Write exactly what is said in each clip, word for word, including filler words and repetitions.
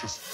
delicious.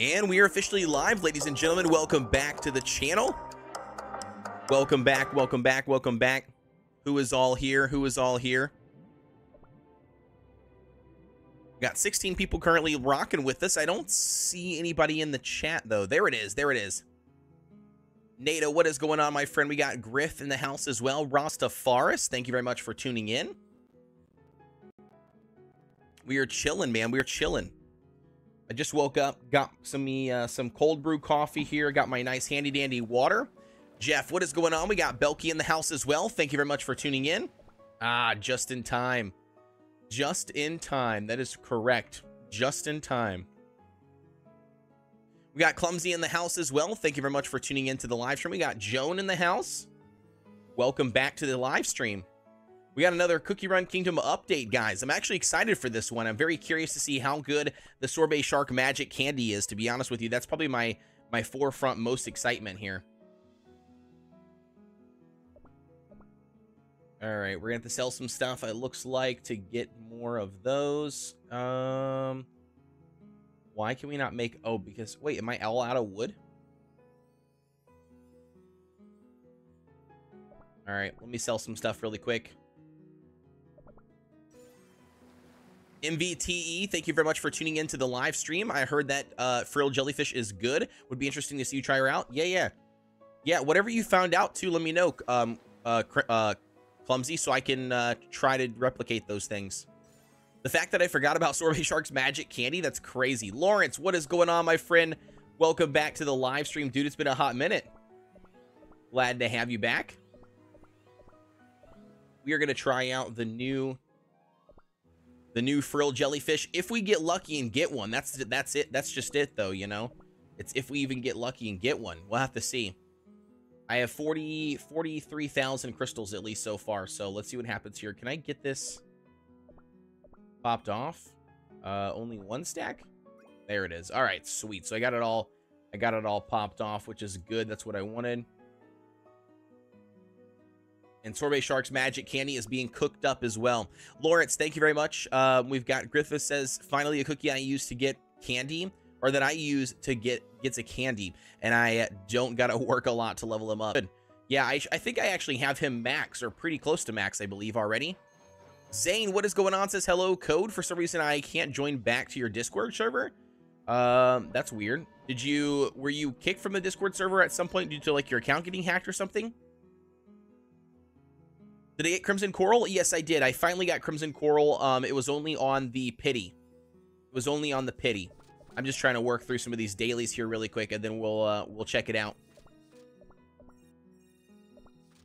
And we are officially live, ladies and gentlemen. Welcome back to the channel. Welcome back, welcome back, welcome back. Who is all here? Who is all here? We got sixteen people currently rocking with us. I don't see anybody in the chat, though. There it is. There it is. Nato, what is going on, my friend? We got Griff in the house as well. Rastafaris, thank you very much for tuning in. We are chilling, man. We are chilling. I just woke up, got some uh, some cold brew coffee here, got my nice handy dandy water. Jeff, what is going on? We got Belky in the house as well. Thank you very much for tuning in. Ah, just in time. Just in time. That is correct. Just in time. We got Clumsy in the house as well. Thank you very much for tuning into the live stream. We got Joan in the house. Welcome back to the live stream. We got another Cookie Run Kingdom update, guys. I'm actually excited for this one. I'm very curious to see how good the Sorbet Shark Magic Candy is, to be honest with you. That's probably my, my forefront most excitement here. All right, we're going to have to sell some stuff, it looks like, to get more of those. Um, why can we not make... Oh, because... Wait, am I all out of wood? All right, let me sell some stuff really quick. M V T E, thank you very much for tuning into the live stream. I heard that uh, Frilled Jellyfish is good. Would be interesting to see you try her out. Yeah, yeah. Yeah, whatever you found out, too, let me know, um, uh, uh, Clumsy, so I can uh, try to replicate those things. The fact that I forgot about Sorbet Shark's Magic Candy, that's crazy. Lawrence, what is going on, my friend? Welcome back to the live stream. Dude, it's been a hot minute. Glad to have you back. We are going to try out the new... The new Frill Jellyfish, if we get lucky and get one. That's that's it. That's just it, though, you know? It's if we even get lucky and get one. We'll have to see. I have forty-three thousand crystals, at least, so far. So let's see what happens here. Can I get this popped off? Uh, only one stack? There it is. All right, sweet. So I got it all, I got it all popped off, which is good. That's what I wanted. And Sorbet Shark's Magic Candy is being cooked up as well. Lawrence, thank you very much. Uh, we've got Griffith says, finally a cookie I use to get candy, or that I use to get gets a candy, and I don't got to work a lot to level him up. Good. Yeah, I, I think I actually have him max, or pretty close to max, I believe, already. Zane, what is going on? Says, hello, Code. For some reason, I can't join back to your Discord server. Um, that's weird. Did you, were you kicked from the Discord server at some point due to, like, your account getting hacked or something? Did I get Crimson Coral? Yes, I did. I finally got Crimson Coral. Um, it was only on the pity. It was only on the pity. I'm just trying to work through some of these dailies here really quick, and then we'll uh, we'll check it out.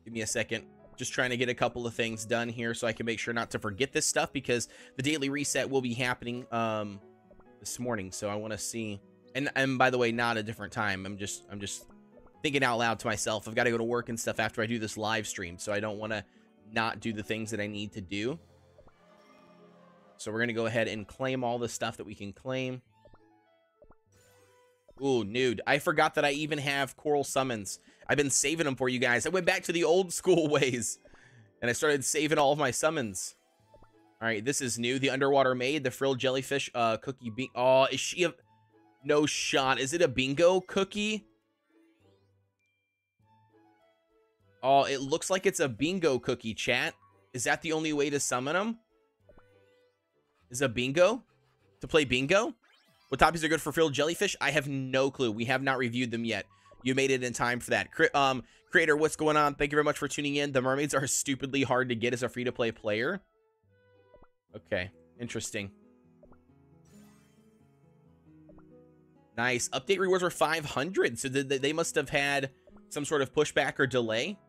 Give me a second. Just trying to get a couple of things done here so I can make sure not to forget this stuff, because the daily reset will be happening um, this morning. So I want to see. And and by the way, not a different time. I'm just I'm just thinking out loud to myself. I've got to go to work and stuff after I do this live stream, so I don't want to not do the things that I need to do. So we're going to go ahead and claim all the stuff that we can claim. Ooh, nude. I forgot that I even have coral summons. I've been saving them for you guys. I went back to the old school ways, and I started saving all of my summons. All right, this is new. The underwater maid, the frilled jellyfish uh, cookie. Be oh, is she a... No shot. Is it a bingo cookie? Oh, it looks like it's a bingo cookie, chat. Is that the only way to summon them? Is a bingo? To play bingo? What toppings are good for frilled jellyfish? I have no clue. We have not reviewed them yet. You made it in time for that. Um, Creator, what's going on? Thank you very much for tuning in. The mermaids are stupidly hard to get as a free-to-play player. Okay, interesting. Nice. Update rewards were five hundred, so th th they must have had some sort of pushback or delay.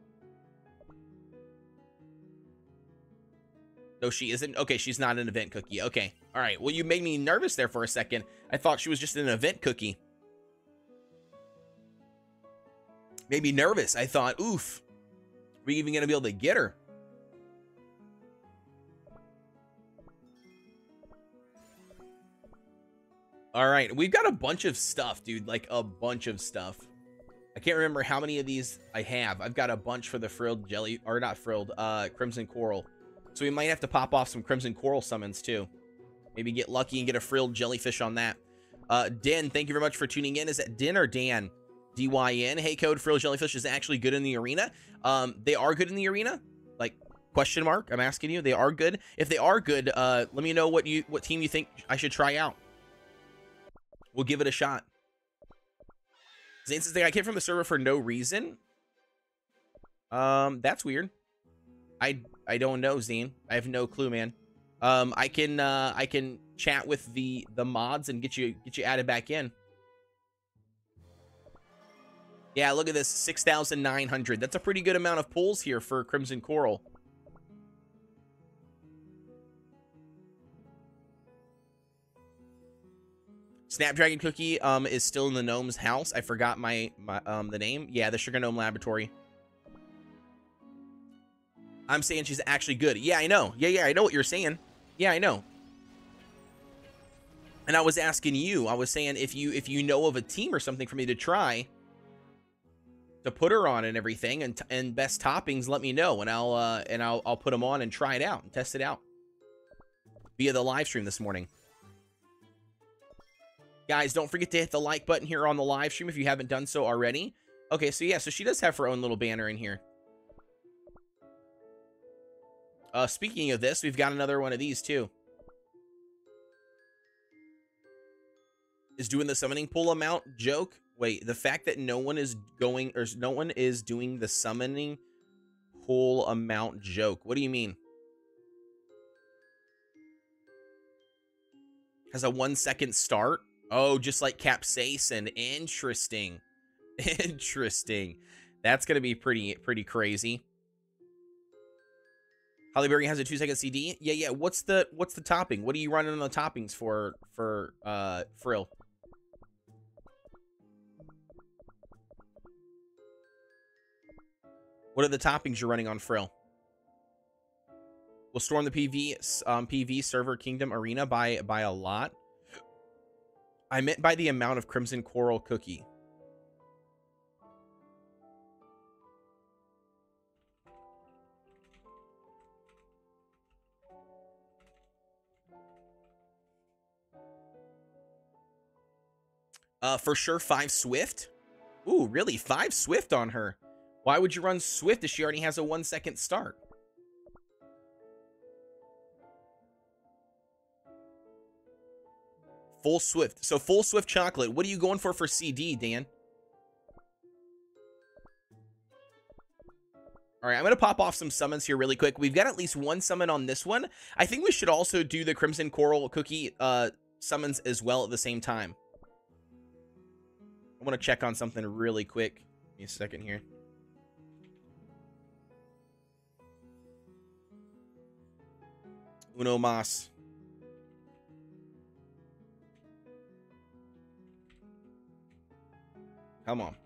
No, she isn't. Okay, she's not an event cookie. Okay. All right. Well, you made me nervous there for a second. I thought she was just an event cookie. Made me nervous. I thought, oof. Are we even going to be able to get her? All right. We've got a bunch of stuff, dude. Like a bunch of stuff. I can't remember how many of these I have. I've got a bunch for the frilled jelly, or not frilled, uh, Crimson Coral. So we might have to pop off some Crimson Coral summons too. Maybe get lucky and get a frilled jellyfish on that. Uh, Dan, thank you very much for tuning in. Is that Dan or Dan? D Y N. Hey, Code, Frill Jellyfish is actually good in the arena. Um, they are good in the arena? Like, question mark? I'm asking you. They are good? If they are good, uh, let me know what you what team you think I should try out. We'll give it a shot. Zane says, I came from the server for no reason. Um, that's weird. I I don't know, Zane. I have no clue, man. Um, I can uh, I can chat with the the mods and get you get you added back in. Yeah, look at this, six thousand nine hundred. That's a pretty good amount of pulls here for Crimson Coral. Snapdragon Cookie um is still in the gnome's house. I forgot my, my um the name. Yeah, the Sugar Gnome Laboratory. I'm saying she's actually good. Yeah, I know. Yeah, yeah, I know what you're saying. Yeah, I know. And I was asking you. I was saying if you if you know of a team or something for me to try to put her on and everything, and and best toppings, let me know, and I'll uh, and I'll I'll put them on and try it out and test it out via the live stream this morning. Guys, don't forget to hit the like button here on the live stream if you haven't done so already. Okay, so yeah, so she does have her own little banner in here. Uh, speaking of this, we've got another one of these, too. Is doing the summoning pool amount joke? Wait, the fact that no one is going, or no one is doing the summoning pool amount joke. What do you mean? Has a one second start? Oh, just like Capsaicin. Interesting. Interesting. That's going to be pretty, pretty crazy. Hollyberry has a two-second C D. Yeah, yeah. What's the what's the topping? What are you running on the toppings for for uh Frill? What are the toppings you're running on Frill? We'll storm the P V um, P V server Kingdom Arena by by a lot. I meant by the amount of Crimson Coral Cookie. Uh, for sure, five Swift. Ooh, really? Five Swift on her? Why would you run Swift if she already has a one-second start? Full Swift. So, full Swift chocolate. What are you going for for C D, Dan? All right, I'm going to pop off some summons here really quick. We've got at least one summon on this one. I think we should also do the Crimson Coral Cookie uh, summons as well at the same time. I want to check on something really quick. Give me a second here. Uno mas. Come on.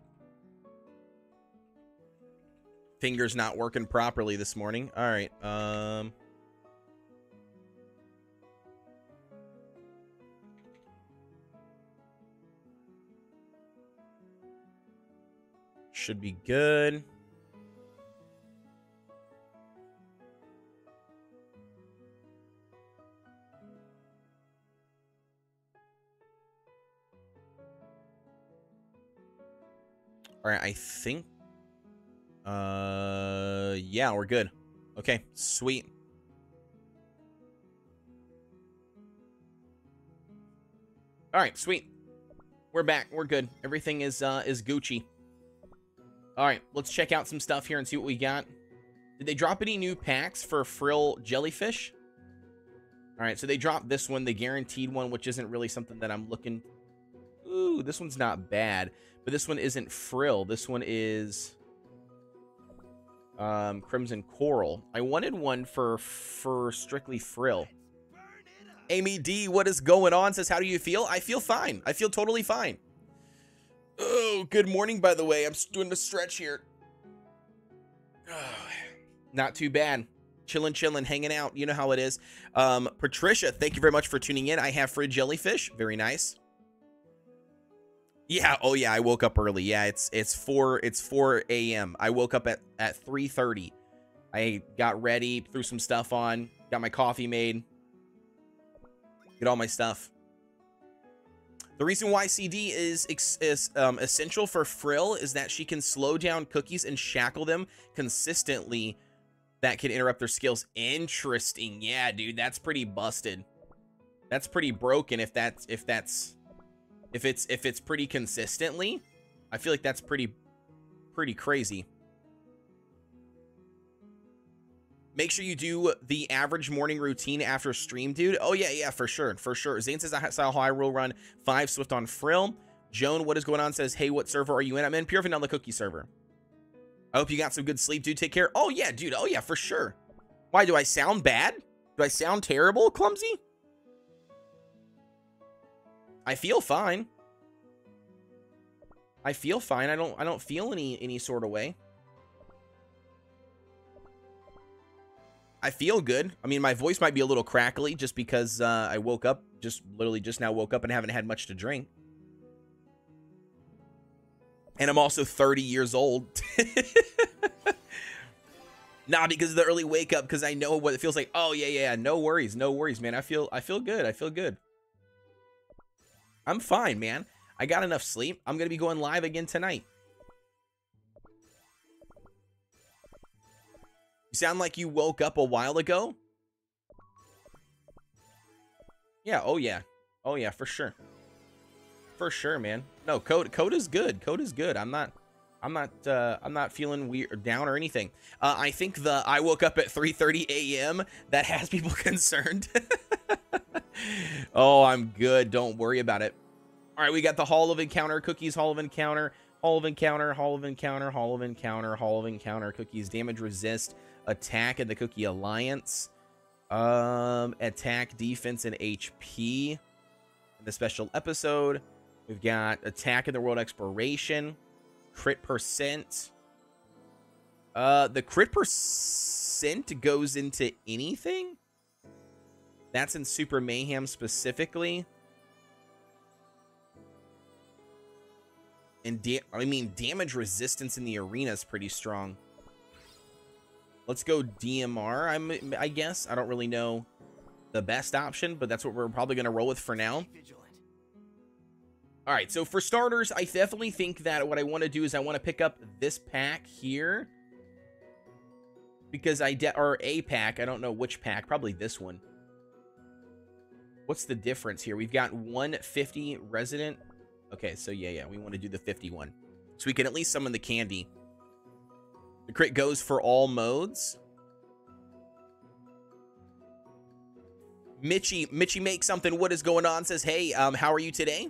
Fingers not working properly this morning. All right. Um... Should be good. All right, I think. Uh, yeah, we're good. Okay, sweet. All right, sweet. We're back. We're good. Everything is uh is Gucci. All right, let's check out some stuff here and see what we got. Did they drop any new packs for Frill Jellyfish? All right, so they dropped this one, the guaranteed one, which isn't really something that I'm looking... Ooh, this one's not bad, but this one isn't Frill. This one is um, Crimson Coral. I wanted one for, for strictly Frill. Amy D, what is going on? Says, how do you feel? I feel fine. I feel totally fine. Oh, good morning, by the way. I'm doing the stretch here. Oh, not too bad. Chilling, chilling, hanging out. You know how it is. Um, Patricia, thank you very much for tuning in. I have Frilled Jellyfish. Very nice. Yeah. Oh, yeah. I woke up early. Yeah, it's it's four. It's four a m I woke up at, at three thirty. I got ready, threw some stuff on, got my coffee made, get all my stuff. The reason why C D is, is um, essential for Frill is that she can slow down cookies and shackle them consistently. That can interrupt their skills. Interesting. Yeah, dude, that's pretty busted. That's pretty broken if that's if that's if it's if it's pretty consistently. I feel like that's pretty pretty crazy. Make sure you do the average morning routine after stream, dude. Oh, yeah, yeah, for sure. For sure. Zane says, I saw how I rule run five Swift on Frill. Joan, what is going on? Says, hey, what server are you in? I'm in Pure Vanilla Cookie server. I hope you got some good sleep, dude. Take care. Oh, yeah, dude. Oh, yeah, for sure. Why, do I sound bad? Do I sound terrible, Clumsy? I feel fine. I feel fine. I don't I don't feel any any sort of way. I feel good. I mean, my voice might be a little crackly just because uh, I woke up, just literally just now woke up and haven't had much to drink. And I'm also thirty years old. Nah, because of the early wake up, because I know what it feels like. Oh, yeah, yeah, no worries. No worries, man. I feel I feel good. I feel good. I'm fine, man. I got enough sleep. I'm going to be going live again tonight. You sound like you woke up a while ago. Yeah, oh, yeah. Oh, yeah, for sure. For sure, man. No, code code is good. Code is good. I'm not I'm not uh I'm not feeling weird or down or anything. Uh I think the I woke up at three thirty A M that has people concerned. Oh, I'm good. Don't worry about it. All right, we got the Hall of Encounter cookies, Hall of Encounter, Hall of Encounter, Hall of Encounter, Hall of Encounter, Hall of Encounter cookies, damage resist, attack and the cookie alliance. Um attack, defense and H P. In the special episode, we've got attack in the world exploration, crit percent. Uh, the crit percent goes into anything. That's in Super Mayhem specifically. And da I mean, damage resistance in the arena is pretty strong. Let's go D M R. I'm, I guess I don't really know the best option, but that's what we're probably going to roll with for now. All right, so for starters, I definitely think that what I want to do is I want to pick up this pack here. Because I, de or a pack, I don't know which pack, probably this one. What's the difference here? We've got one fifty resident. Okay, so yeah, yeah, we want to do the fifty-one. So we can at least summon the candy. The crit goes for all modes. Mitchie, Mitchie make something, what is going on? Says, hey, um, how are you today?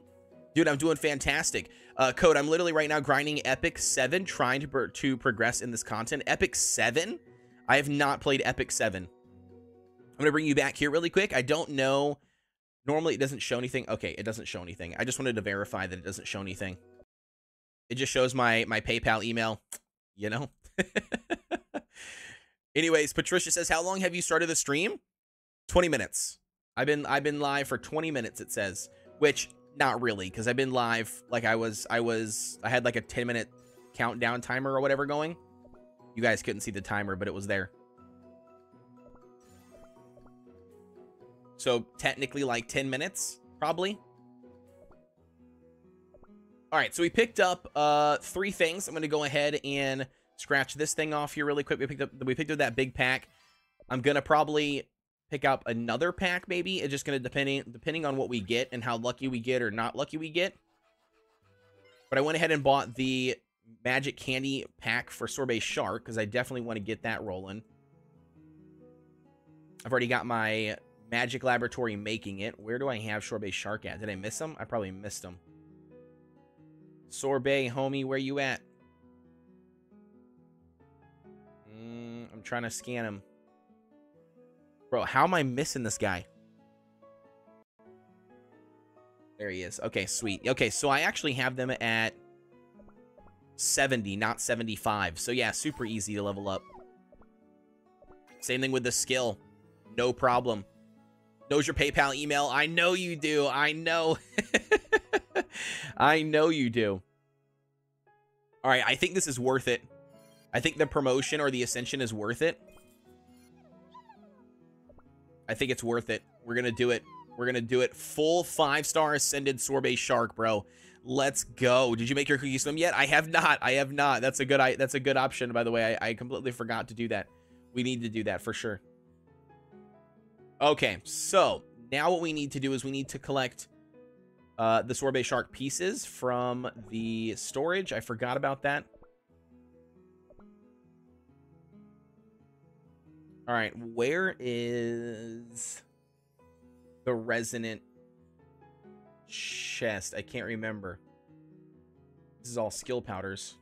Dude, I'm doing fantastic. Uh, Code, I'm literally right now grinding Epic seven, trying to, pro to progress in this content. Epic seven? I have not played Epic seven. I'm going to bring you back here really quick. I don't know. Normally, it doesn't show anything. Okay, it doesn't show anything. I just wanted to verify that it doesn't show anything. It just shows my, my PayPal email, you know? Anyways, Patricia says, how long have you started the stream? twenty minutes. I've been, I've been live for twenty minutes, it says, which... Not really, because I've been live, like I was, I was, I had like a ten minute countdown timer or whatever going. You guys couldn't see the timer, but it was there. So technically like ten minutes, probably. All right, so we picked up uh, three things. I'm going to go ahead and scratch this thing off here really quick. We picked up, we picked up that big pack. I'm going to probably... pick up another pack, maybe. It's just gonna depending depending on what we get and how lucky we get or not lucky we get. But I went ahead and bought the Magic Candy pack for Sorbet Shark because I definitely want to get that rolling. I've already got my Magic Laboratory making it. Where do I have Sorbet Shark at? Did I miss him? I probably missed him. Sorbet, homie, where you at? Mm, I'm trying to scan him. Bro, how am I missing this guy? There he is. Okay, sweet. Okay, so I actually have them at seventy, not seventy-five. So, yeah, super easy to level up. Same thing with the skill. No problem. Knows your PayPal email. I know you do. I know. I know you do. All right, I think this is worth it. I think the promotion or the ascension is worth it. I think it's worth it. We're going to do it. We're gonna do it. Full five-star Ascended Sorbet Shark, bro. Let's go. Did you make your cookies swim yet? I have not. I have not. That's a good. I, that's a good option, by the way. I, I completely forgot to do that. We need to do that for sure. Okay, so now what we need to do is we need to collect uh, the Sorbet Shark pieces from the storage. I forgot about that. All right, where is the resonant chest? I can't remember. This is all skill powders.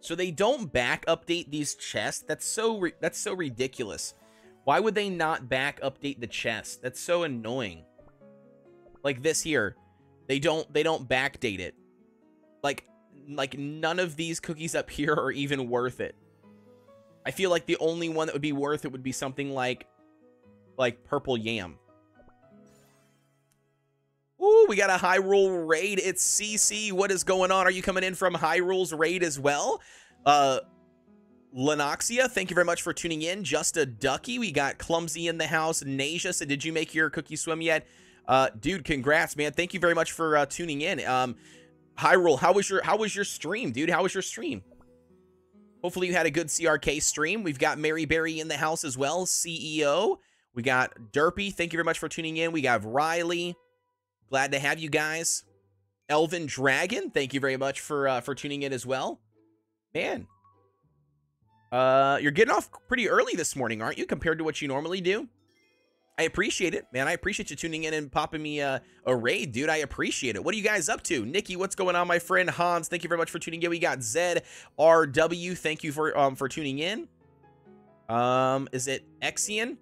So they don't back update these chests. That's so ri- that's so ridiculous. Why would they not back update the chest? That's so annoying. Like this here, they don't they don't backdate it. Like like none of these cookies up here are even worth it. I feel like the only one that would be worth it would be something like like purple yam. Ooh, we got a Hyrule raid. It's C C. What is going on? Are you coming in from Hyrule's raid as well? Uh, Lenoxia, thank you very much for tuning in. Just a ducky. We got Clumsy in the house. Nasia said, did you make your cookie swim yet? Uh, dude, congrats, man. Thank you very much for uh, tuning in. Um, Hyrule, how was your how was your stream, dude? How was your stream? Hopefully you had a good C R K stream. We've got Mary Berry in the house as well, C E O. We got Derpy. Thank you very much for tuning in. We got Riley. Glad to have you guys. Elven Dragon, thank you very much for uh, for tuning in as well. Man, uh, you're getting off pretty early this morning, aren't you, compared to what you normally do? I appreciate it, man. I appreciate you tuning in and popping me uh, a raid, dude. I appreciate it. What are you guys up to? Nikki, what's going on, my friend? Hans, thank you very much for tuning in. We got Z R W, thank you for um for tuning in. Um, is it Exian?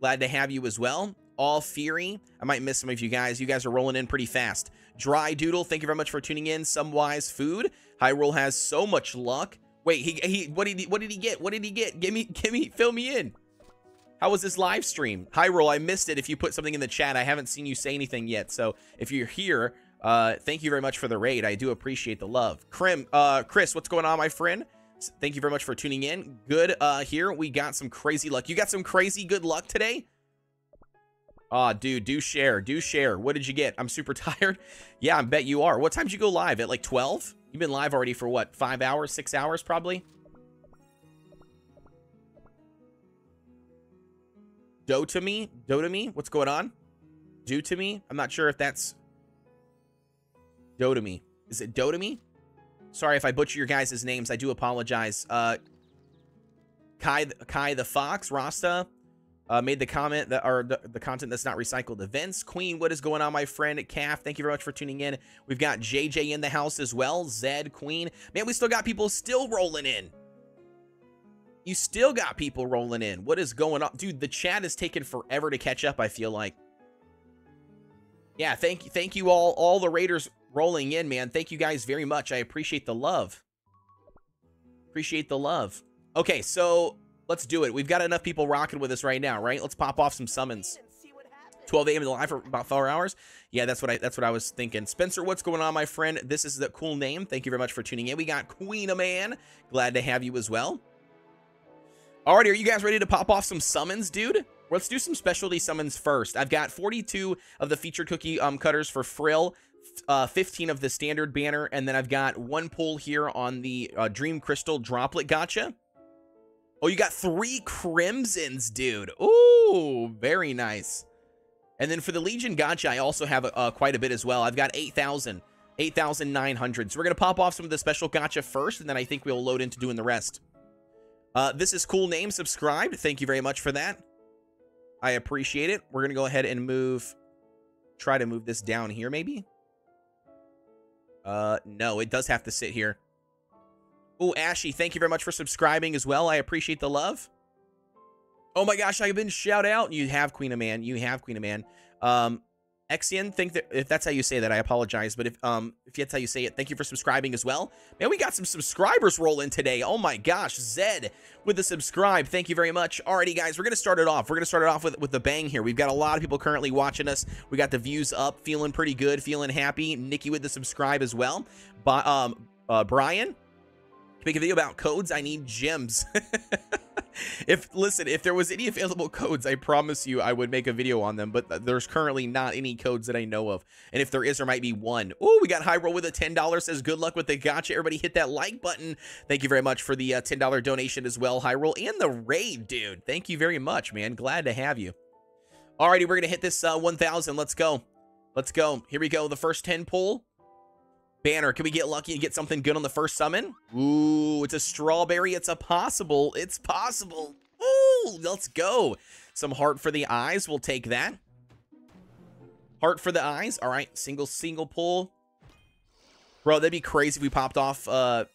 Glad to have you as well. All Fury, I might miss some of you guys. You guys are rolling in pretty fast. Dry Doodle, thank you very much for tuning in. Some Wise Food, Hyrule has so much luck. Wait, he he what did he what did he get? What did he get? Give me give me fill me in. How was this live stream? Hyrule, I missed it. If you put something in the chat, I haven't seen you say anything yet. So if you're here, uh thank you very much for the raid. I do appreciate the love. Crim, uh Chris, what's going on, my friend? Thank you very much for tuning in. Good uh here. We got some crazy luck. You got some crazy good luck today? Ah, oh, dude, do share, do share. What did you get? I'm super tired. Yeah, I bet you are. What time did you go live? At like twelve? You've been live already for what? Five hours, six hours probably? Do to me? Do to me? What's going on? Do to me? I'm not sure if that's... Do to me. Is it do to me? Sorry if I butcher your guys' names. I do apologize. Uh, Kai, Kai the Fox, Rasta... Uh, made the comment that are the, the content that's not recycled events. Queen, what is going on, my friend? Calf, thank you very much for tuning in. We've got J J in the house as well. Zed, Queen. Man, we still got people still rolling in. You still got people rolling in. What is going on? Dude, the chat is taking forever to catch up, I feel like. Yeah, thank you, thank you all, all the raiders rolling in, man. Thank you guys very much. I appreciate the love. Appreciate the love. Okay, so... let's do it. We've got enough people rocking with us right now, right? Let's pop off some summons. twelve a m to live for about four hours. Yeah, that's what I that's what I was thinking. Spencer, what's going on, my friend? This is the cool name. Thank you very much for tuning in. We got Queen of Man. Glad to have you as well. Alrighty, are you guys ready to pop off some summons, dude? Let's do some specialty summons first. I've got forty-two of the featured cookie um cutters for Frill. Uh, fifteen of the standard banner, and then I've got one pull here on the uh, Dream Crystal Droplet Gotcha. Oh, you got three Crimsons, dude. Ooh, very nice. And then for the Legion Gotcha, I also have uh, quite a bit as well. I've got eight thousand, eight thousand nine hundred. So we're going to pop off some of the special Gotcha first, and then I think we'll load into doing the rest. Uh, this is cool name. Subscribed. Thank you very much for that. I appreciate it. We're going to go ahead and move, try to move this down here maybe. Uh, no, it does have to sit here. Oh, Ashy, thank you very much for subscribing as well. I appreciate the love. Oh my gosh, I've been shout out. You have Queen of Man. You have Queen of Man. Um, Exian, think that if that's how you say that, I apologize. But if um if that's how you say it, thank you for subscribing as well. Man, we got some subscribers rolling today. Oh my gosh, Zed with the subscribe. Thank you very much. Alrighty, guys, we're gonna start it off. We're gonna start it off with with the bang here. We've got a lot of people currently watching us. We got the views up, feeling pretty good, feeling happy. Nikki with the subscribe as well. But um uh Brian. Make a video about codes. I need gems. If listen, if there was any available codes, I promise you I would make a video on them, but there's currently not any codes that I know of. And if there is, there might be one. Oh, we got Hyro with a ten dollars, says good luck with the gotcha. Everybody hit that like button. Thank you very much for the uh, ten dollar donation as well, Hyro, and the raid, dude. Thank you very much, man. Glad to have you. Alrighty, we're gonna hit this uh, one thousand. Let's go. Let's go. Here we go. The first ten pull. Banner, can we get lucky and get something good on the first summon? Ooh, it's a strawberry. It's a possible. It's possible. Ooh, let's go. Some heart for the eyes. We'll take that. Heart for the eyes. All right, single, single pull. Bro, that'd be crazy if we popped off uh,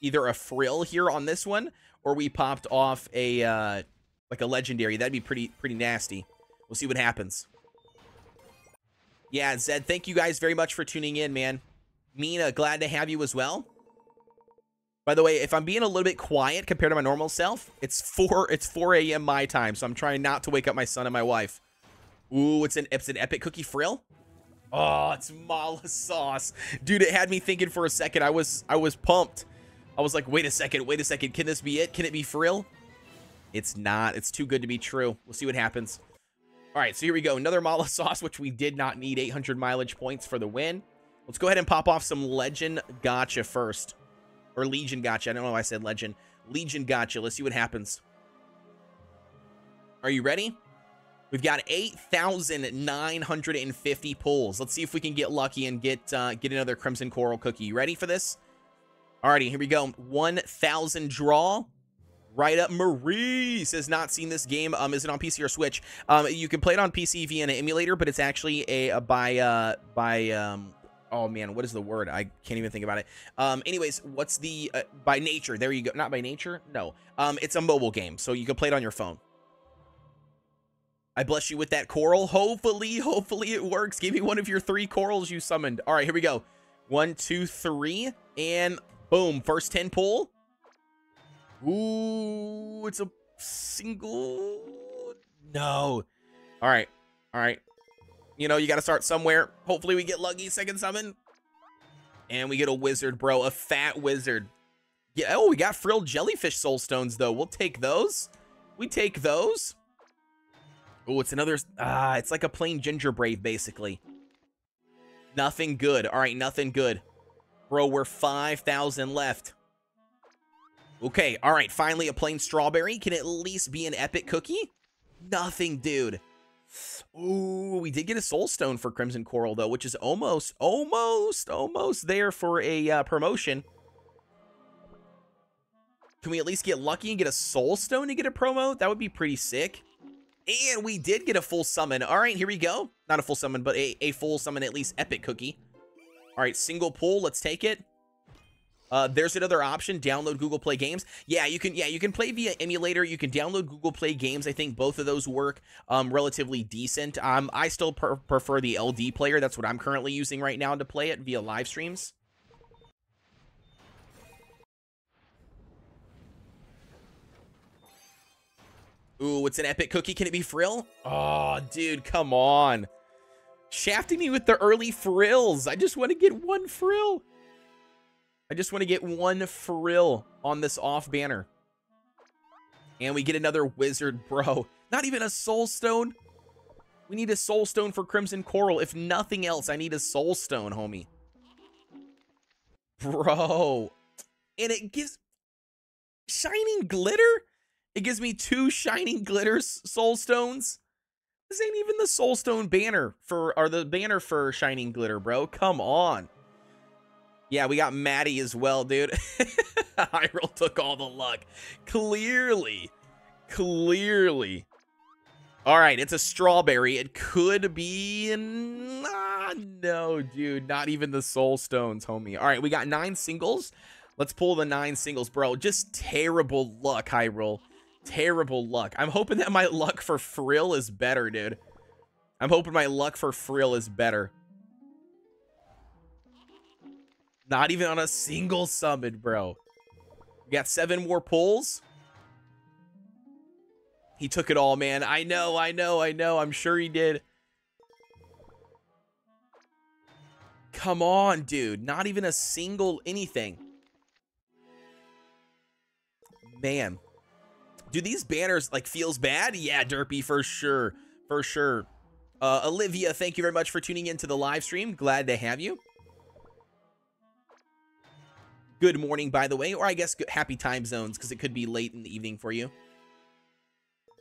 either a frill here on this one, or we popped off a uh, like a legendary. That'd be pretty, pretty nasty. We'll see what happens. Yeah, Zed, thank you guys very much for tuning in, man. Mina, glad to have you as well. By the way, if I'm being a little bit quiet compared to my normal self, it's four. It's four A M my time, so I'm trying not to wake up my son and my wife. Ooh, it's an it's an epic cookie frill. Oh, it's Mala Sauce, dude. It had me thinking for a second. I was I was pumped. I was like, wait a second, wait a second. Can this be it? Can it be frill? It's not. It's too good to be true. We'll see what happens. All right, so here we go. Another Mala Sauce, which we did not need. eight hundred mileage points for the win. Let's go ahead and pop off some Legend Gotcha first. Or Legion Gotcha. I don't know why I said Legend. Legion Gotcha. Let's see what happens. Are you ready? We've got eight thousand nine hundred fifty pulls. Let's see if we can get lucky and get uh, get another Crimson Coral Cookie. You ready for this? Alrighty, here we go. one thousand draw. Right up. Marie says, not seen this game. Um, is it on P C or Switch? Um, you can play it on P C via an emulator, but it's actually a, a by... Uh, by um, oh man, what is the word? I can't even think about it. Um, anyways, what's the, uh, by nature, there you go. Not by nature, no. Um, it's a mobile game, so you can play it on your phone. I bless you with that coral. Hopefully, hopefully it works. Give me one of your three corals you summoned. All right, here we go. One, two, three, and boom. First ten pull. Ooh, it's a single. No. All right, all right. You know, you got to start somewhere. Hopefully we get lucky. Second summon. And we get a wizard, bro. A fat wizard. Yeah. Oh, we got Frilled Jellyfish soul stones, though. We'll take those. We take those. Oh, it's another. Ah, it's like a plain Ginger Brave, basically. Nothing good. All right, nothing good. Bro, we're five thousand left. Okay. All right, finally a plain strawberry. Can at least be an epic cookie? Nothing, dude. Ooh, we did get a soul stone for Crimson Coral, though, which is almost, almost, almost there for a uh, promotion. Can we at least get lucky and get a soul stone to get a promo? That would be pretty sick. And we did get a full summon. All right, here we go. Not a full summon, but a, a full summon, at least epic cookie. All right, single pull. Let's take it. Uh, there's another option, download Google Play Games. Yeah, you can yeah, you can play via emulator. You can download Google Play Games. I think both of those work um, relatively decent. Um, I still pr prefer the L D player. That's what I'm currently using right now to play it via live streams. Ooh, it's an epic cookie. Can it be frill? Oh, dude, come on. Shafting me with the early frills. I just want to get one frill. I just want to get one frill on this off banner. And we get another wizard, bro. Not even a soul stone. We need a soul stone for Crimson Coral. If nothing else, I need a soul stone, homie. Bro. And it gives... Shining Glitter? It gives me two Shining Glitter soul stones. This ain't even the soul stone banner for... Or the banner for Shining Glitter, bro. Come on. Yeah, we got Maddie as well, dude. Hyrule took all the luck. Clearly. Clearly. All right, it's a strawberry. It could be... Ah, no, dude. Not even the soul stones, homie. All right, we got nine singles. Let's pull the nine singles, bro. Just terrible luck, Hyrule. Terrible luck. I'm hoping that my luck for frill is better, dude. I'm hoping my luck for frill is better. Not even on a single summon, bro. We got seven more pulls. He took it all, man. I know, I know, I know. I'm sure he did. Come on, dude. Not even a single anything. Man. Do these banners, like, feels bad? Yeah, Derpy, for sure. For sure. Uh, Olivia, thank you very much for tuning into the live stream. Glad to have you. Good morning, by the way. Or I guess good, happy time zones, because it could be late in the evening for you.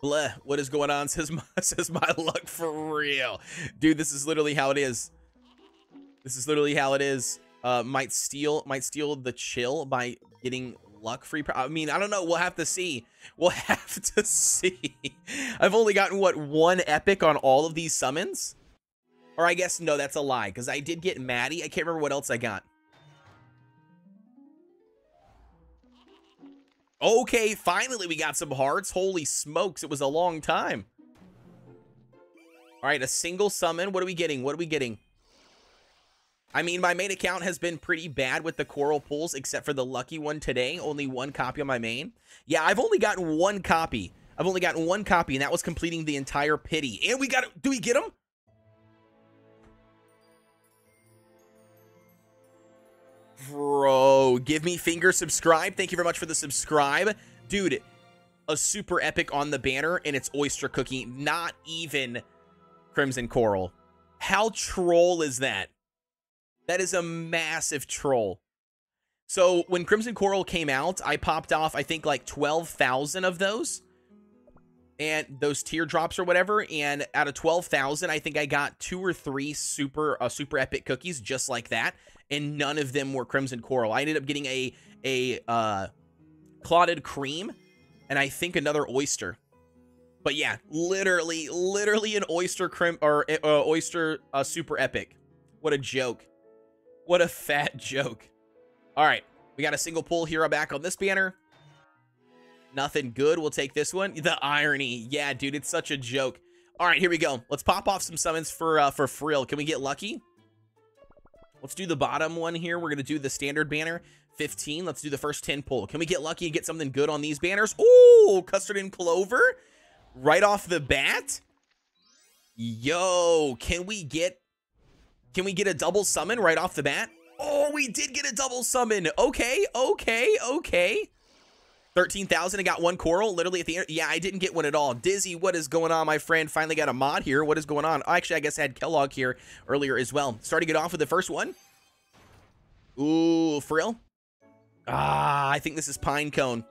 Bleh, what is going on, says my, says my luck for real. Dude, this is literally how it is. This is literally how it is. Uh, might steal, might steal the chill by getting luck free. Pro I mean, I don't know. We'll have to see. We'll have to see. I've only gotten, what, one epic on all of these summons? Or I guess, no, that's a lie, because I did get Maddie. I can't remember what else I got. Okay, finally we got some hearts. Holy smokes, it was a long time. All right, a single summon. What are we getting? What are we getting? I mean, my main account has been pretty bad with the coral pulls, except for the lucky one today. Only one copy on my main. Yeah, I've only gotten one copy. I've only gotten one copy, and that was completing the entire pity. And we got it. Do we get them? Bro, give me finger subscribe. Thank you very much for the subscribe. Dude, a super epic on the banner, and it's Oyster Cookie, not even Crimson Coral. How troll is that? That is a massive troll. So when Crimson Coral came out, I popped off, I think, like twelve thousand of those. And those teardrops or whatever. And out of twelve thousand, I think I got two or three super uh, super epic cookies just like that. And none of them were Crimson Coral. I ended up getting a, a uh, Clotted Cream. And I think another Oyster. But yeah, literally, literally an Oyster, crim or, uh, oyster uh, super epic. What a joke. What a fat joke. All right. We got a single pull here back on this banner. Nothing good. We'll take this one. The irony. Yeah, dude, it's such a joke. All right, here we go. Let's pop off some summons for uh, for Frill. Can we get lucky? Let's do the bottom one here. We're going to do the standard banner. fifteen. Let's do the first ten pull. Can we get lucky and get something good on these banners? Ooh, Custard and Clover. Right off the bat. Yo, can we get... Can we get a double summon right off the bat? Oh, we did get a double summon. Okay, okay, okay. thirteen thousand, I got one coral literally at the end. Yeah, I didn't get one at all. Dizzy, what is going on, my friend? Finally got a mod here. What is going on? Actually, I guess I had Kellogg here earlier as well. Starting it off with the first one. Ooh, Frill. Ah, I think this is Pine Cone.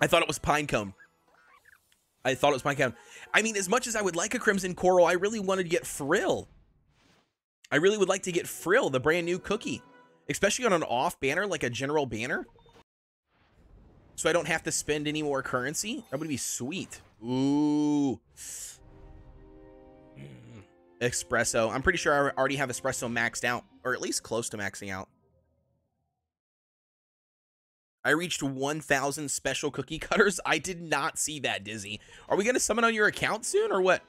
I thought it was Pine Cone. I thought it was my count. I mean, as much as I would like a Crimson Coral, I really wanted to get Frill. I really would like to get Frill, the brand new cookie, especially on an off banner, like a general banner. So I don't have to spend any more currency. That would be sweet. Ooh. Mm. Espresso. I'm pretty sure I already have Espresso maxed out, or at least close to maxing out. I reached one thousand special cookie cutters. I did not see that, Dizzy. Are we going to summon on your account soon or what?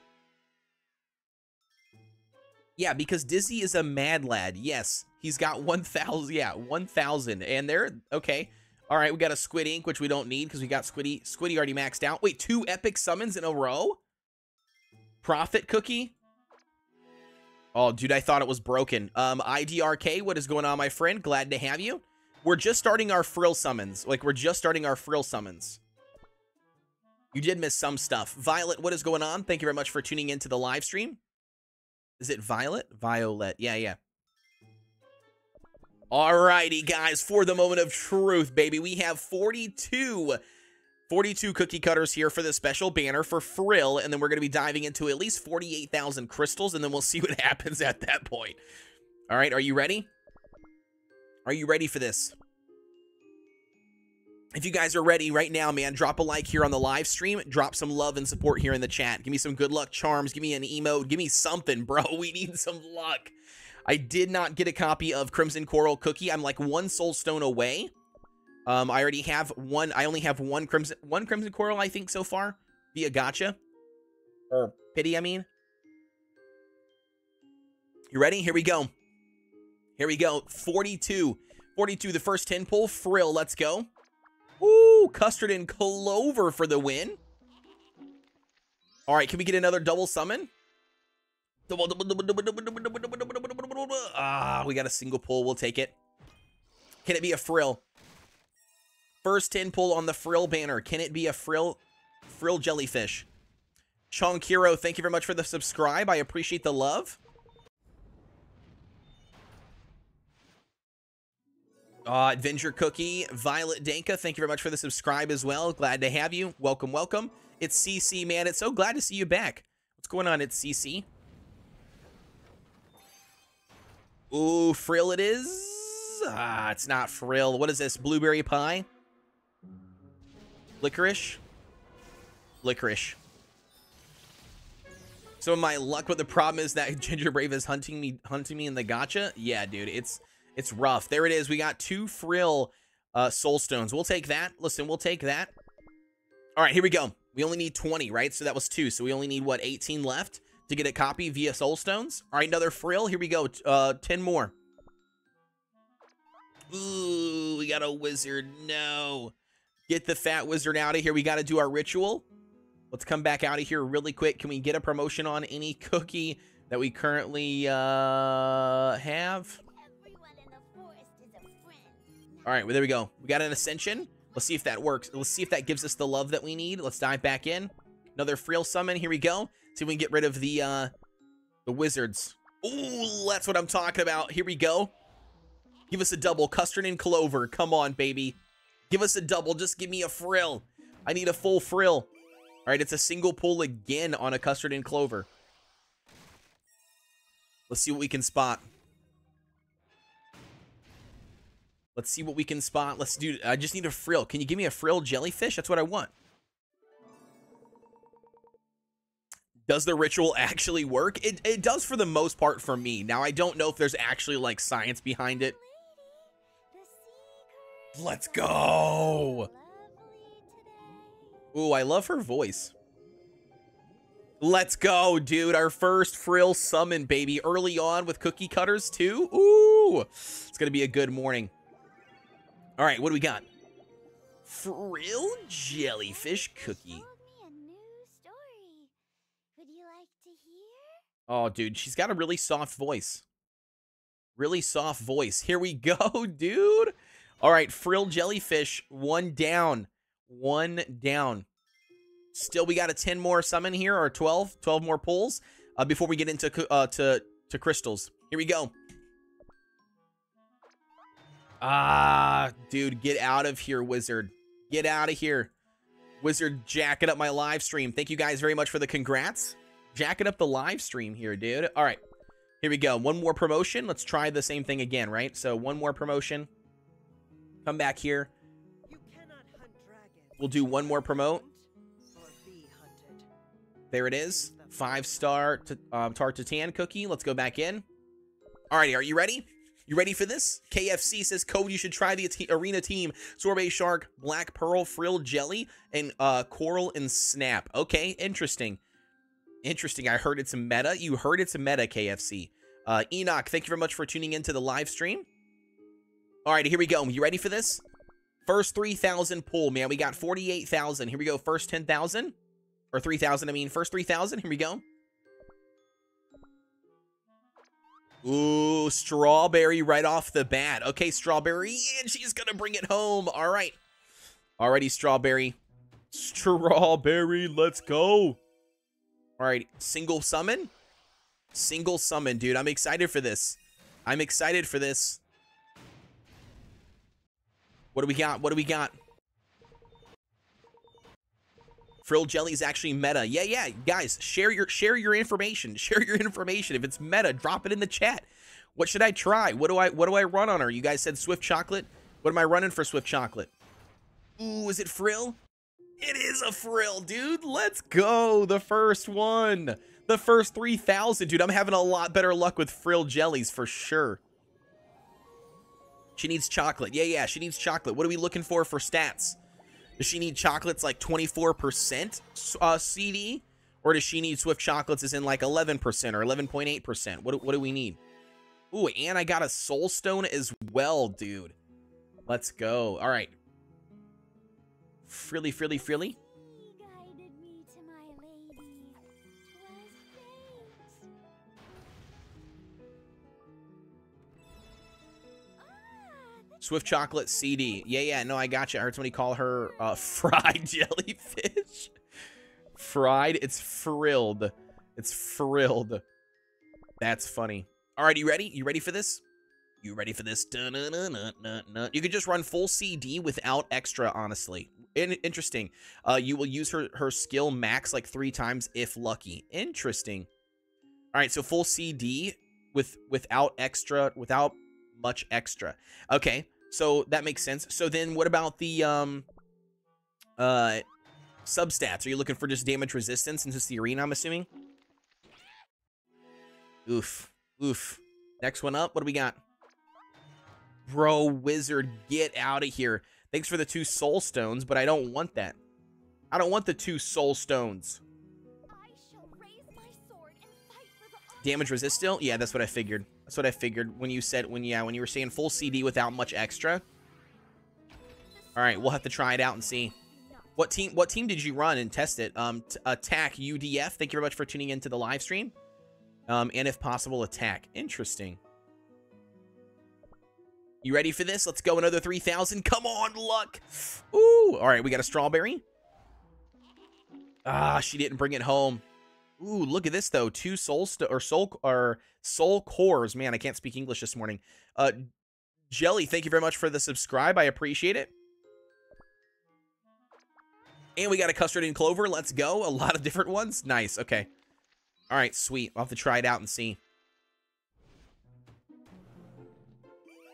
Yeah, because Dizzy is a mad lad. Yes, he's got one thousand. Yeah, one thousand. And they're okay. All right, we got a Squid Ink, which we don't need because we got Squiddy. Squiddy already maxed out. Wait, two epic summons in a row? Profit cookie? Oh, dude, I thought it was broken. Um, I D R K, what is going on, my friend? Glad to have you. We're just starting our Frill summons. Like, we're just starting our Frill summons. You did miss some stuff. Violet, what is going on? Thank you very much for tuning into the live stream. Is it Violet? Violet. Yeah, yeah. Alrighty, guys. For the moment of truth, baby. We have forty-two, forty-two cookie cutters here for the special banner for Frill. And then we're going to be diving into at least forty-eight thousand crystals. And then we'll see what happens at that point. All right, are you ready? Are you ready for this? If you guys are ready right now, man, drop a like here on the live stream. Drop some love and support here in the chat. Give me some good luck charms. Give me an emote. Give me something, bro. We need some luck. I did not get a copy of Crimson Coral Cookie. I'm like one soul stone away. Um, I already have one. I only have one Crimson, one Crimson Coral, I think, so far. Via Gotcha. Or Pity, I mean. You ready? Here we go. Here we go, forty-two, forty-two, the first ten pull, Frill, let's go. Ooh, Custard and Clover for the win. All right, can we get another double summon? Double, double, double, double, double, double, double, double, double, double, double, double, double. Ah, we got a single pull, we'll take it. Can it be a Frill? First tin pull on the Frill banner. Can it be a Frill Frill Jellyfish? Chong Kiro, thank you very much for the subscribe. I appreciate the love. Uh, Adventure Cookie, Violet Danka, thank you very much for the subscribe as well. Glad to have you. Welcome, welcome. It's C C, man. It's so glad to see you back. What's going on? It's C C. Ooh, Frill it is. Ah, it's not Frill. What is this? Blueberry pie? Licorice? Licorice. So my luck, but the problem is that Ginger Brave is hunting me hunting me in the gacha. Yeah, dude, it's it's rough. There it is. We got two Frill uh, soul stones. We'll take that. Listen, we'll take that. All right, here we go. We only need twenty, right? So that was two. So we only need, what, eighteen left to get a copy via soul stones? All right, another Frill. Here we go. Uh, ten more. Ooh, we got a wizard. No. Get the fat wizard out of here. We got to do our ritual. Let's come back out of here really quick. Can we get a promotion on any cookie that we currently uh, have? All right, well, there we go. We got an ascension. Let's see if that works. Let's see if that gives us the love that we need. Let's dive back in. Another Frill summon. Here we go. See if we can get rid of the, uh, the wizards. Ooh, that's what I'm talking about. Here we go. Give us a double. Custard and Clover. Come on, baby. Give us a double. Just give me a Frill. I need a full Frill. All right, it's a single pull again on a Custard and Clover. Let's see what we can spot. Let's see what we can spot. Let's do... I just need a Frill. Can you give me a Frill Jellyfish? That's what I want. Does the ritual actually work? It, it does for the most part for me. Now, I don't know if there's actually, like, science behind it. Let's go! Ooh, I love her voice. Let's go, dude. Our first Frill summon, baby. Early on with cookie cutters, too. Ooh! It's gonna be a good morning. All right, what do we got? Frill Jellyfish Cookie. Oh, dude, she's got a really soft voice. Really soft voice. Here we go, dude. All right, Frill Jellyfish, one down. One down. Still, we got a ten more summon here, or twelve. twelve more pulls uh, before we get into uh, to, to crystals. Here we go. Ah, dude, get out of here, wizard. Get out of here. Wizard jacking up my live stream. Thank you guys very much for the congrats. Jacking up the live stream here, dude. All right, here we go. One more promotion. Let's try the same thing again, right? So one more promotion. Come back here. You cannot hunt dragons. We'll do one more promote. There it is. Five star uh, tart to tan cookie. Let's go back in. All righty, are you ready? You ready for this? K F C says, Code, you should try the arena team. Sorbet Shark, Black Pearl, Frill Jelly, and uh, Coral and Snap. Okay, interesting. Interesting. I heard it's a meta. You heard it's a meta, K F C. Uh, Enoch, thank you very much for tuning into the live stream. All right, here we go. You ready for this? First three thousand pull, man. We got forty-eight thousand. Here we go. First ten thousand. Or three thousand, I mean. First three thousand. Here we go. Ooh, Strawberry right off the bat. Okay, Strawberry. And she's going to bring it home. All right. Alrighty, Strawberry. Strawberry, let's go. All right, single summon? Single summon, dude. I'm excited for this. I'm excited for this. What do we got? What do we got? Frill Jelly's actually meta. Yeah, yeah, guys, share your share your information. Share your information. If it's meta, drop it in the chat. What should I try? What do I what do I run on her? You guys said Swift Chocolate. What am I running for Swift Chocolate? Ooh, is it Frill? It is a Frill, dude. Let's go. The first one. The first three thousand, dude. I'm having a lot better luck with Frill Jellies for sure. She needs chocolate. Yeah, yeah. She needs chocolate. What are we looking for for stats? Does she need chocolates like twenty-four percent uh, C D? Or does she need Swift Chocolates as in like eleven percent or eleven point eight percent? What, what do we need? Ooh, and I got a Soul Stone as well, dude. Let's go. All right. Frilly, frilly, frilly. Swift Chocolate C D. Yeah, yeah, no, I gotcha. I heard somebody call her uh, fried jellyfish. Fried? It's frilled. It's frilled. That's funny. All right, you ready? You ready for this? You ready for this? Dun, dun, dun, dun, dun, dun. You could just run full C D without extra, honestly. In interesting. Uh, you will use her, her skill max like three times if lucky. Interesting. All right, so full C D with without extra, without much extra. Okay, so that makes sense. So then what about the um, uh, substats? Are you looking for just damage resistance since it's the arena, I'm assuming? Oof. Oof. Next one up. What do we got? Bro, Wizard, get out of here. Thanks for the two soul stones, but I don't want that. I don't want the two soul stones. I shall raise my sword and fight for the damage resist still? Yeah, that's what I figured. That's what I figured when you said, when yeah, when you were saying full C D without much extra. All right, we'll have to try it out and see. What team What team did you run and test it? Um, Attack U D F, thank you very much for tuning into the live stream. Um, and if possible, attack. Interesting. You ready for this? Let's go another three thousand. Come on, luck. Ooh, all right, we got a strawberry. Ah, she didn't bring it home. Ooh, look at this though. Two soul st or soul or soul cores. Man, I can't speak English this morning. Uh, Jelly, thank you very much for the subscribe. I appreciate it. And we got a custard and clover. Let's go. A lot of different ones. Nice. Okay. All right, sweet. I'll have to try it out and see.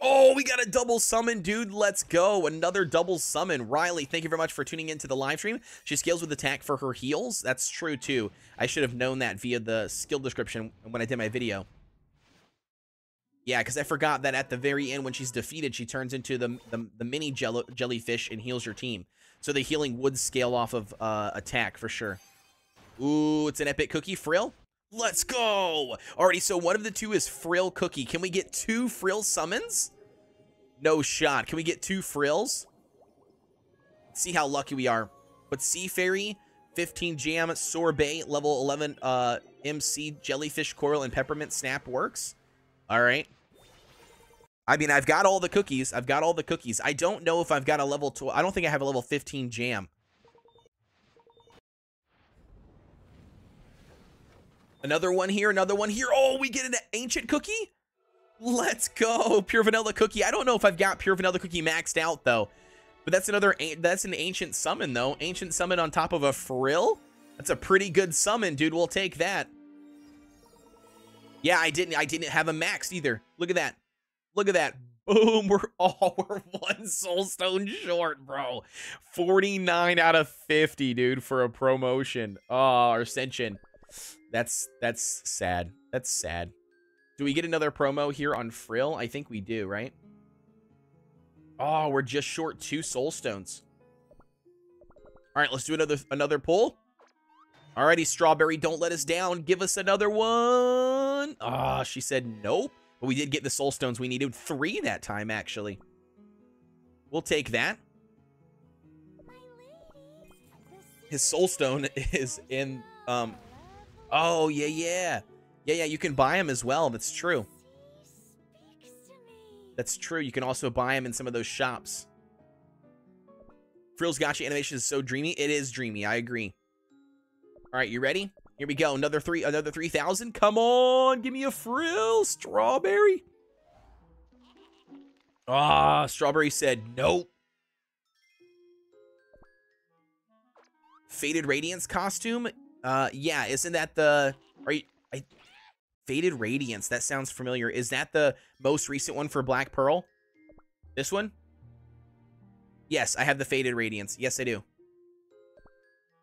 Oh, we got a double summon, dude. Let's go. Another double summon. Riley, thank you very much for tuning into the live stream. She scales with attack for her heals. That's true, too. I should have known that via the skill description when I did my video. Yeah, because I forgot that at the very end when she's defeated, she turns into the, the, the mini jello, jellyfish and heals your team. So the healing would scale off of uh, attack for sure. Ooh, it's an epic cookie. Frill? Let's go. Alrighty, so one of the two is Frill Cookie. Can we get two Frill summons? No shot. Can we get two Frills? Let's see how lucky we are. But Seafairy, fifteen Jam, Sorbet, level eleven uh, M C, Jellyfish, Coral, and Peppermint Snap works. Alright. I mean, I've got all the cookies. I've got all the cookies. I don't know if I've got a level twelve. I don't think I have a level fifteen Jam. Another one here, another one here. Oh, we get an ancient cookie? Let's go. Pure vanilla cookie. I don't know if I've got pure vanilla cookie maxed out, though. But that's another, that's an ancient summon, though. Ancient summon on top of a frill? That's a pretty good summon, dude. We'll take that. Yeah, I didn't, I didn't have a maxed either. Look at that. Look at that. Boom. We're all, oh, we're one soul stone short, bro. forty-nine out of fifty, dude, for a promotion. Oh, or ascension. That's that's sad. That's sad. Do we get another promo here on Frill? I think we do, right? Oh, we're just short two soul stones. All right, let's do another another pull. Alrighty, Strawberry, don't let us down. Give us another one. Ah, oh, she said nope. But we did get the soul stones we needed. Three that time, actually. We'll take that. His soul stone is in um oh, yeah, yeah. Yeah, yeah, you can buy them as well. That's true. That's true. You can also buy them in some of those shops. Frill's Gotcha animation is so dreamy. It is dreamy. I agree. All right, you ready? Here we go. Another three, another three thousand. Come on. Give me a Frill. Strawberry. Ah, Strawberry said nope. Faded Radiance costume. Uh, yeah, isn't that the, are you, I, Faded Radiance, that sounds familiar. Is that the most recent one for Black Pearl? This one? Yes, I have the Faded Radiance. Yes, I do.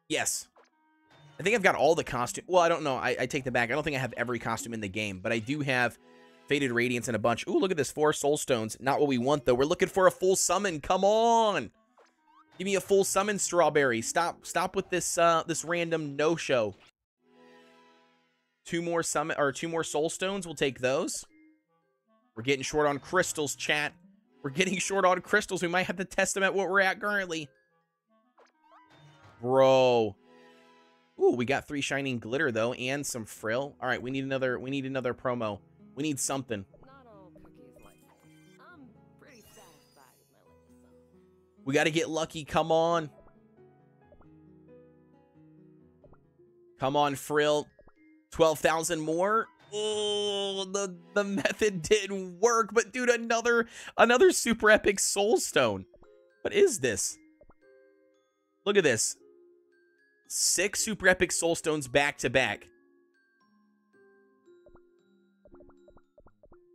Yes. I think I've got all the costume. Well, I don't know. I, I take that back. I don't think I have every costume in the game, but I do have Faded Radiance and a bunch. Ooh, look at this. Four soul stones. Not what we want, though. We're looking for a full summon. Come on. Give me a full summon, Strawberry. Stop, stop with this uh, this random no-show. Two more summon or two more soul stones. We'll take those. We're getting short on crystals, chat. We're getting short on crystals. We might have to test them at what we're at currently. Bro. Ooh, we got three shining glitter though, and some frill. All right, we need another. We need another promo. We need something. Not all cookies like that. I'm pretty satisfied. We got to get lucky. Come on. Come on, Frill. twelve thousand more. Oh, the, the method didn't work. But, dude, another, another super epic soul stone. What is this? Look at this. Six super epic soul stones back to back.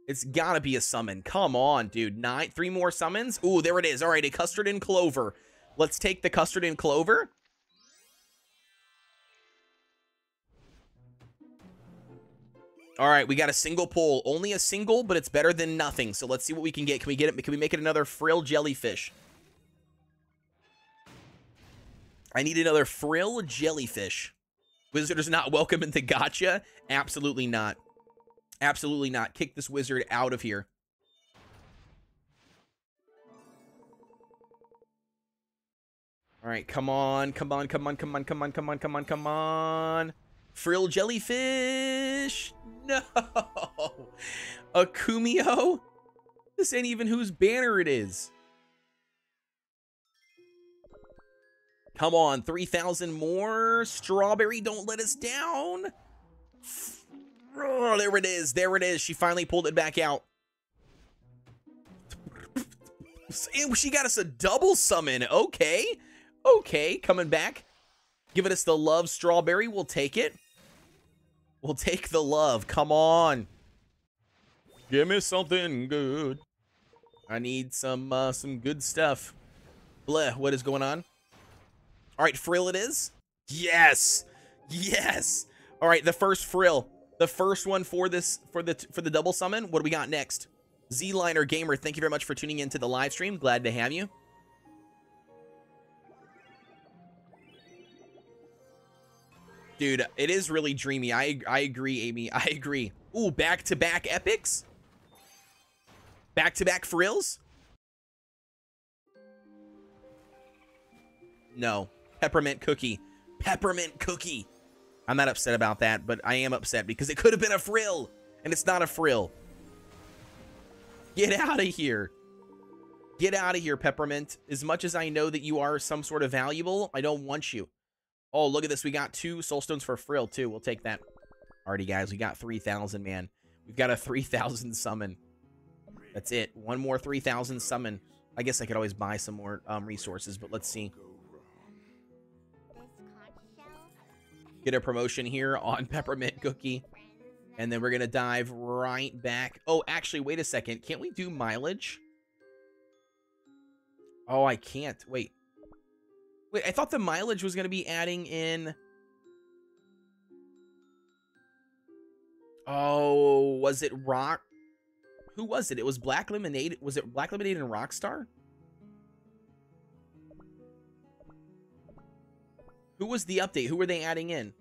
It's gotta be a summon. Come on, dude. Nine, three more summons. Ooh, there it is. All right, a Custard and Clover. Let's take the Custard and Clover. All right, we got a single pull. Only a single, but it's better than nothing. So let's see what we can get. Can we get it? Can we make it another Frill Jellyfish? I need another Frill Jellyfish. Wizard is not welcome in the gacha. Absolutely not. Absolutely not. Kick this wizard out of here. All right, come on, come on, come on, come on, come on, come on, come on, come on. Frill Jellyfish. No. Akumio? This ain't even whose banner it is. Come on, three thousand more. Strawberry, don't let us down. Oh, there it is. There it is. She finally pulled it back out. And she got us a double summon. Okay. Okay. Coming back. Giving us the love, Strawberry. We'll take it. We'll take the love. Come on. Give me something good. I need some uh, some good stuff. Bleh. What is going on? All right. Frill it is. Yes. Yes. All right. The first Frill. The first one for this for the for the double summon. What do we got next? Z-Liner Gamer, thank you very much for tuning into the live stream. Glad to have you. Dude, it is really dreamy. I I agree, Amy. I agree. Ooh, back-to-back epics. Back-to-back Frills? No. Peppermint cookie. Peppermint cookie. I'm not upset about that, but I am upset because it could have been a Frill, and it's not a Frill. Get out of here. Get out of here, Peppermint. As much as I know that you are some sort of valuable, I don't want you. Oh, look at this. We got two soul stones for Frill, too. We'll take that. Alrighty, guys. We got three thousand, man. We've got a three thousand summon. That's it. One more three thousand summon. I guess I could always buy some more um, resources, but let's see. Get a promotion here on Peppermint Cookie. And then we're going to dive right back. Oh, actually, wait a second. Can't we do mileage? Oh, I can't. Wait. Wait, I thought the mileage was going to be adding in. Oh, was it Rock? Who was it? It was Black Lemonade. Was it Black Lemonade and Rockstar? Who was the update? Who were they adding in?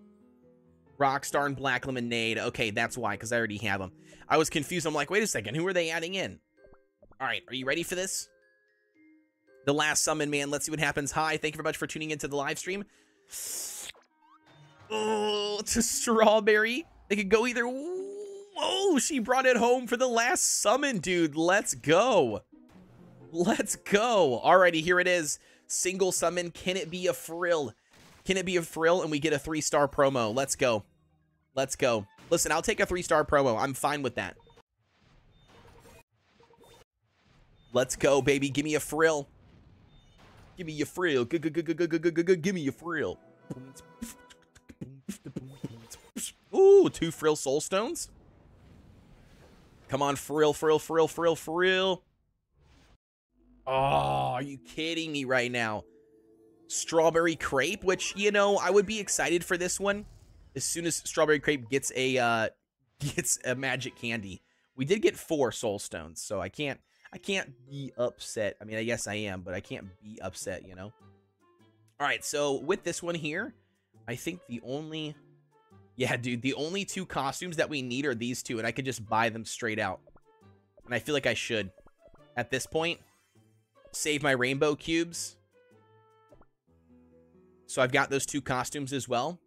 Rockstar and Black Lemonade. Okay, that's why, because I already have them. I was confused. I'm like, wait a second. Who are they adding in? All right, are you ready for this? The last summon, man. Let's see what happens. Hi, thank you very much for tuning into the live stream. Oh, it's a Strawberry. They could go either. Oh, she brought it home for the last summon, dude. Let's go. Let's go. All righty, here it is. Single summon. Can it be a Frill? Can it be a Frill and we get a three-star promo? Let's go. Let's go. Listen, I'll take a three-star promo. I'm fine with that. Let's go, baby. Give me a Frill. Give me your Frill. Give me your Frill. Ooh, two Frill soul stones. Come on, Frill, Frill, Frill, Frill, Frill. Oh, are you kidding me right now? Strawberry Crepe, which, you know, I would be excited for this one as soon as Strawberry Crepe gets a uh gets a magic candy. We did get four soul stones, so I can't I can't be upset. I mean, I guess I am, but I can't be upset, you know. All right, so with this one here, I think the only yeah, dude, the only two costumes that we need are these two, and I could just buy them straight out. And I feel like I should at this point save my rainbow cubes. So I've got those two costumes as well.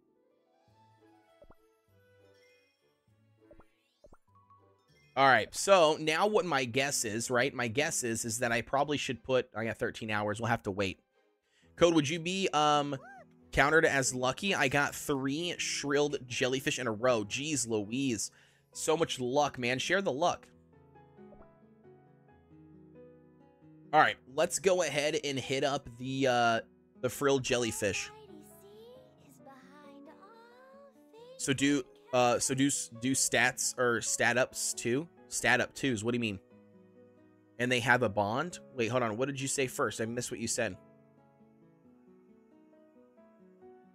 All right, so now what my guess is, right? My guess is is that I probably should put, I got thirteen hours. We'll have to wait. Code, would you be um countered as lucky? I got three Frilled Jellyfish in a row. Jeez Louise. So much luck, man. Share the luck. All right, let's go ahead and hit up the uh, the Frilled Jellyfish. So do uh, so do do stats or stat ups too? Stat up twos. What do you mean? And they have a bond? Wait, hold on. What did you say first? I missed what you said.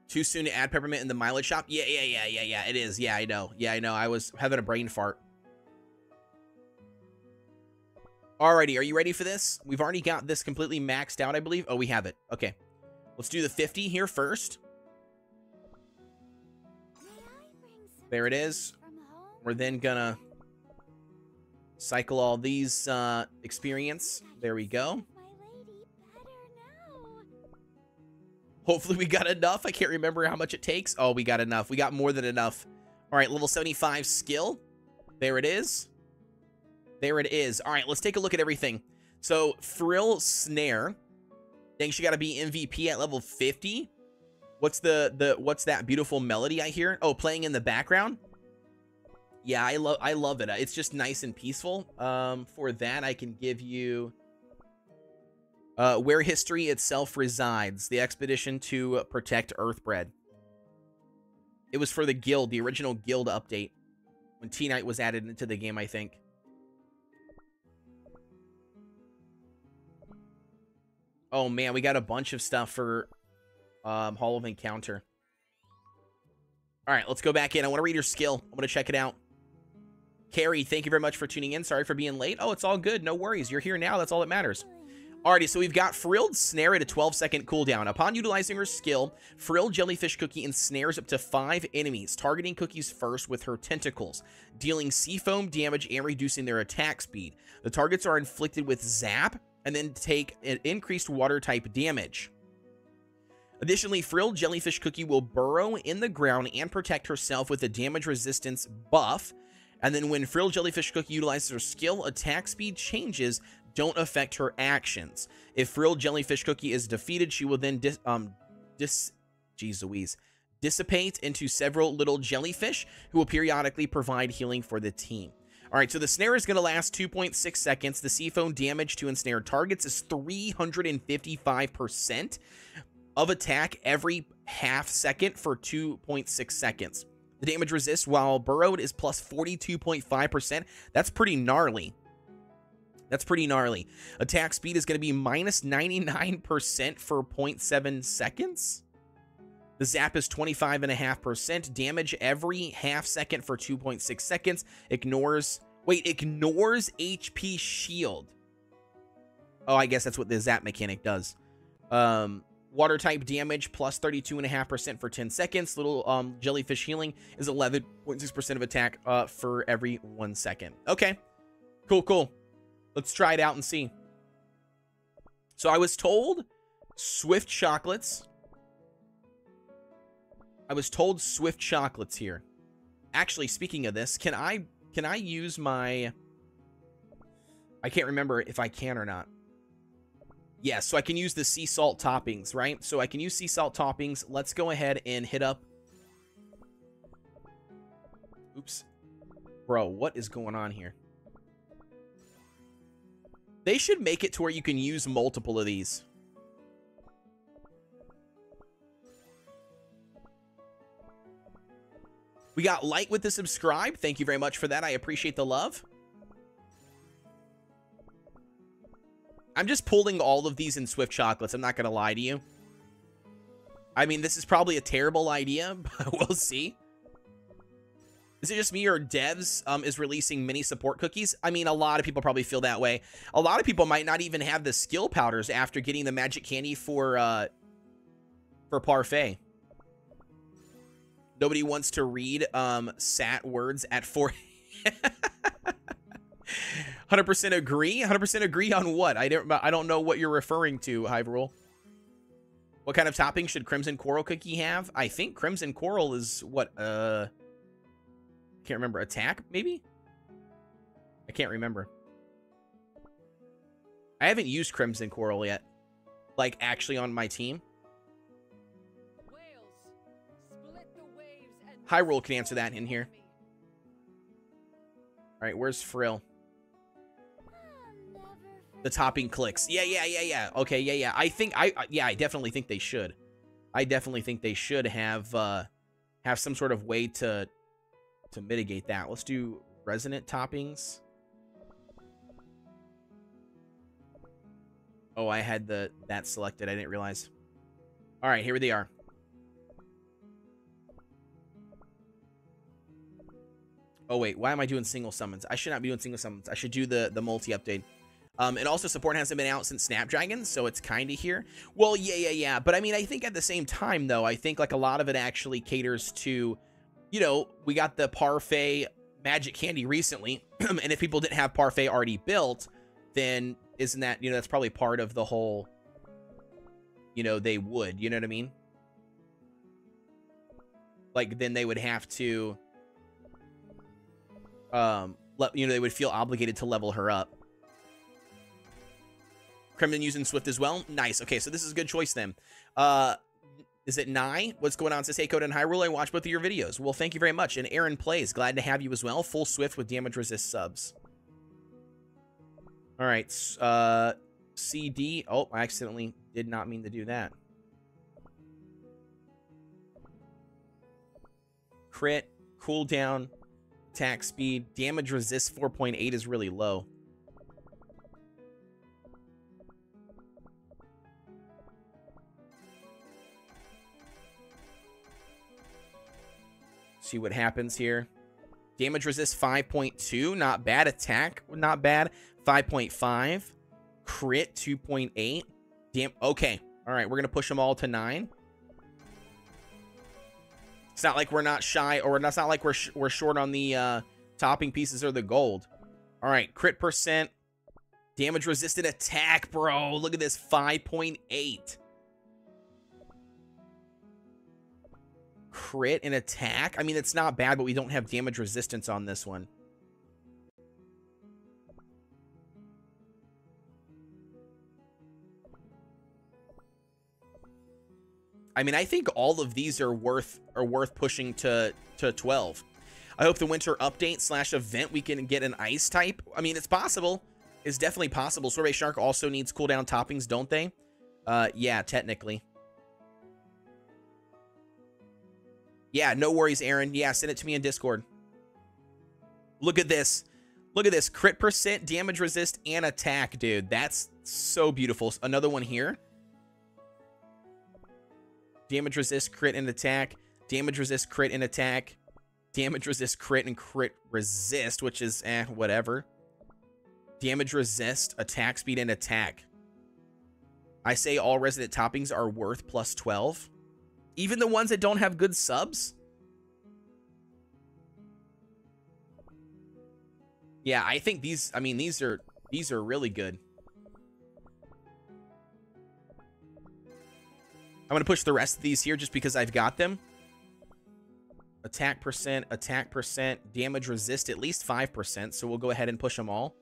Too soon to add peppermint in the mileage shop? Yeah, yeah, yeah, yeah, yeah. It is. Yeah, I know. Yeah, I know. I was having a brain fart. Alrighty, are you ready for this? We've already got this completely maxed out, I believe. Oh, we have it. Okay. Let's do the fifty here first. There it is. We're then gonna cycle all these uh, experience. There we go. Hopefully we got enough. I can't remember how much it takes. Oh, we got enough. We got more than enough. All right, level seventy-five skill. There it is. There it is. All right, let's take a look at everything. So, Frill Snare. Thanks, you got to be M V P at level fifty. What's the the what's that beautiful melody I hear? Oh, playing in the background. Yeah, I love I love it. It's just nice and peaceful. Um, for that, I can give you uh, where history itself resides. The expedition to protect Earthbred. It was for the guild, the original guild update, when T-Knight was added into the game, I think. Oh, man, we got a bunch of stuff for um, Hall of Encounter. All right, let's go back in. I want to read your skill. I want to check it out. Carrie, thank you very much for tuning in. Sorry for being late. Oh, it's all good. No worries. You're here now. That's all that matters. Alrighty, so we've got Frilled Snare at a twelve second cooldown. Upon utilizing her skill, Frilled Jellyfish Cookie ensnares up to five enemies, targeting cookies first with her tentacles, dealing sea foam damage and reducing their attack speed. The targets are inflicted with Zap, and then take an increased water type damage. Additionally, Frilled Jellyfish Cookie will burrow in the ground and protect herself with a damage resistance buff. And then when Frilled Jellyfish Cookie utilizes her skill, attack speed changes don't affect her actions. If Frilled Jellyfish Cookie is defeated, she will then dis, um, dis, geez Louise, dissipate into several little jellyfish who will periodically provide healing for the team. All right, so the snare is going to last two point six seconds. The seafoam damage to ensnare targets is three hundred fifty-five percent of attack every half second for two point six seconds. The damage resist while burrowed is plus forty-two point five percent. That's pretty gnarly. That's pretty gnarly. Attack speed is going to be minus ninety-nine percent for zero point seven seconds. The zap is twenty-five point five percent. Damage every half second for two point six seconds. Ignores... Wait, ignores H P shield. Oh, I guess that's what the zap mechanic does. Um, water type damage plus thirty-two point five percent for ten seconds. Little um, jellyfish healing is eleven point six percent of attack uh, for every one second. Okay. Cool, cool. Let's try it out and see. So I was told Swift Chocolates... I was told Swift Chocolates here. Actually, speaking of this, can I can I use my... I can't remember if I can or not. Yes, yeah, so I can use the sea salt toppings, right? So I can use sea salt toppings. Let's go ahead and hit up... Oops. Bro, what is going on here? They should make it to where you can use multiple of these. We got light with the subscribe. Thank you very much for that. I appreciate the love. I'm just pulling all of these in Swift Chocolates. I'm not going to lie to you. I mean, this is probably a terrible idea, but we'll see. Is it just me or devs um, is releasing mini support cookies? I mean, a lot of people probably feel that way. A lot of people might not even have the skill powders after getting the magic candy for, uh, for Parfait. Nobody wants to read um, sat words at four. one hundred percent agree. one hundred percent agree on what? I don't. I don't know what you're referring to, Hyrule. What kind of topping should Crimson Coral Cookie have? I think Crimson Coral is what. Uh, can't remember. Attack maybe. I can't remember. I haven't used Crimson Coral yet. Like, actually on my team. Hyrule can answer that in here. Alright, where's Frill? The topping clicks. Yeah, yeah, yeah, yeah. Okay, yeah, yeah. I think, I, yeah, I definitely think they should. I definitely think they should have, uh, have some sort of way to, to mitigate that. Let's do resonant toppings. Oh, I had the, that selected. I didn't realize. All right, here they are. Oh, wait, why am I doing single summons? I should not be doing single summons. I should do the, the multi-update. Um, and also support hasn't been out since Snapdragon, so it's kind of here. Well, yeah, yeah, yeah. But I mean, I think at the same time, though, I think like a lot of it actually caters to, you know, we got the Parfait Magic Candy recently. And if people didn't have Parfait already built, then isn't that, you know, that's probably part of the whole, you know, they would, you know what I mean? Like, then they would have to, um, let, you know, they would feel obligated to level her up. Kremlin using Swift as well. Nice. Okay, so this is a good choice then. Uh, is it Nye? What's going on? Says, hey, Code and Hyrule, I watched both of your videos. Well, thank you very much. And Aaron Plays, glad to have you as well. Full Swift with damage resist subs. All right. Uh, C D. Oh, I accidentally did not mean to do that. Crit, cooldown, attack speed, damage resist four point eight is really low. See what happens here. Damage resist five point two, not bad. Attack, not bad. five point five, crit two point eight. Damn. Okay, all right, we're gonna push them all to nine. It's not like we're not shy, or that's not like we're sh we're short on the uh, topping pieces or the gold. All right, crit percent, damage resistant attack, bro. Look at this, five point eight. Crit and attack. I mean, it's not bad, but we don't have damage resistance on this one. I mean, I think all of these are worth are worth pushing to to twelve. I hope the winter update slash event we can get an ice type. I mean, it's possible. It's definitely possible. Sorbet Shark also needs cooldown toppings, don't they? Uh, yeah, technically. Yeah, no worries, Aaron. Yeah, send it to me in Discord. Look at this. Look at this. Crit percent, damage resist, and attack, dude. That's so beautiful. Another one here. Damage resist, crit, and attack. Damage resist, crit, and attack. Damage resist, crit, and crit resist, which is, eh, whatever. Damage resist, attack speed, and attack. I say all resident toppings are worth plus twelve. Even the ones that don't have good subs? Yeah, I think these, I mean, these are, these are really good. I'm going to push the rest of these here just because I've got them. Attack percent, attack percent, damage resist at least five percent. So we'll go ahead and push them all.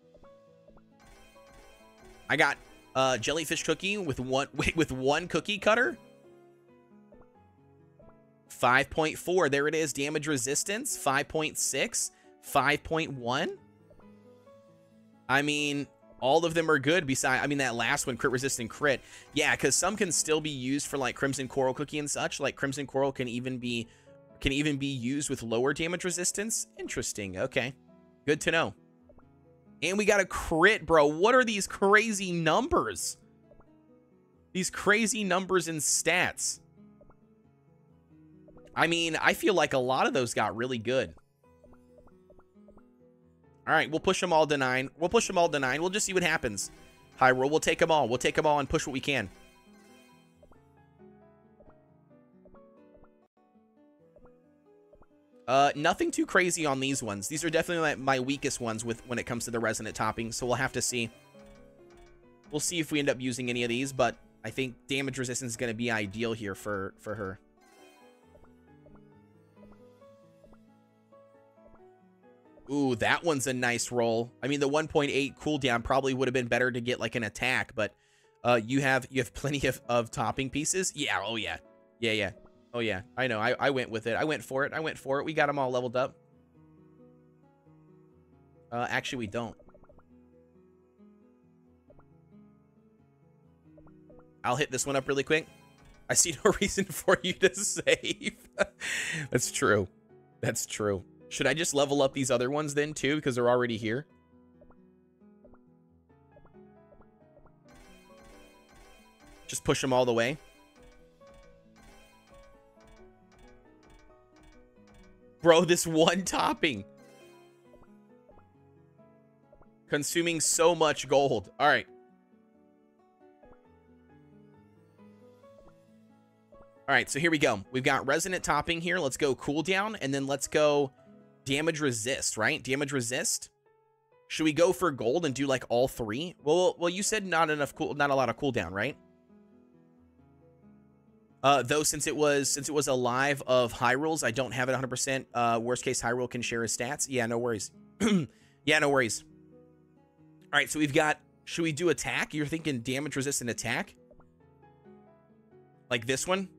I got uh, jellyfish cookie with one, with one cookie cutter. five point four, there it is. Damage resistance, five point six, five point one. I mean, all of them are good besides, I mean, that last one, crit resistant crit. Yeah, because some can still be used for like Crimson Coral Cookie and such. Like Crimson Coral can even be, can even be used with lower damage resistance. Interesting, okay. Good to know. And we got a crit, bro. What are these crazy numbers? These crazy numbers and stats. I mean, I feel like a lot of those got really good. All right, we'll push them all to nine. We'll push them all to nine. We'll just see what happens. Hyrule, we'll take them all. We'll take them all and push what we can. Uh, nothing too crazy on these ones. These are definitely my, my weakest ones with when it comes to the resonant toppings, so we'll have to see. We'll see if we end up using any of these, but I think damage resistance is going to be ideal here for, for her. Ooh, that one's a nice roll. I mean, the one point eight cooldown probably would have been better to get like an attack, but uh, you have you have plenty of, of topping pieces. Yeah, oh yeah. Yeah, yeah. Oh yeah, I know, I, I went with it. I went for it, I went for it. We got them all leveled up. Uh, actually, we don't. I'll hit this one up really quick. I see no reason for you to save. That's true. That's true. Should I just level up these other ones then, too, because they're already here? Just push them all the way. Bro, this one topping. Consuming so much gold. All right. All right, so here we go. We've got resonant topping here. Let's go cooldown, and then let's go damage resist, right? Damage resist. Should we go for gold and do like all three? Well, well, you said not enough cool, not a lot of cooldown, right? Uh, though since it was since it was a live of Hyrule's, I don't have it one hundred percent. Uh, worst case, Hyrule can share his stats. Yeah, no worries. Yeah, no worries. All right, so we've got. Should we do attack? You're thinking damage resist and attack, like this one.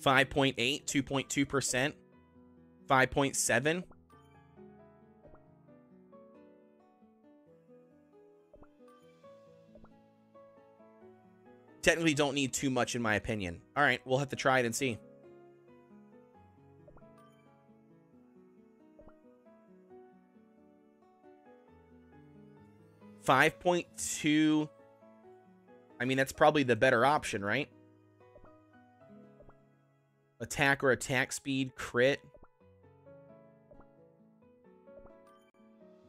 five point eight, two point two percent, five point seven. Technically don't need too much in my opinion. All right, we'll have to try it and see. five point two. I mean, that's probably the better option, right? Attack or attack speed, crit.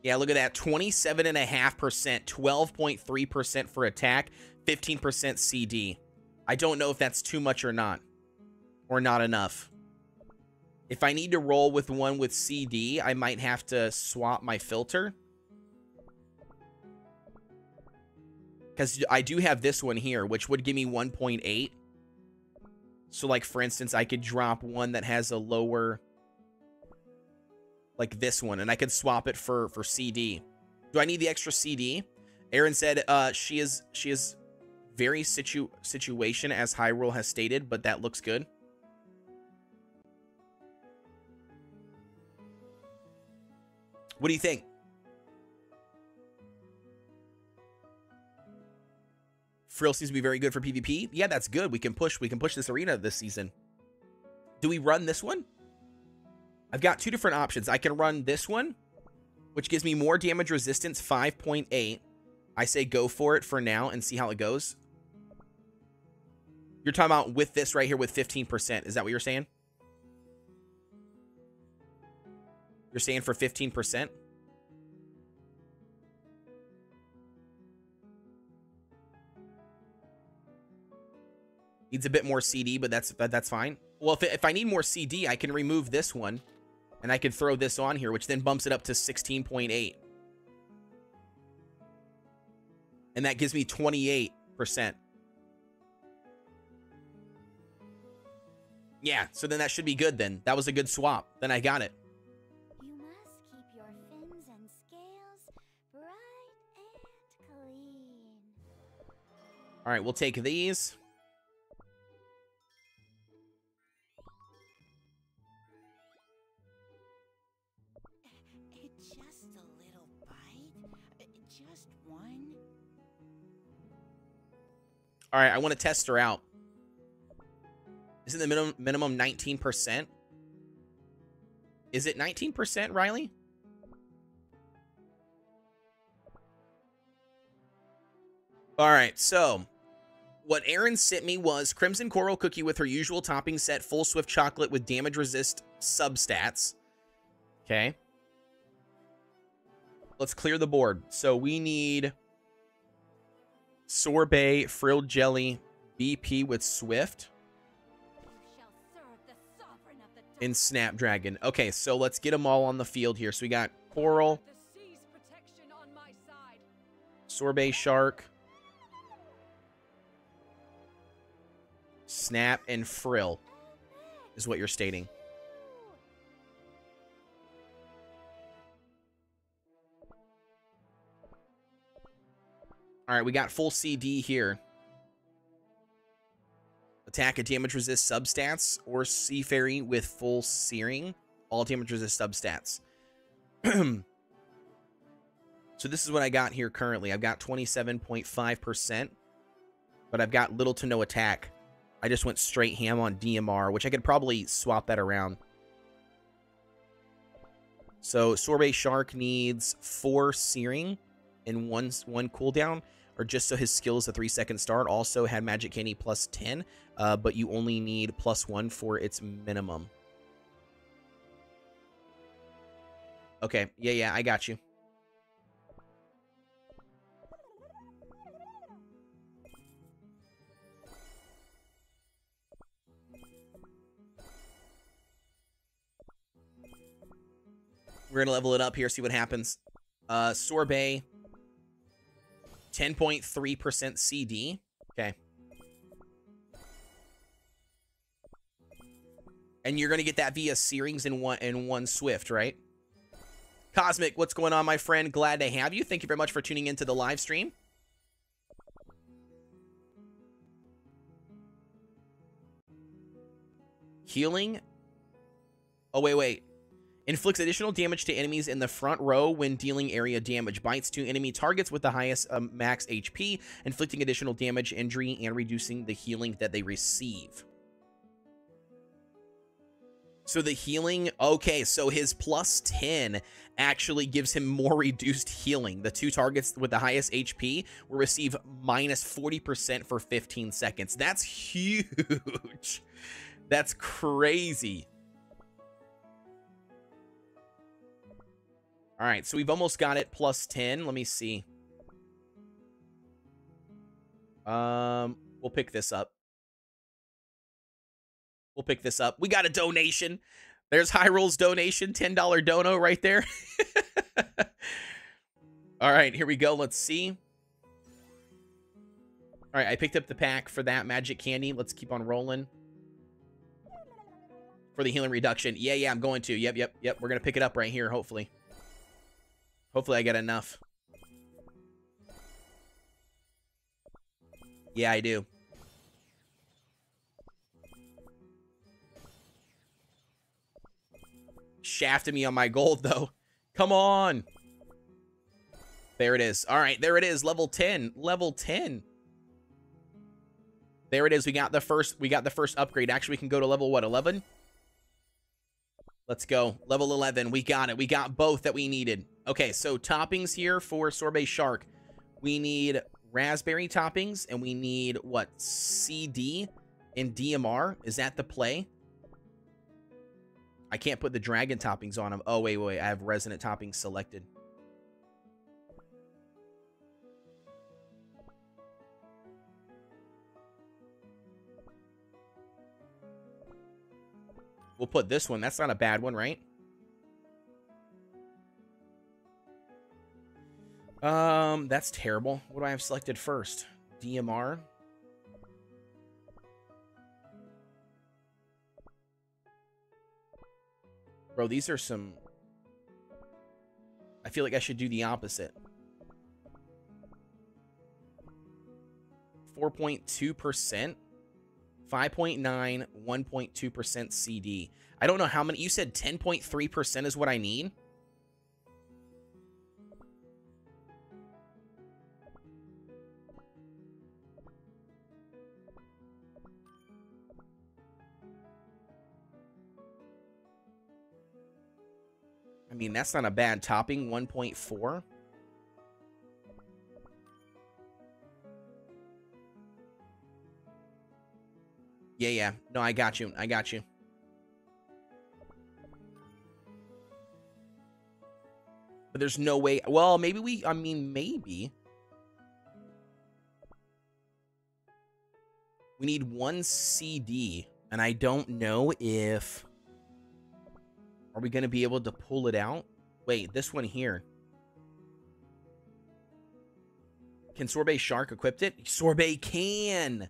Yeah, look at that. twenty-seven point five percent, twelve point three percent for attack, fifteen percent C D. I don't know if that's too much or not. Or not enough. If I need to roll with one with C D, I might have to swap my filter. Because I do have this one here, which would give me one point eight. So, like, for instance, I could drop one that has a lower, like this one, and I could swap it for, for C D. Do I need the extra C D? Erin said uh, she is she is very situ situation, as Hyrule has stated, but that looks good. What do you think? Frill seems to be very good for PvP. Yeah, that's good. We can push. We can push this arena this season. Do we run this one? I've got two different options. I can run this one, which gives me more damage resistance, five point eight. I say go for it for now and see how it goes. You're talking about with this right here with fifteen percent. Is that what you're saying? You're saying for fifteen percent? Needs a bit more C D, but that's that's fine. Well, if, if I need more C D, I can remove this one, and I can throw this on here, which then bumps it up to sixteen point eight. And that gives me twenty-eight percent. Yeah, so then that should be good then. That was a good swap. Then I got it. You must keep your fins and scales bright and clean. All right, we'll take these. All right, I want to test her out. Isn't the minimum minimum nineteen percent? Is it nineteen percent, Riley? All right, so what Erin sent me was Crimson Coral Cookie with her usual topping set, full swift chocolate with damage resist substats. Okay. Let's clear the board. So we need Sorbet, Frilled Jelly, B P with Swift, and Snapdragon. Okay, so let's get them all on the field here. So we got Coral, Sorbet Shark, Snap, and Frill is what you're stating. All right, we got full C D here. Attack a damage resist substats or Seafairy with full searing. All damage resist substats. So this is what I got here currently. I've got twenty-seven point five percent, but I've got little to no attack. I just went straight ham on D M R, which I could probably swap that around. So Sorbet Shark needs four searing and one, one cooldown, or just so his skill is a three-second start. Also had Magic Candy plus ten, uh, but you only need plus one for its minimum. Okay, yeah, yeah, I got you. We're going to level it up here, see what happens. Uh, Sorbet, ten point three percent C D. Okay. And you're going to get that via Searings in one, in one Swift, right? Cosmic, what's going on, my friend? Glad to have you. Thank you very much for tuning into the live stream. Healing. Oh, wait, wait. Inflicts additional damage to enemies in the front row when dealing area damage. Bites two enemy targets with the highest um, max H P, inflicting additional damage, injury, and reducing the healing that they receive. So the healing... Okay, so his plus ten actually gives him more reduced healing. The two targets with the highest H P will receive minus forty percent for fifteen seconds. That's huge. That's crazy. All right, so we've almost got it plus ten. Let me see. Um, we'll pick this up. We'll pick this up. We got a donation. There's Hyrule's donation, ten dollar dono right there. All right, here we go. Let's see. All right, I picked up the pack for that magic candy. Let's keep on rolling. For the healing reduction. Yeah, yeah, I'm going to. Yep, yep, yep. We're going to pick it up right here, hopefully. Hopefully I get enough. Yeah, I do. Shafted me on my gold, though. Come on. There it is. All right, there it is. Level ten. Level ten. There it is. We got the first, we got the first upgrade. Actually, we can go to level, what, eleven? Let's go. Level eleven. We got it. We got both that we needed. Okay, so toppings here for Sorbet Shark. We need raspberry toppings, and we need, what, C D and D M R? Is that the play? I can't put the dragon toppings on them. Oh, wait, wait, wait. I have resonant toppings selected. We'll put this one. That's not a bad one, right? Um, that's terrible. What do I have selected first? D M R. Bro, these are some... I feel like I should do the opposite. four point two percent. five point nine, one point two percent C D. I don't know how many. You said ten point three percent is what I need? I mean, that's not a bad topping. one point four. Yeah, yeah. No, I got you. I got you. But there's no way. Well, maybe we... I mean, maybe. We need one C D. And I don't know if... Are we going to be able to pull it out? Wait, this one here. Can Sorbet Shark equip it? Sorbet can!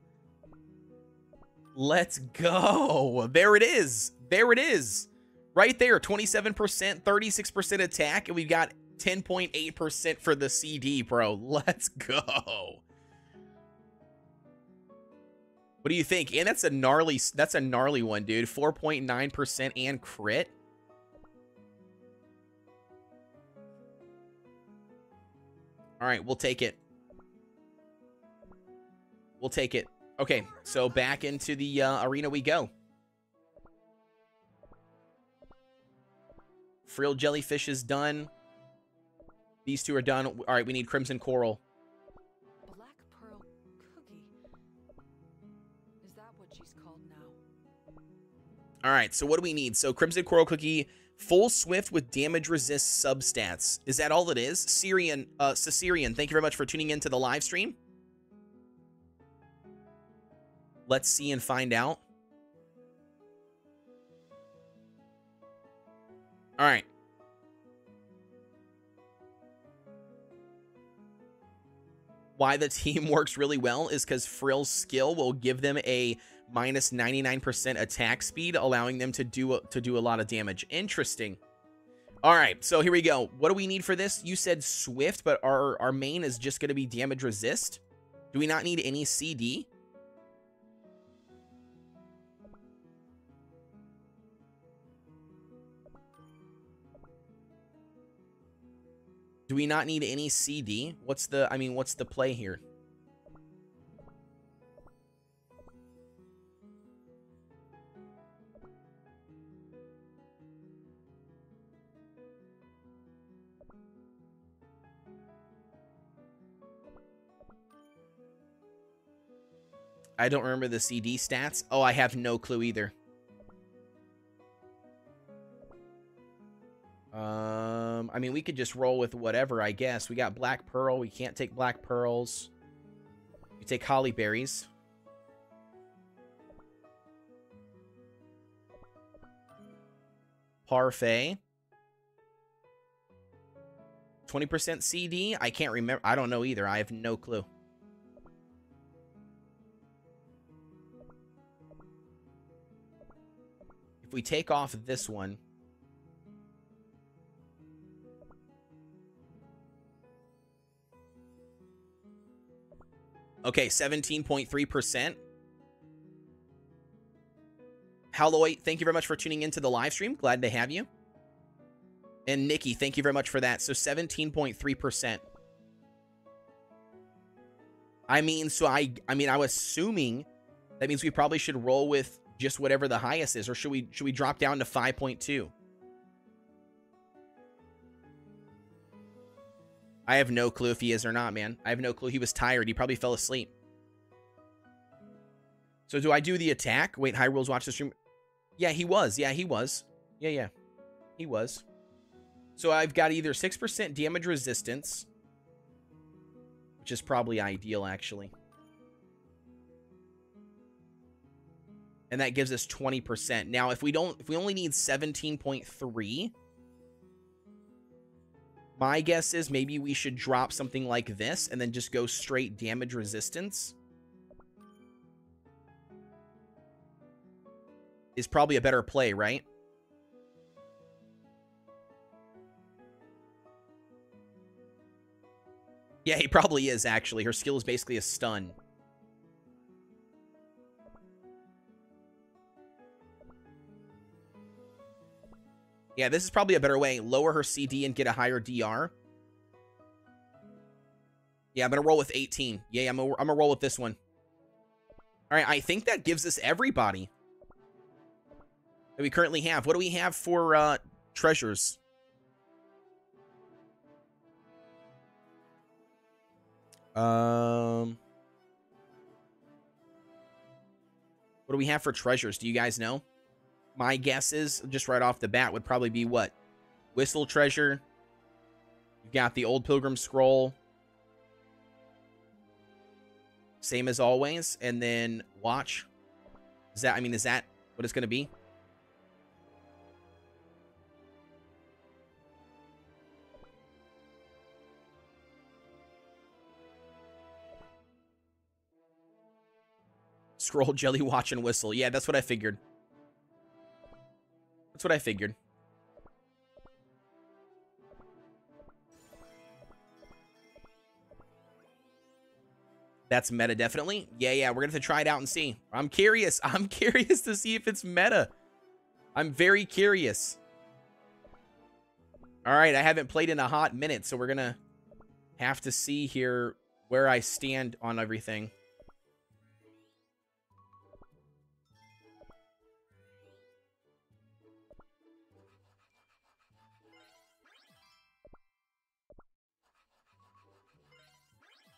Let's go. There it is. There it is. Right there. twenty-seven percent, thirty-six percent attack, and we've got ten point eight percent for the C D, bro. Let's go. What do you think? And that's a gnarly, that's a gnarly one, dude. four point nine percent and crit. All right, we'll take it. We'll take it. Okay, so back into the uh, arena we go. Frilled Jellyfish is done. These two are done. All right, we need Crimson Coral. Black Pearl Cookie. Is that what she's called now? All right, so what do we need? So Crimson Coral Cookie, full swift with damage resist substats. Is that all it is? Syrian, uh, Caesarian, thank you very much for tuning into the live stream. Let's see and find out. All right. Why the team works really well is because Frill's skill will give them a minus ninety-nine percent attack speed, allowing them to do a, to do a lot of damage. Interesting. All right, so here we go. What do we need for this? You said swift, but our, our main is just going to be damage resist. Do we not need any C D? Do we not need any C D? What's the, I mean, what's the play here? I don't remember the C D stats. Oh, I have no clue either. Um, I mean, we could just roll with whatever, I guess. We got Black Pearl. We can't take Black Pearls. We take Hollyberries. Parfait. twenty percent C D? I can't remember. I don't know either. I have no clue. If we take off this one... Okay, seventeen point three percent. Halloy, thank you very much for tuning into the live stream. Glad to have you. And Nikki, thank you very much for that. So seventeen point three percent. I mean, so I I mean, I'm assuming that means we probably should roll with just whatever the highest is, or should we should we drop down to five point two? I have no clue if he is or not, man. I have no clue. He was tired. He probably fell asleep. So do I do the attack? Wait, Hyrule's watched the stream. Yeah, he was. Yeah, he was. Yeah, yeah. He was. So I've got either six percent damage resistance, which is probably ideal, actually. And that gives us twenty percent. Now, if we don't, if we only need seventeen point three... my guess is maybe we should drop something like this and then just go straight damage resistance. Is probably a better play, right? Yeah, he probably is, actually. Her skill is basically a stun. Yeah, this is probably a better way. Lower her C D and get a higher D R. Yeah, I'm going to roll with eighteen. Yeah, I'm going to roll with this one. All right, I think that gives us everybody that we currently have. What do we have for uh, treasures? Um, What do we have for treasures? Do you guys know? My guess is, just right off the bat, would probably be what? Whistle Treasure. You've got the Old Pilgrim Scroll. Same as always. And then Watch. Is that, I mean, is that what it's going to be? Scroll, Jelly, Watch, and Whistle. Yeah, that's what I figured. That's what I figured. That's meta, definitely. Yeah, yeah, we're gonna have to try it out and see. I'm curious. I'm curious to see if it's meta. I'm very curious. All right, I haven't played in a hot minute, so we're gonna have to see here where I stand on everything.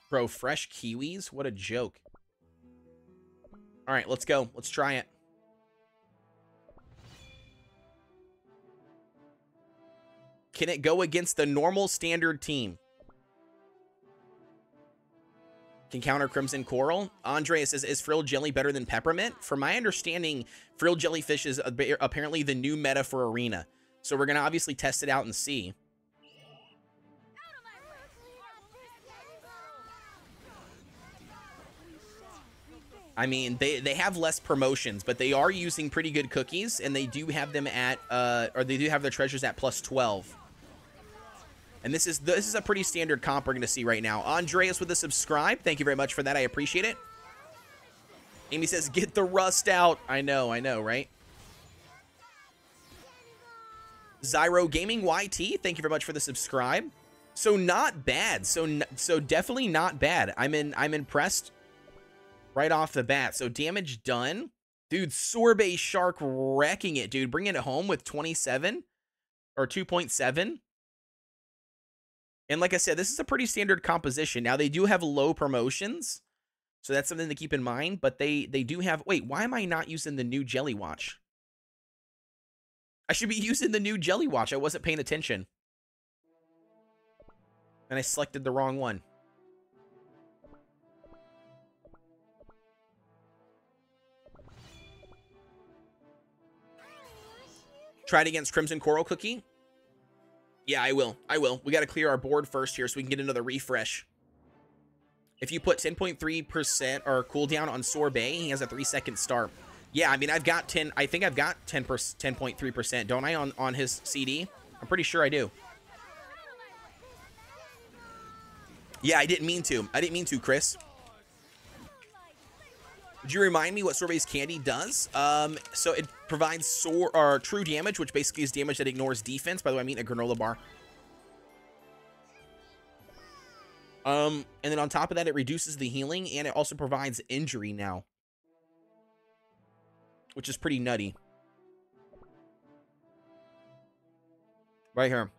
Bro, fresh kiwis? What a joke. All right, let's go. Let's try it. Can it go against the normal standard team? Can counter Crimson Coral? Andrea says, is Frilled Jelly better than Peppermint? From my understanding, Frilled Jellyfish is apparently the new meta for Arena. So we're going to obviously test it out and see. I mean, they, they have less promotions, but they are using pretty good cookies, and they do have them at, uh, or they do have their treasures at plus twelve. And this is, this is a pretty standard comp we're going to see right now. Andreas with a subscribe. Thank you very much for that. I appreciate it. Amy says, get the rust out. I know, I know, right? Zyro Gaming Y T, thank you very much for the subscribe. So not bad. So, so definitely not bad. I'm in, I'm impressed. Right off the bat. So damage done. Dude, Sorbet Shark wrecking it, dude. Bringing it home with twenty-seven or two point seven. And like I said, this is a pretty standard composition. Now, they do have low promotions. So that's something to keep in mind. But they, they do have... Wait, why am I not using the new Jelly Watch? I should be using the new Jelly Watch. I wasn't paying attention. And I selected the wrong one. Tried against Crimson Coral Cookie? Yeah, I will. I will. We got to clear our board first here so we can get another refresh. If you put ten point three percent or cooldown on Sorbet, he has a three second start. Yeah, I mean, I've got ten. I think I've got ten point three percent, don't I, on, on his C D? I'm pretty sure I do. Yeah, I didn't mean to. I didn't mean to, Chris. Would you remind me what Sorbet's Candy does? Um, so it provides sore, or true damage, which basically is damage that ignores defense. By the way, I mean a granola bar. Um, and then on top of that, it reduces the healing, and it also provides injury now, which is pretty nutty. Right here.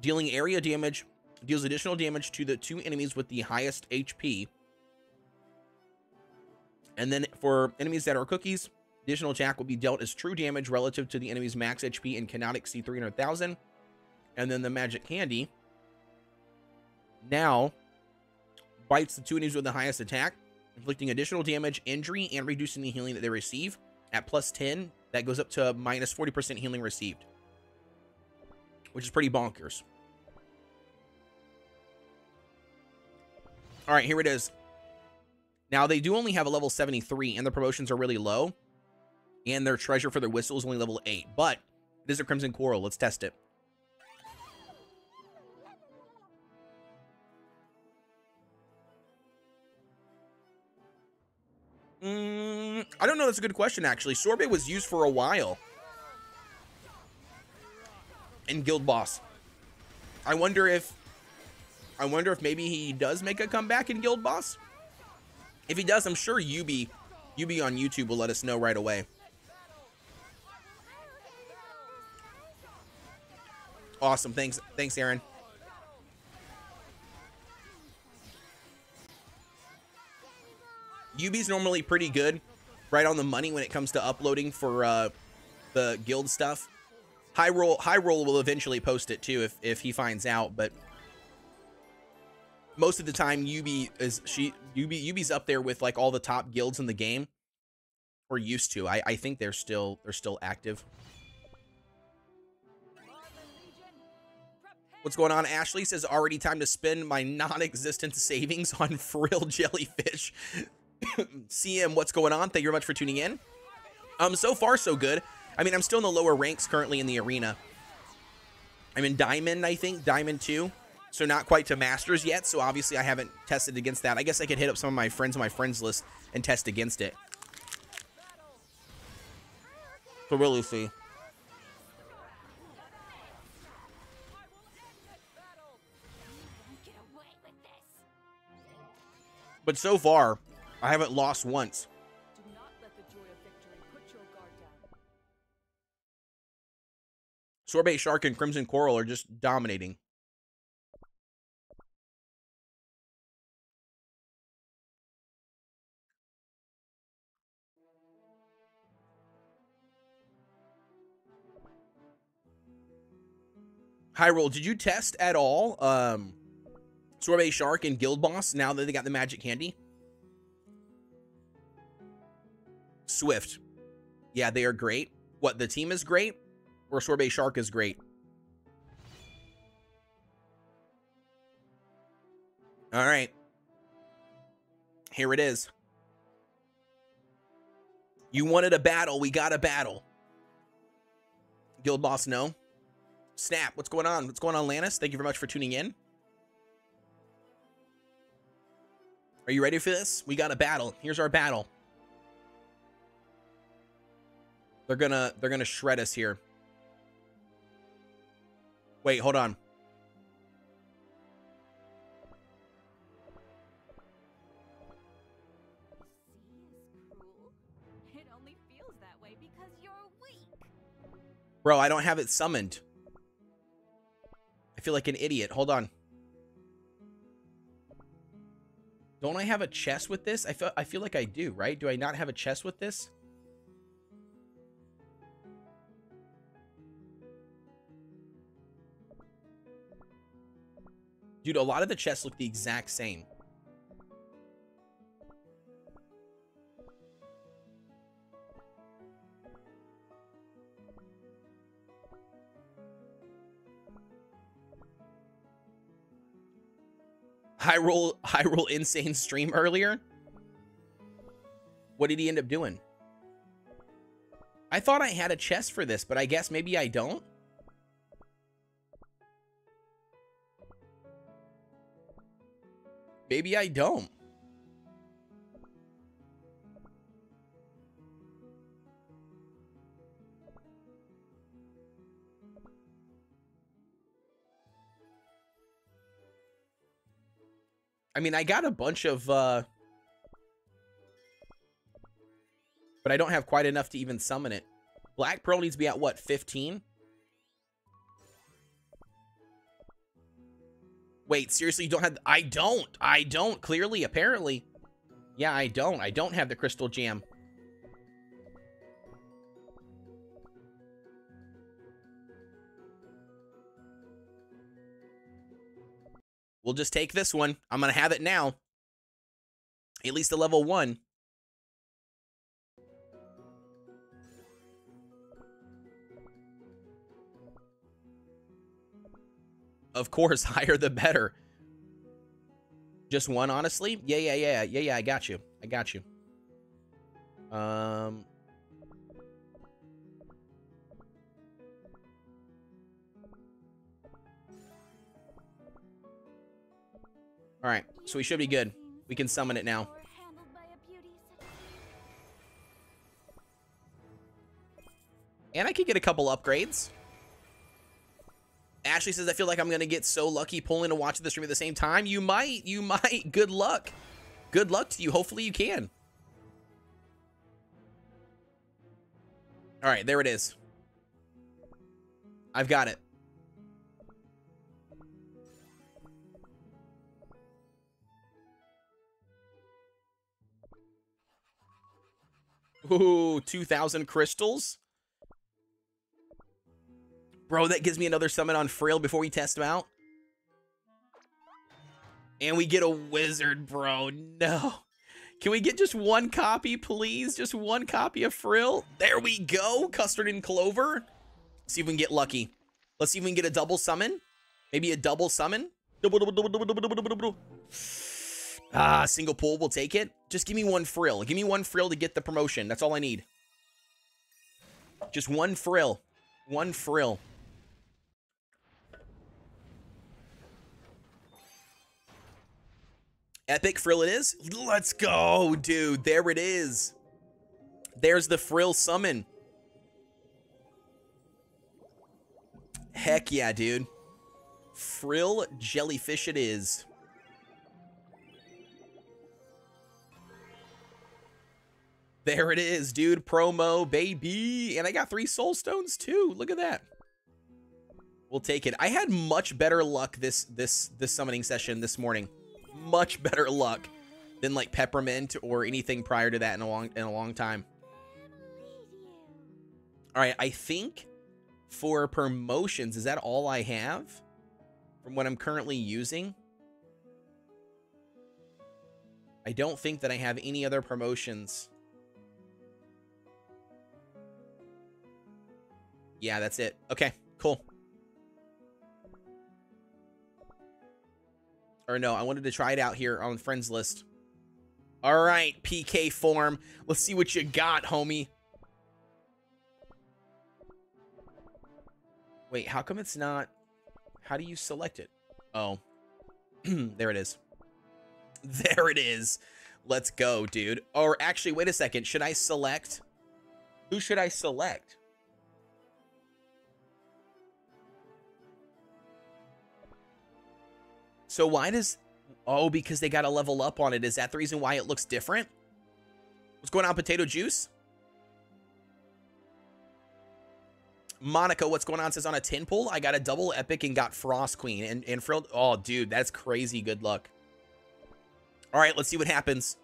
Dealing area damage, deals additional damage to the two enemies with the highest H P. And then for enemies that are cookies, additional attack will be dealt as true damage relative to the enemy's max H P and cannot exceed three hundred thousand. And then the magic candy now bites the two enemies with the highest attack, inflicting additional damage, injury, and reducing the healing that they receive. At plus ten, that goes up to minus forty percent healing received, which is pretty bonkers. All right, here it is. Now, they do only have a level seventy-three, and their promotions are really low. And their treasure for their whistle is only level eight. But it is a Crimson Coral. Let's test it. Mm, I don't know. That's a good question, actually. Sorbet was used for a while in Guild Boss. I wonder if... I wonder if maybe he does make a comeback in Guild Boss? If he does, I'm sure Yubi, Yubi on YouTube will let us know right away. Awesome. Thanks. Thanks, Aaron. Yubi's normally pretty good, right on the money when it comes to uploading for uh, the guild stuff. Hyrule, Hyrule will eventually post it too if, if he finds out, but... Most of the time, Yubi is she Yubi Yubi's up there with like all the top guilds in the game, or used to. I I think they're still they're still active. What's going on? Ashley says already time to spend my non-existent savings on Frilled Jellyfish. C M, what's going on? Thank you very much for tuning in. Um, so far so good. I mean, I'm still in the lower ranks currently in the arena. I'm in Diamond, I think Diamond two. so not quite to Masters yet, so obviously I haven't tested against that. I guess I could hit up some of my friends on my friends list and test against it. To really see. But so far, I haven't lost once. Do not let the joy of victory put your guard down. Sorbet Shark and Crimson Coral are just dominating. Hyrule, did you test at all? Um... Sorbet Shark and Guild Boss, now that they got the magic candy. Swift. Yeah, they are great. What, the team is great? Or Sorbet Shark is great? All right. Here it is. You wanted a battle. We got a battle. Guild Boss, no. Snap, what's going on? What's going on, Lannis? Thank you very much for tuning in. Are you ready for this? We got a battle. Here's our battle. They're gonna they're gonna shred us here. Wait, hold on. It only feels that way because you're weak. Bro, I don't have it summoned. I feel like an idiot. Hold on. Don't I have a chest with this? I feel, I feel like I do, right? Do I not have a chest with this? Dude, a lot of the chests look the exact same. Hyrule, Hyrule Insane stream earlier. What did he end up doing? I thought I had a chest for this, but I guess maybe I don't. Maybe I don't. I mean, I got a bunch of, uh, but I don't have quite enough to even summon it. Black Pearl needs to be at, what, fifteen? Wait, seriously, you don't have, I don't, I don't, clearly, apparently. Yeah, I don't, I don't have the Crystal Jam. We'll just take this one. I'm going to have it now. At least a level one. Of course, higher the better. Just one, honestly? Yeah, yeah, yeah. Yeah, yeah, I got you. I got you. Um... All right, so we should be good. We can summon it now. And I could get a couple upgrades. Ashley says, I feel like I'm going to get so lucky pulling and watching the stream at the same time. You might, you might. Good luck. Good luck to you. Hopefully you can. All right, there it is. I've got it. Ooh, two thousand crystals. Bro, that gives me another summon on Frill before we test him out. And we get a wizard, bro. No. Can we get just one copy, please? Just one copy of Frill. There we go. Custard and Clover. Let's see if we can get lucky. Let's see if we can get a double summon. Maybe a double summon. Double, double, double, double, double, double, double. Ah, single pull, we'll take it. Just give me one Frill. Give me one Frill to get the promotion. That's all I need. Just one Frill. One Frill. Epic Frill it is. Let's go, dude. There it is. There's the Frill summon. Heck yeah, dude. Frill Jellyfish it is. There it is, dude. Promo, baby. And I got three soul stones, too. Look at that. We'll take it. I had much better luck this this this summoning session this morning. Much better luck than like Peppermint or anything prior to that in a long in a long time. All right, I think for promotions, is that all I have from what I'm currently using? I don't think that I have any other promotions. Yeah, that's it. Okay, cool. Or no, I wanted to try it out here on friends list. All right, P K form. Let's see what you got, homie. Wait, how come it's not? How do you select it? Oh, there it is. There it is. Let's go, dude. Or actually, wait a second. Should I select? Who should I select? So why does, oh, because they got a level up on it. Is that the reason why it looks different? What's going on, Potato Juice? Monica, what's going on? Says on a tin pull, I got a double epic and got Frost Queen and, and Frilled. Oh, dude, that's crazy good luck. All right, let's see what happens.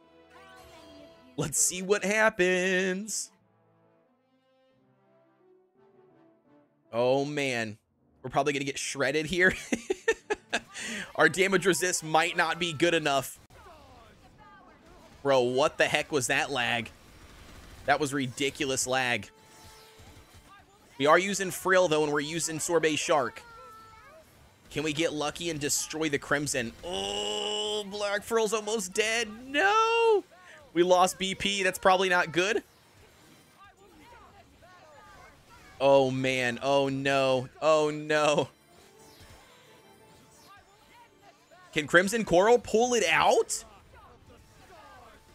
Let's see what happens. Oh, man. We're probably going to get shredded here. Our damage resist might not be good enough. Bro, what the heck was that lag? That was ridiculous lag. We are using Frill, though, and we're using Sorbet Shark. Can we get lucky and destroy the Crimson? Oh, Black Frill's almost dead. No! We lost B P. That's probably not good. Oh, man. Oh, no. Oh, no. Can Crimson Coral pull it out?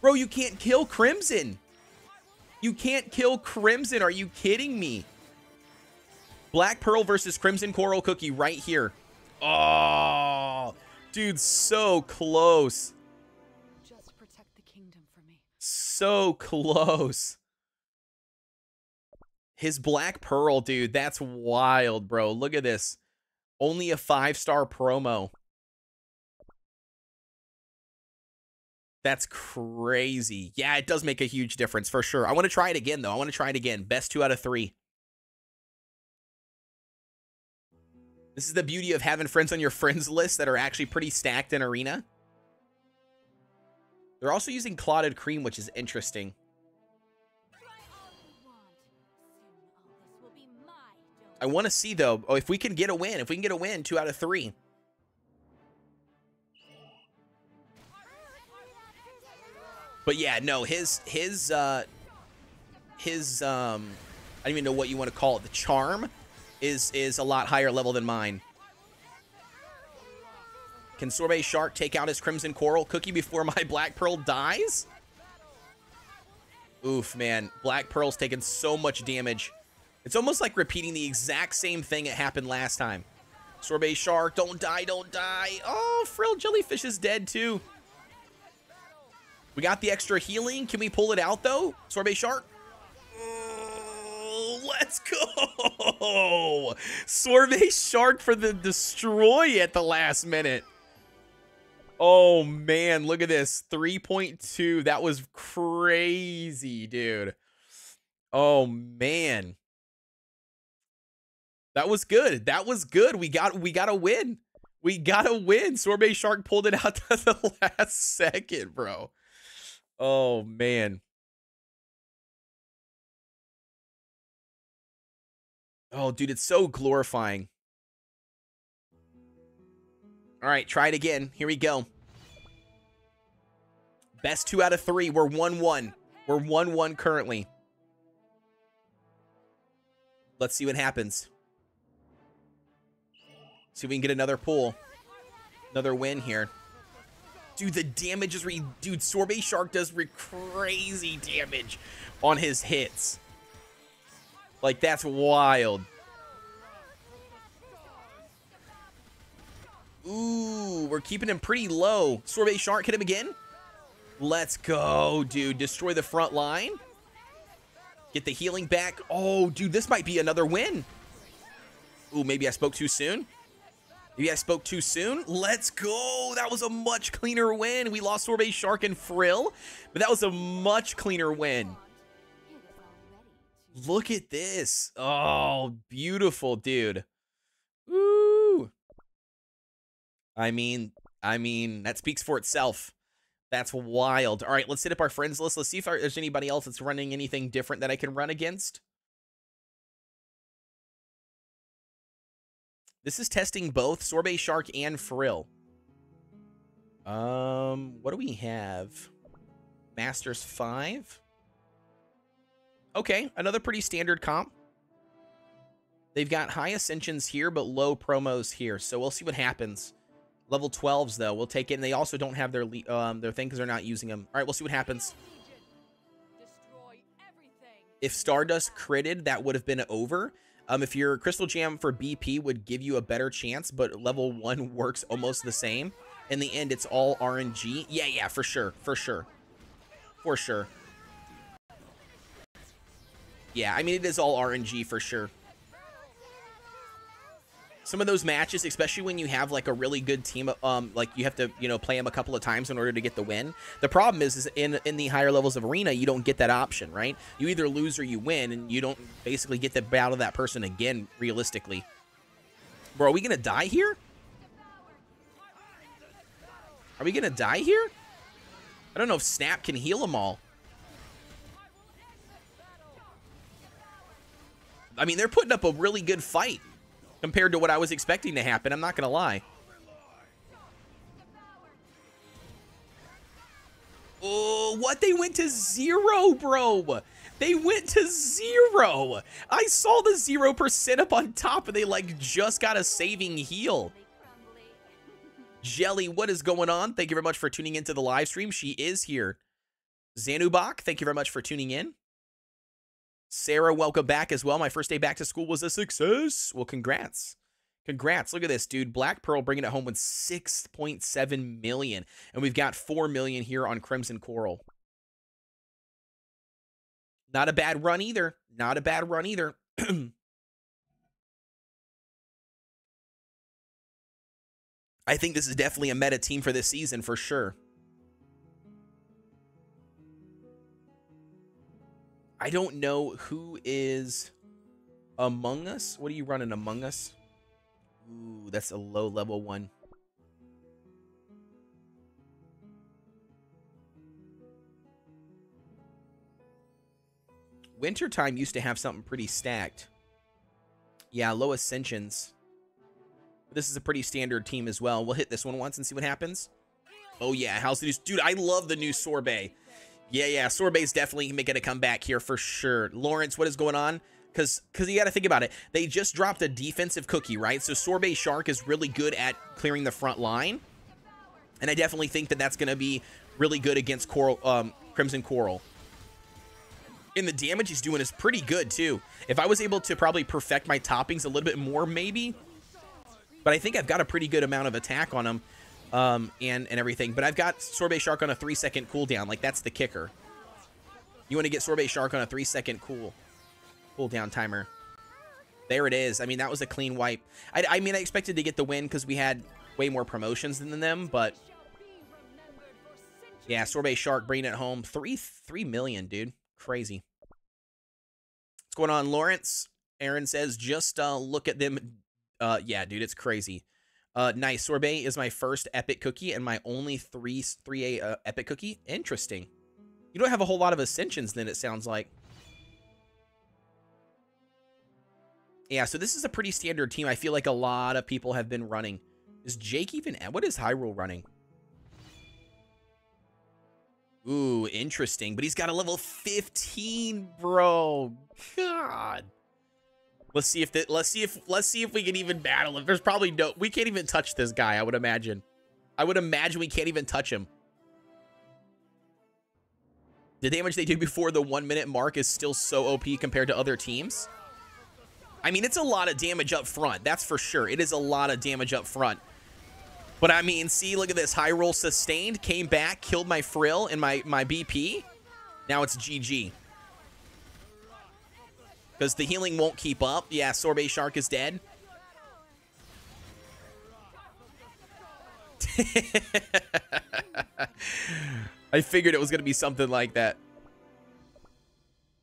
Bro, you can't kill Crimson. You can't kill Crimson. Are you kidding me? Black Pearl versus Crimson Coral Cookie right here. Oh, dude, so close. Just protect the kingdom for me. So close. His Black Pearl, dude, that's wild, bro. Look at this. Only a five-star promo. That's crazy. Yeah, it does make a huge difference for sure. I want to try it again, though. I want to try it again. Best two out of three. This is the beauty of having friends on your friends list that are actually pretty stacked in Arena. They're also using Clotted Cream, which is interesting. I want to see, though, oh, if we can get a win. If we can get a win, two out of three. But yeah, no, his, his, uh, his, um, I don't even know what you want to call it. The charm is, is a lot higher level than mine. Can Sorbet Shark take out his Crimson Coral Cookie before my Black Pearl dies? Oof, man. Black Pearl's taking so much damage. It's almost like repeating the exact same thing that happened last time. Sorbet Shark, don't die, don't die. Oh, Frilled Jellyfish is dead too. We got the extra healing. Can we pull it out, though? Sorbet Shark? Oh, let's go! Sorbet Shark for the destroy at the last minute. Oh, man. Look at this. three point two. That was crazy, dude. Oh, man. That was good. That was good. We got, we got a win. We got a win. Sorbet Shark pulled it out to the last second, bro. Oh, man. Oh, dude, it's so glorifying. All right, try it again. Here we go. Best two out of three. We're one one. We're one one currently. Let's see what happens. See if we can get another pull. Another win here. Dude, the damage is re- Dude, Sorbet Shark does re crazy damage on his hits. Like, that's wild. Ooh, we're keeping him pretty low. Sorbet Shark, hit him again. Let's go, dude. Destroy the front line. Get the healing back. Oh, dude, this might be another win. Ooh, maybe I spoke too soon. Maybe I spoke too soon. Let's go. That was a much cleaner win. We lost Sorbet Shark and Frill, but that was a much cleaner win. Look at this. Oh, beautiful, dude. Ooh. I mean, I mean, that speaks for itself. That's wild. All right, let's hit up our friends list. Let's see if there's anybody else that's running anything different that I can run against. This is testing both Sorbet Shark and Frill. Um, what do we have? Masters five. Okay, another pretty standard comp. They've got high ascensions here, but low promos here. So we'll see what happens. Level twelves, though, we'll take it. And they also don't have their um, their thing because they're not using them. All right, we'll see what happens. If Stardust critted, that would have been over. Um, if your Crystal Jam for B P would give you a better chance, but level one works almost the same. In the end, it's all R N G. Yeah, yeah, for sure, for sure, for sure. Yeah, I mean, it is all R N G for sure. Some of those matches, especially when you have like a really good team, um, like you have to, you know, play them a couple of times in order to get the win. The problem is, is in in the higher levels of arena, you don't get that option, right? You either lose or you win, and you don't basically get to battle that person again, realistically. Bro, are we gonna die here? Are we gonna die here? I don't know if Snap can heal them all. I mean, they're putting up a really good fight compared to what I was expecting to happen, I'm not gonna lie. Oh, what? They went to zero, bro. They went to zero. I saw the zero percent up on top, and they like just got a saving heal. Jelly, what is going on? Thank you very much for tuning into the live stream. She is here. Zanubok, thank you very much for tuning in. Sarah, welcome back as well. My first day back to school was a success. Well, congrats. Congrats. Look at this, dude. Black Pearl bringing it home with six point seven million. And we've got four million here on Crimson Coral. Not a bad run either. Not a bad run either. I think this is definitely a meta team for this season for sure. I don't know who is Among Us. What are you running, Among Us? Ooh, that's a low level one. Wintertime used to have something pretty stacked. Yeah, low ascensions. This is a pretty standard team as well. We'll hit this one once and see what happens. Oh yeah, how's the news? Dude, I love the new Sorbet. Yeah, yeah, Sorbet's definitely making a comeback here for sure. Lawrence, what is going on? Because because you got to think about it. They just dropped a defensive cookie, right? So Sorbet Shark is really good at clearing the front line. And I definitely think that that's going to be really good against Coral, um, Crimson Coral. And the damage he's doing is pretty good, too. If I was able to probably perfect my toppings a little bit more, maybe. But I think I've got a pretty good amount of attack on him. Um, and, and everything. But I've got Sorbet Shark on a three second cooldown. Like, that's the kicker. You want to get Sorbet Shark on a three second cool cooldown timer. There it is. I mean, that was a clean wipe. I, I mean, I expected to get the win because we had way more promotions than them, but... Yeah, Sorbet Shark bringing it home. Three, three million, dude. Crazy. What's going on, Lawrence? Aaron says, just uh, look at them. Uh, yeah, dude, it's crazy. Uh, nice. Sorbet is my first epic cookie and my only three, three A uh, epic cookie. Interesting. You don't have a whole lot of ascensions then, it sounds like. Yeah, so this is a pretty standard team. I feel like a lot of people have been running. Is Jake even... What is Hyrule running? Ooh, interesting. But he's got a level fifteen, bro. God. Let's see if the, let's see if let's see if we can even battle him. There's probably no we can't even touch this guy, I would imagine. I would imagine we can't even touch him. The damage they do before the one minute mark is still so O P compared to other teams. I mean, it's a lot of damage up front. That's for sure. It is a lot of damage up front. But I mean, see, look at this. High roll sustained, came back, killed my Frill and my, my B P. Now it's G G. Because the healing won't keep up. Yeah, Sorbet Shark is dead. I figured it was going to be something like that.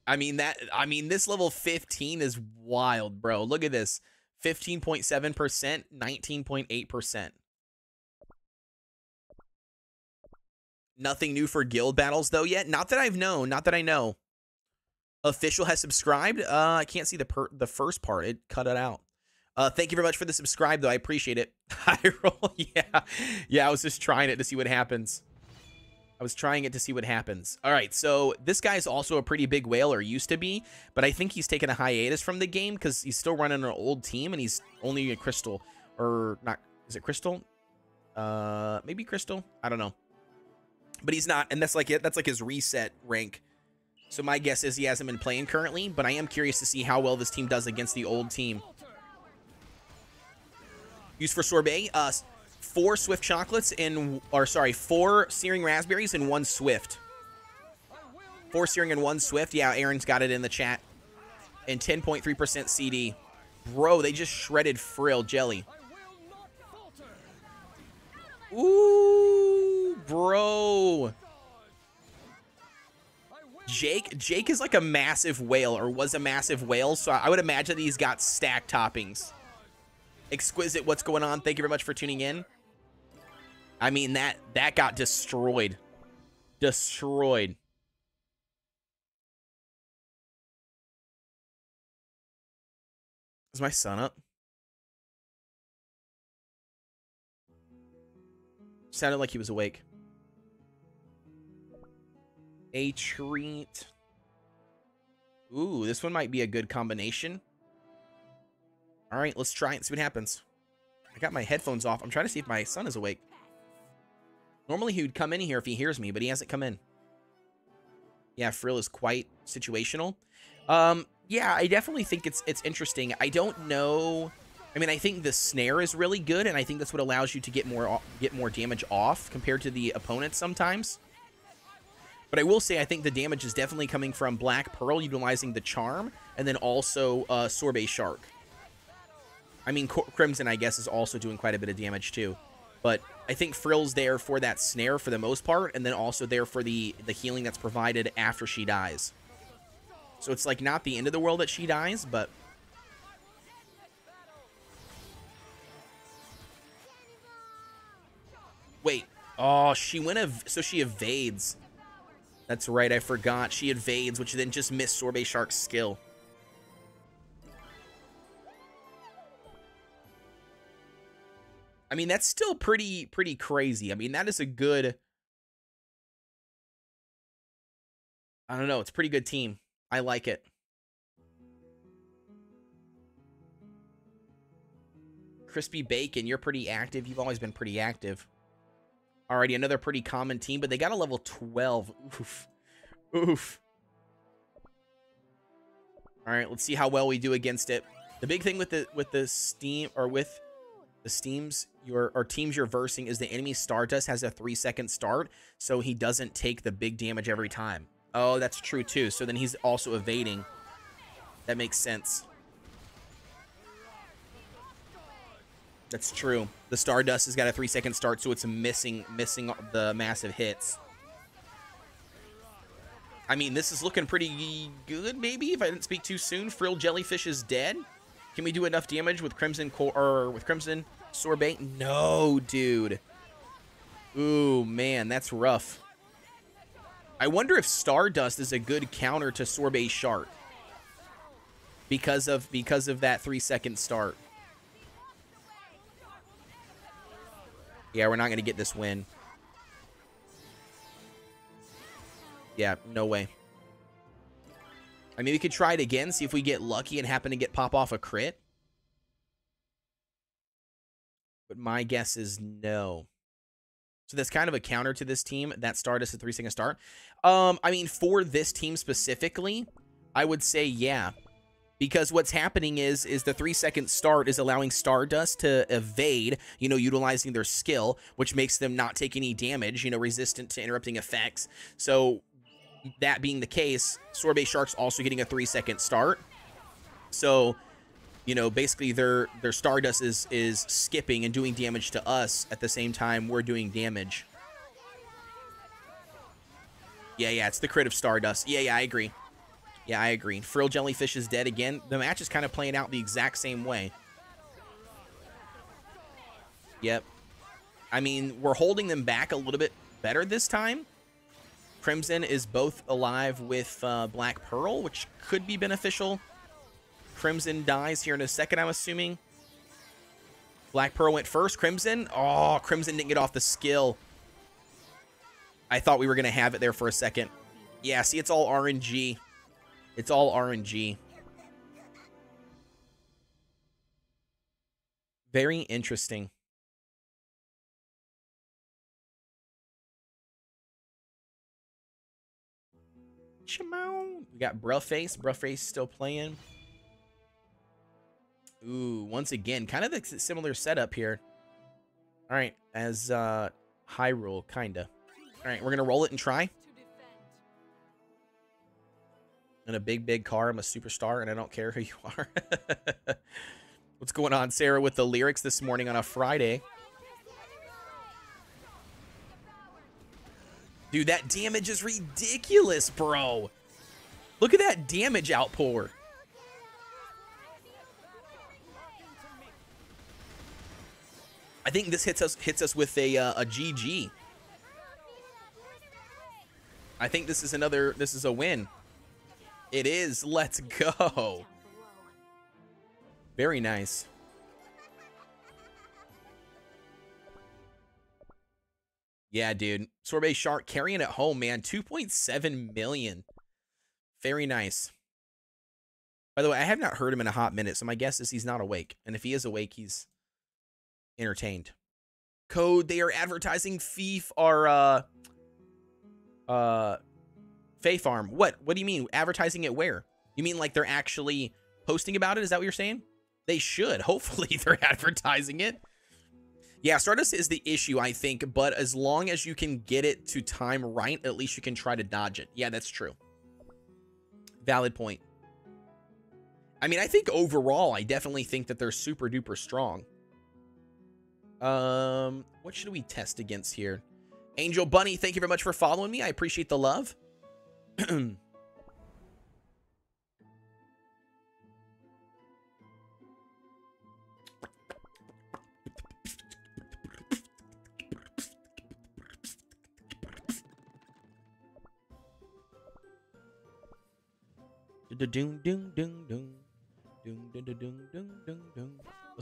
I mean, that. I mean, this level fifteen is wild, bro. Look at this. fifteen point seven percent, nineteen point eight percent. Nothing new for guild battles, though, yet. Not that I've known. Not that I know. Official has subscribed. Uh, I can't see the per the first part. It cut it out. Uh, thank you very much for the subscribe, though. I appreciate it. High roll. Yeah. Yeah, I was just trying it to see what happens. I was trying it to see what happens. All right, so this guy's also a pretty big whale, or used to be, but I think he's taken a hiatus from the game because he's still running an old team, and he's only a crystal, or not. Is it crystal? Uh, maybe crystal? I don't know. But he's not, and that's like it. That's like his reset rank. So my guess is he hasn't been playing currently, but I am curious to see how well this team does against the old team. Used for sorbet. Uh, four Swift chocolates and, or sorry, four searing raspberries and one Swift. Four searing and one Swift. Yeah, Aaron's got it in the chat. And ten point three percent C D. Bro, they just shredded Frill Jelly. Ooh, bro. Jake, Jake is like a massive whale, or was a massive whale, so I would imagine that he's got stack toppings. Exquisite, what's going on? Thank you very much for tuning in. I mean, that that got destroyed. Destroyed. Is my son up? Sounded like he was awake. A treat. Ooh, this one might be a good combination. All right, let's try it and see what happens. I got my headphones off. I'm trying to see if my son is awake. Normally, he would come in here if he hears me, but he hasn't come in. Yeah, Frill is quite situational. Um, yeah, I definitely think it's it's interesting. I don't know. I mean, I think the snare is really good, and I think that's what allows you to get more get more damage off compared to the opponents sometimes. But I will say, I think the damage is definitely coming from Black Pearl utilizing the charm, and then also uh, Sorbet Shark. I mean, Crimson, I guess, is also doing quite a bit of damage, too. But I think Frill's there for that snare for the most part, and then also there for the, the healing that's provided after she dies. So it's, like, not the end of the world that she dies, but... Wait. Oh, she went... Ev so she evades. That's right, I forgot. She evades, which then just missed Sorbet Shark's skill. I mean, that's still pretty, pretty crazy. I mean, that is a good, I don't know. It's a pretty good team. I like it. Crispy Bacon, you're pretty active. You've always been pretty active. Alrighty, another pretty common team, but they got a level twelve. Oof. Oof. All right, let's see how well we do against it. The big thing with the, with the Steam, or with... The teams you're, or teams you're versing is the enemy Stardust has a three second start, so he doesn't take the big damage every time. Oh, that's true too. So then he's also evading. That makes sense. That's true. The Stardust has got a three second start, so it's missing, missing the massive hits. I mean, this is looking pretty good, maybe, if I didn't speak too soon. Frilled Jellyfish is dead. Can we do enough damage with Crimson Core, or with Crimson Sorbet? No, dude. Ooh, man, that's rough. I wonder if Stardust is a good counter to Sorbet Shark because of because of that three second start. Yeah, we're not gonna get this win. Yeah, no way. I mean, we could try it again, see if we get lucky and happen to get pop off a crit. But my guess is no. So that's kind of a counter to this team that Stardust is three-sing a star. Um, I mean, for this team specifically, I would say yeah. Because what's happening is is the three-second start is allowing Stardust to evade, you know, utilizing their skill, which makes them not take any damage, you know, resistant to interrupting effects. So that being the case, Sorbet Shark's also getting a three-second start. So, you know, basically their their Stardust is is skipping and doing damage to us at the same time we're doing damage. Yeah, yeah, it's the crit of Stardust. Yeah, yeah, I agree. Yeah, I agree. Frilled Jellyfish is dead again. The match is kind of playing out the exact same way. Yep. I mean, we're holding them back a little bit better this time. Crimson is both alive with uh, Black Pearl, which could be beneficial. Crimson dies here in a second, I'm assuming. Black Pearl went first. Crimson. Oh, Crimson didn't get off the skill. I thought we were going to have it there for a second. Yeah, see, it's all R N G. It's all R N G. Very interesting. Chimao. We got Bruhface. Bruhface still playing. Ooh, once again, kind of a similar setup here. All right, as uh, Hyrule, kind of. All right, we're going to roll it and try. In a big, big car, I'm a superstar, and I don't care who you are. What's going on, Sarah, with the lyrics this morning on a Friday? Dude, that damage is ridiculous, bro. Look at that damage outpour. I think this hits us hits us with a, uh, a G G. I think this is another, this is a win. It is. Let's go. Very nice. Yeah, dude. Sorbet Shark carrying it home, man. two point seven million. Very nice. By the way, I have not heard him in a hot minute, so my guess is he's not awake. And if he is awake, he's entertained. Code, they are advertising Fief or, uh... Uh... Fae Farm. What? What do you mean? Advertising it where? You mean like they're actually posting about it? Is that what you're saying? They should. Hopefully they're advertising it. Yeah, Stardust is the issue, I think. But as long as you can get it to time right, at least you can try to dodge it. Yeah, that's true. Valid point. I mean, I think overall, I definitely think that they're super duper strong. Um, what should we test against here? Angel Bunny, thank you very much for following me. I appreciate the love. Let's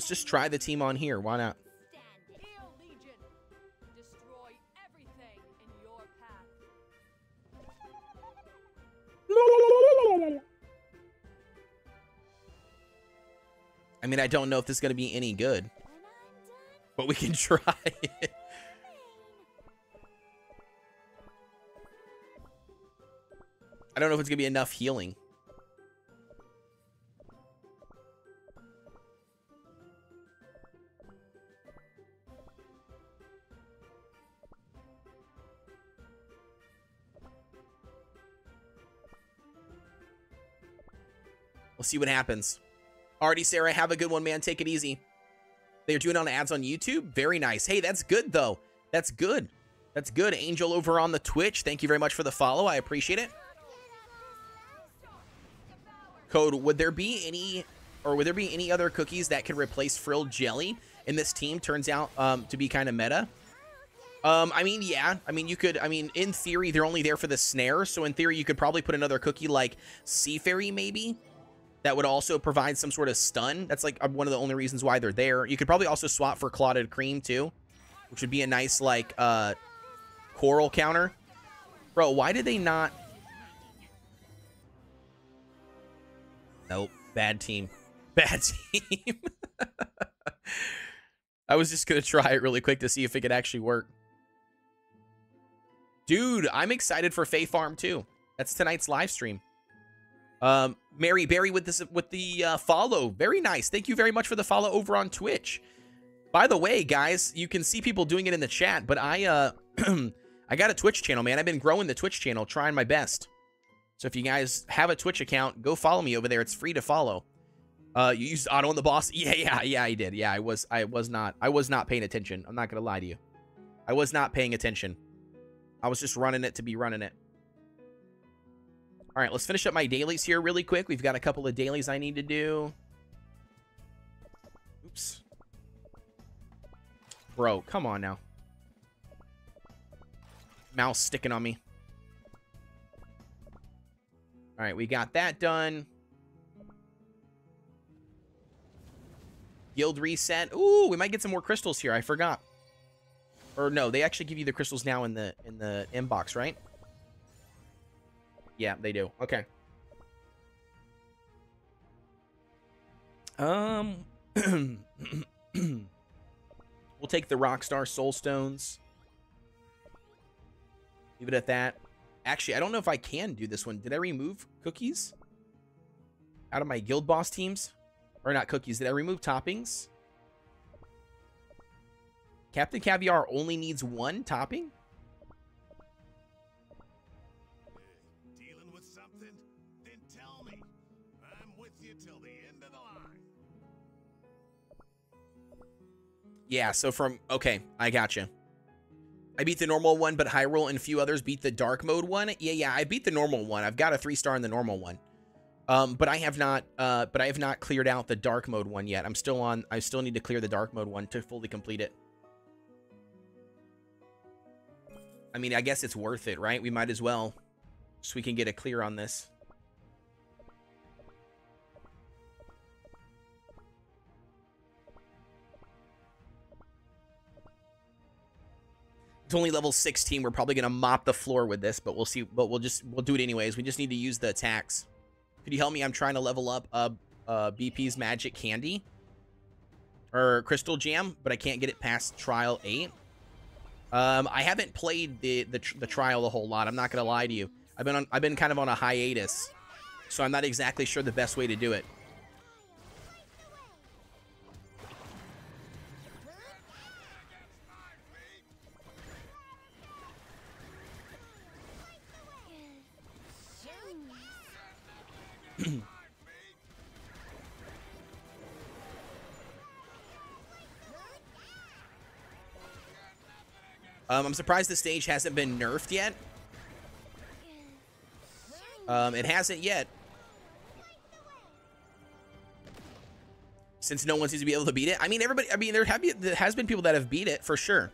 just try the team on here. Why not? I mean, I don't know if this is going to be any good, but we can try it. I don't know if it's going to be enough healing. We'll see what happens. Alrighty, Sarah, have a good one, man. Take it easy. They're doing on ads on YouTube. Very nice. Hey, that's good, though. That's good. That's good. Angel over on the Twitch. Thank you very much for the follow. I appreciate it. Code, would there be any, or would there be any other cookies that could replace Frilled Jelly in this team? Turns out um, to be kind of meta. Um, I mean, yeah. I mean, you could, I mean, in theory, they're only there for the snare. So in theory, you could probably put another cookie like Seafairy, maybe. That would also provide some sort of stun. That's like one of the only reasons why they're there. You could probably also swap for Clotted Cream too, which would be a nice like uh, coral counter. Bro, why did they not? Nope, bad team, bad team. I was just gonna try it really quick to see if it could actually work. Dude, I'm excited for Fae Farm too. That's tonight's live stream. Um, Mary Berry with this with the uh, follow. Very nice. Thank you very much for the follow over on Twitch. By the way, guys, you can see people doing it in the chat, but I uh I got a Twitch channel, man. I've been growing the Twitch channel, trying my best. So if you guys have a Twitch account, go follow me over there. It's free to follow. Uh, you used Otto and the Boss? Yeah, yeah, yeah, I did. Yeah, I was, I was not, I was not paying attention. I'm not gonna lie to you. I was not paying attention. I was just running it to be running it. All right, let's finish up my dailies here really quick. We've got a couple of dailies I need to do. Oops. Bro, come on now. Mouse sticking on me. All right, we got that done. Guild reset. Ooh, we might get some more crystals here. I forgot. Or no, they actually give you the crystals now in the in the inbox, right? Yeah, they do. Okay. Um, we'll take the Rockstar Soul Stones. Leave it at that. Actually, I don't know if I can do this one. Did I remove cookies out of my guild boss teams? Or not cookies. Did I remove toppings? Captain Caviar only needs one topping? Dealing with something? Then tell me. I'm with you till the end of the line. Yeah, so from... Okay, I gotcha. I beat the normal one, but Hyrule and a few others beat the dark mode one. Yeah, yeah, I beat the normal one. I've got a three star in the normal one. Um, but I have not, uh, but I have not cleared out the dark mode one yet. I'm still on, I still need to clear the dark mode one to fully complete it. I mean, I guess it's worth it, right? We might as well, so we can get a clear on this. It's only level sixteen. We're probably going to mop the floor with this, but we'll see, but we'll just, we'll do it anyways. We just need to use the attacks. Could you help me? I'm trying to level up uh, uh, B P's Magic Candy or Crystal Jam, but I can't get it past Trial eight. Um, I haven't played the, the the trial a whole lot. I'm not gonna lie to you. I've been on, I've been kind of on a hiatus, so I'm not exactly sure the best way to do it. um, I'm surprised the stage hasn't been nerfed yet. Um, it hasn't yet. Since no one seems to be able to beat it. I mean, everybody, I mean, there have been, there has been people that have beat it for sure.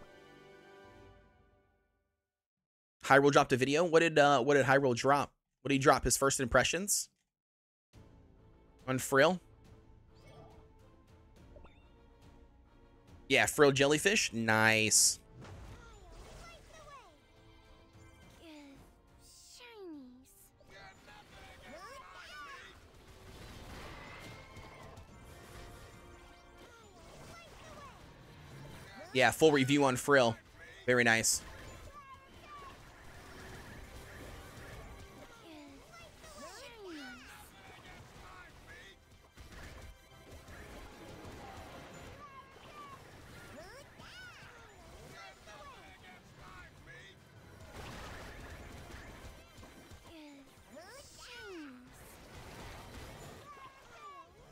Hyrule dropped a video. What did, uh, what did Hyrule drop? What did he drop? His first impressions? On Frill? Yeah, Frilled Jellyfish. Nice. Yeah, full review on Frill. Very nice.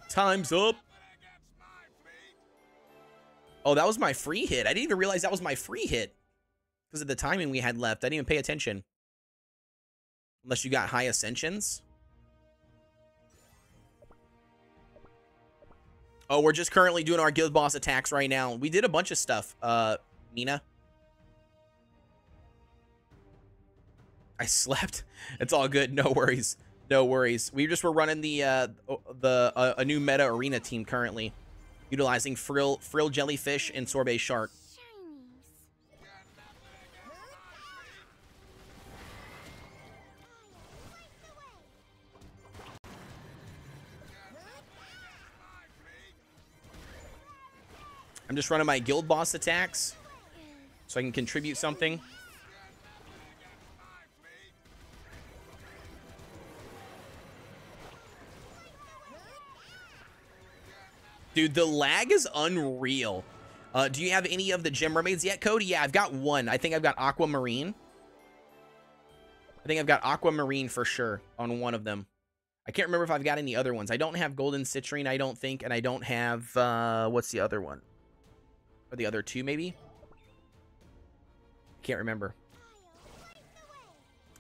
Time's up. Oh, that was my free hit. I didn't even realize that was my free hit because of the timing we had left. I didn't even pay attention. Unless you got high ascensions. Oh, we're just currently doing our guild boss attacks right now. We did a bunch of stuff, uh, Nina. I slept. It's all good. No worries. No worries. We just were running the uh, the uh, a new meta arena team currently, utilizing Frill, Frill Jellyfish, and Sorbet Shark. I'm just running my guild boss attacks, so I can contribute something. dude. The lag is unreal. Uh, do you have any of the gem mermaids yet, Cody? Yeah, I've got one. I think I've got Aquamarine. I think I've got Aquamarine for sure on one of them. I can't remember if I've got any other ones. I don't have Golden Citrine, I don't think, and I don't have, uh, what's the other one? Or the other two, maybe? I can't remember.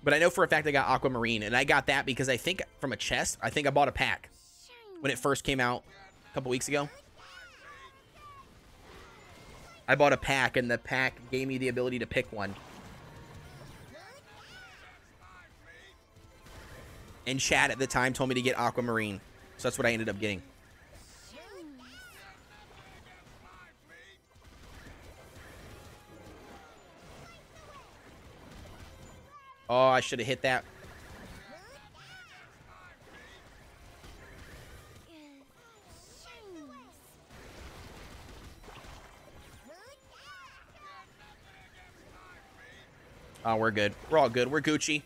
But I know for a fact I got Aquamarine, and I got that because I think from a chest, I think I bought a pack when it first came out a couple weeks ago. I bought a pack, and the pack gave me the ability to pick one. And Chad at the time told me to get Aquamarine, so that's what I ended up getting. Oh, I should have hit that. Oh, we're good. We're all good. We're Gucci.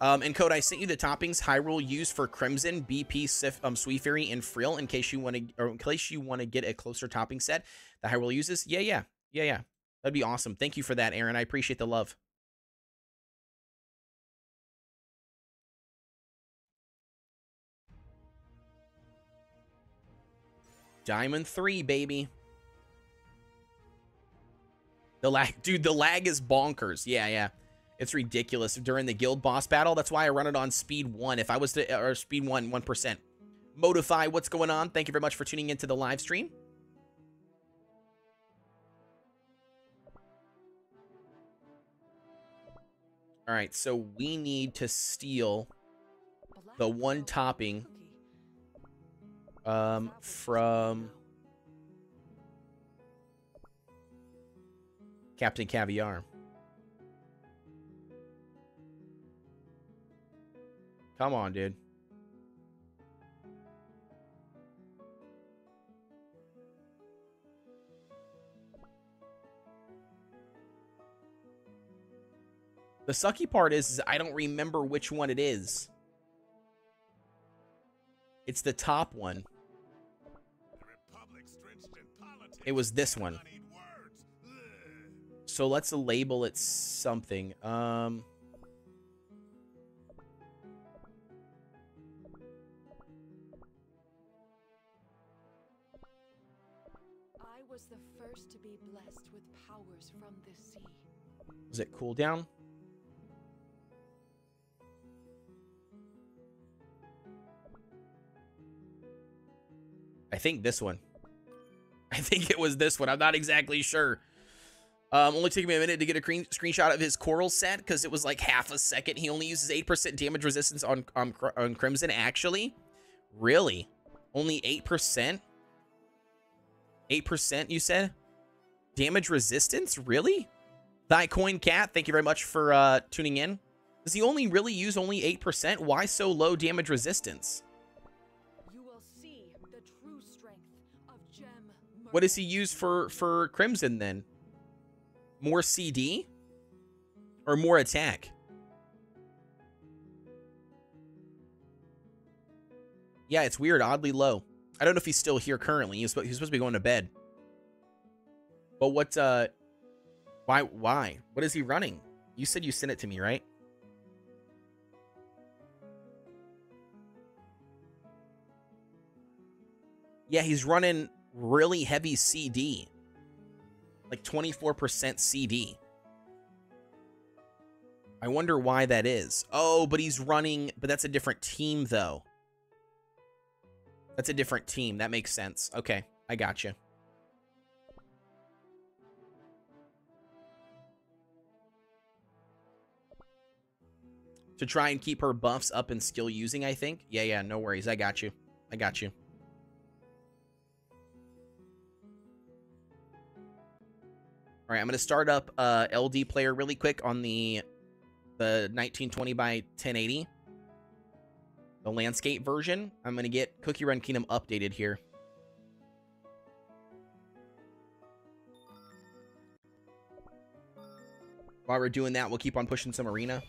Um, and Code, I sent you the toppings Hyrule used for Crimson, B P, Sif, um, Seafairy, and Frill in case you want to, or in case you want to get a closer topping set that Hyrule uses. Yeah, yeah, yeah, yeah. That'd be awesome. Thank you for that, Aaron. I appreciate the love. Diamond three, baby. The lag, dude. The lag is bonkers. Yeah, yeah. It's ridiculous. During the guild boss battle, that's why I run it on speed one. If I was to, or speed one, one percent. Modify, what's going on? Thank you very much for tuning into the live stream. All right, so we need to steal the one topping um, from Captain Caviar. Come on, dude. The sucky part is, is I don't remember which one it is. It's the top one. It was this one. So let's label it something. Um... The first to be blessed with powers from the sea. Does it cool down? I think this one. I think it was this one. I'm not exactly sure. Um, only took me a minute to get a screen screenshot of his coral set because it was like half a second. He only uses eight percent damage resistance on, on, on Crimson, actually. Really? Only eight percent? eight percent, you said? Damage resistance? Really? Thy Coin Cat, thank you very much for uh, tuning in. Does he only really use only eight percent? Why so low damage resistance? You will see the true strength of Gem. What does he use for, for Crimson then? More C D? Or more attack? Yeah, it's weird. Oddly low. I don't know if he's still here currently. He's supposed to be going to bed. But what, uh, why, why? What is he running? You said you sent it to me, right? Yeah, he's running really heavy C D. Like twenty-four percent C D. I wonder why that is. Oh, but he's running, but that's a different team though. That's a different team. That makes sense. Okay, I gotcha. To try and keep her buffs up and skill using, I think. Yeah, yeah, no worries. I got you. I got you. All right, I'm going to start up uh, L D player really quick on the, the nineteen twenty by ten eighty. The landscape version. I'm going to get Cookie Run Kingdom updated here. While we're doing that, we'll keep on pushing some arena.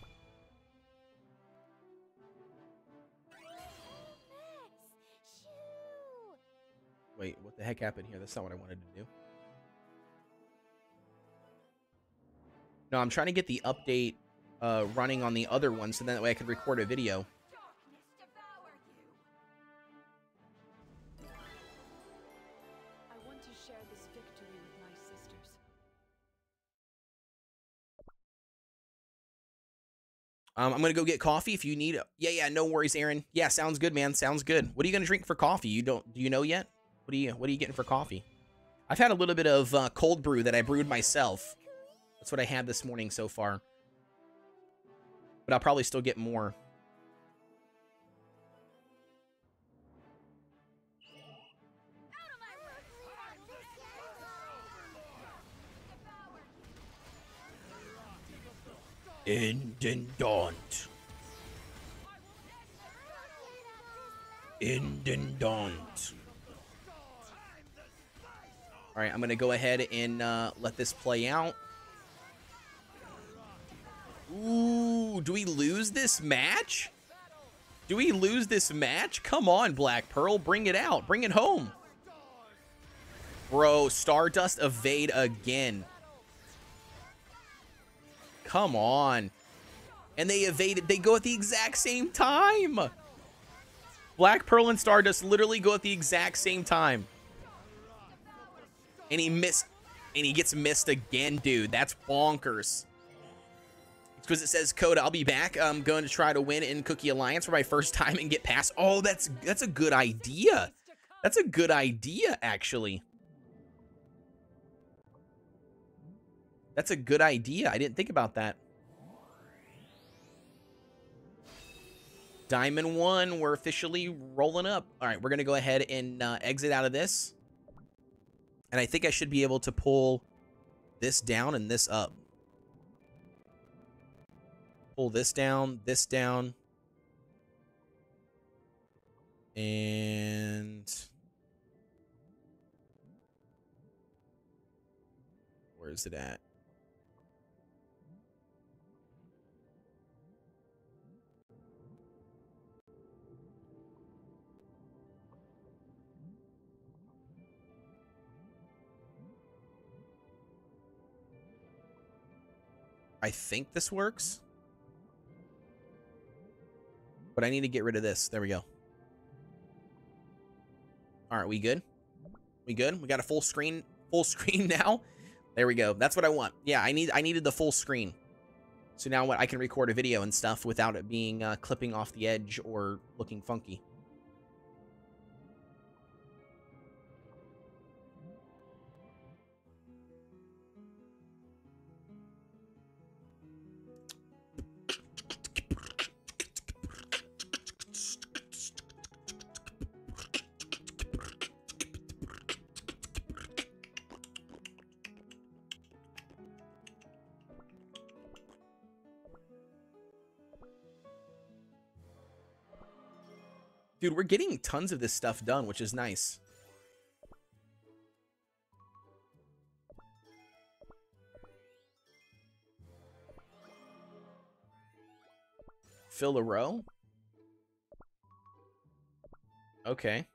Wait, what the heck happened here? That's not what I wanted to do. No, I'm trying to get the update uh, running on the other one, so that way I could record a video. Um, I'm going to go get coffee if you need it. Yeah, yeah, no worries, Aaron. Yeah, sounds good, man. Sounds good. What are you going to drink for coffee? You don't, do you know yet? What are you, what are you getting for coffee? I've had a little bit of uh, cold brew that I brewed myself. That's what I had this morning so far. But I'll probably still get more. Indendant. Indendant. All right, I'm gonna go ahead and uh, let this play out. Ooh, do we lose this match? Do we lose this match? Come on, Black Pearl, bring it out, bring it home, bro. Stardust evade again. Come on. And they evaded. They go at the exact same time. Black Pearl and Stardust literally go at the exact same time. And he missed. And he gets missed again, dude. That's bonkers. It's because it says code. I'll be back. I'm going to try to win in Cookie Alliance for my first time and get past. Oh, that's that's a good idea. That's a good idea, actually. That's a good idea. I didn't think about that. Diamond one, we're officially rolling up. All right, we're going to go ahead and uh, exit out of this. And I think I should be able to pull this down and this up. Pull this down, this down. And... where is it at? I think this works, but I need to get rid of this. There we go. All right, we good? We good? We got a full screen, full screen now. There we go. That's what I want. Yeah, I need, I needed the full screen. So now what? I can record a video and stuff without it being uh, clipping off the edge or looking funky. Dude, we're getting tons of this stuff done, which is nice. Fill a row? Okay.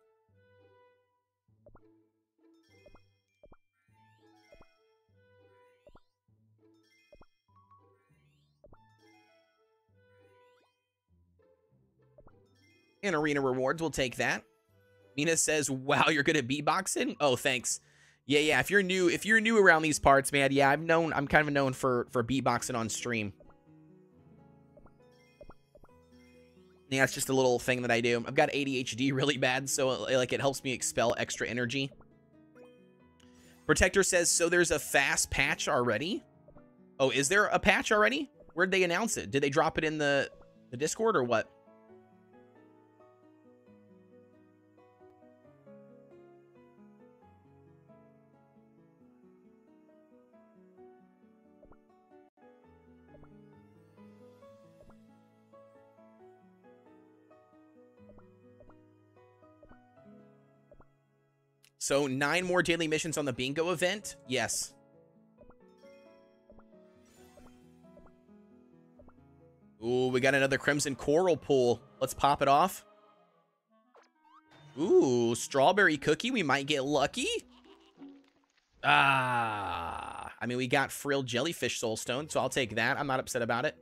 And arena rewards, we'll take that. Mina says, wow, you're good at beatboxing? Oh, thanks. Yeah, yeah, if you're new, if you're new around these parts, man, yeah, I've known, I'm kind of known for, for beatboxing on stream. Yeah, it's just a little thing that I do. I've got A D H D really bad, so it, like it helps me expel extra energy. Protector says, so there's a fast patch already? Oh, is there a patch already? Where'd they announce it? Did they drop it in the, the Discord or what? So, nine more daily missions on the bingo event? Yes. Ooh, we got another Crimson Coral pool. Let's pop it off. Ooh, strawberry cookie. We might get lucky. Ah, I mean, we got frilled jellyfish soulstone, so I'll take that. I'm not upset about it.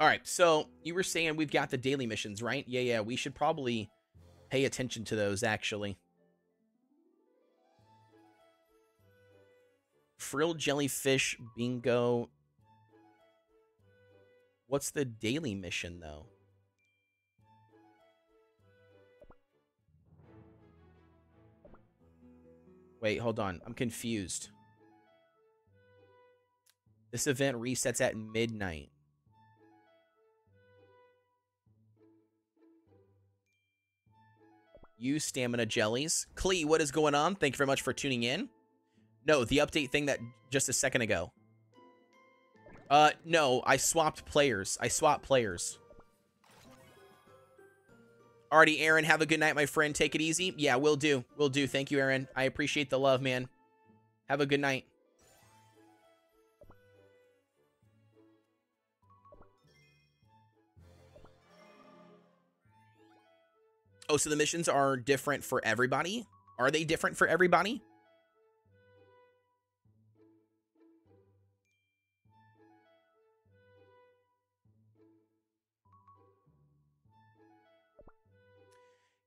All right, so you were saying we've got the daily missions, right? Yeah, yeah, we should probably pay attention to those, actually. Frilled jellyfish, bingo. What's the daily mission, though? Wait, hold on. I'm confused. This event resets at midnight. Use stamina jellies. Klee, what is going on? Thank you very much for tuning in. No, the update thing that just a second ago. Uh, no, I swapped players. I swapped players. Alrighty, Aaron, have a good night, my friend. Take it easy. Yeah, will do. Will do. Thank you, Aaron. I appreciate the love, man. Have a good night. Oh, so the missions are different for everybody? Are they different for everybody?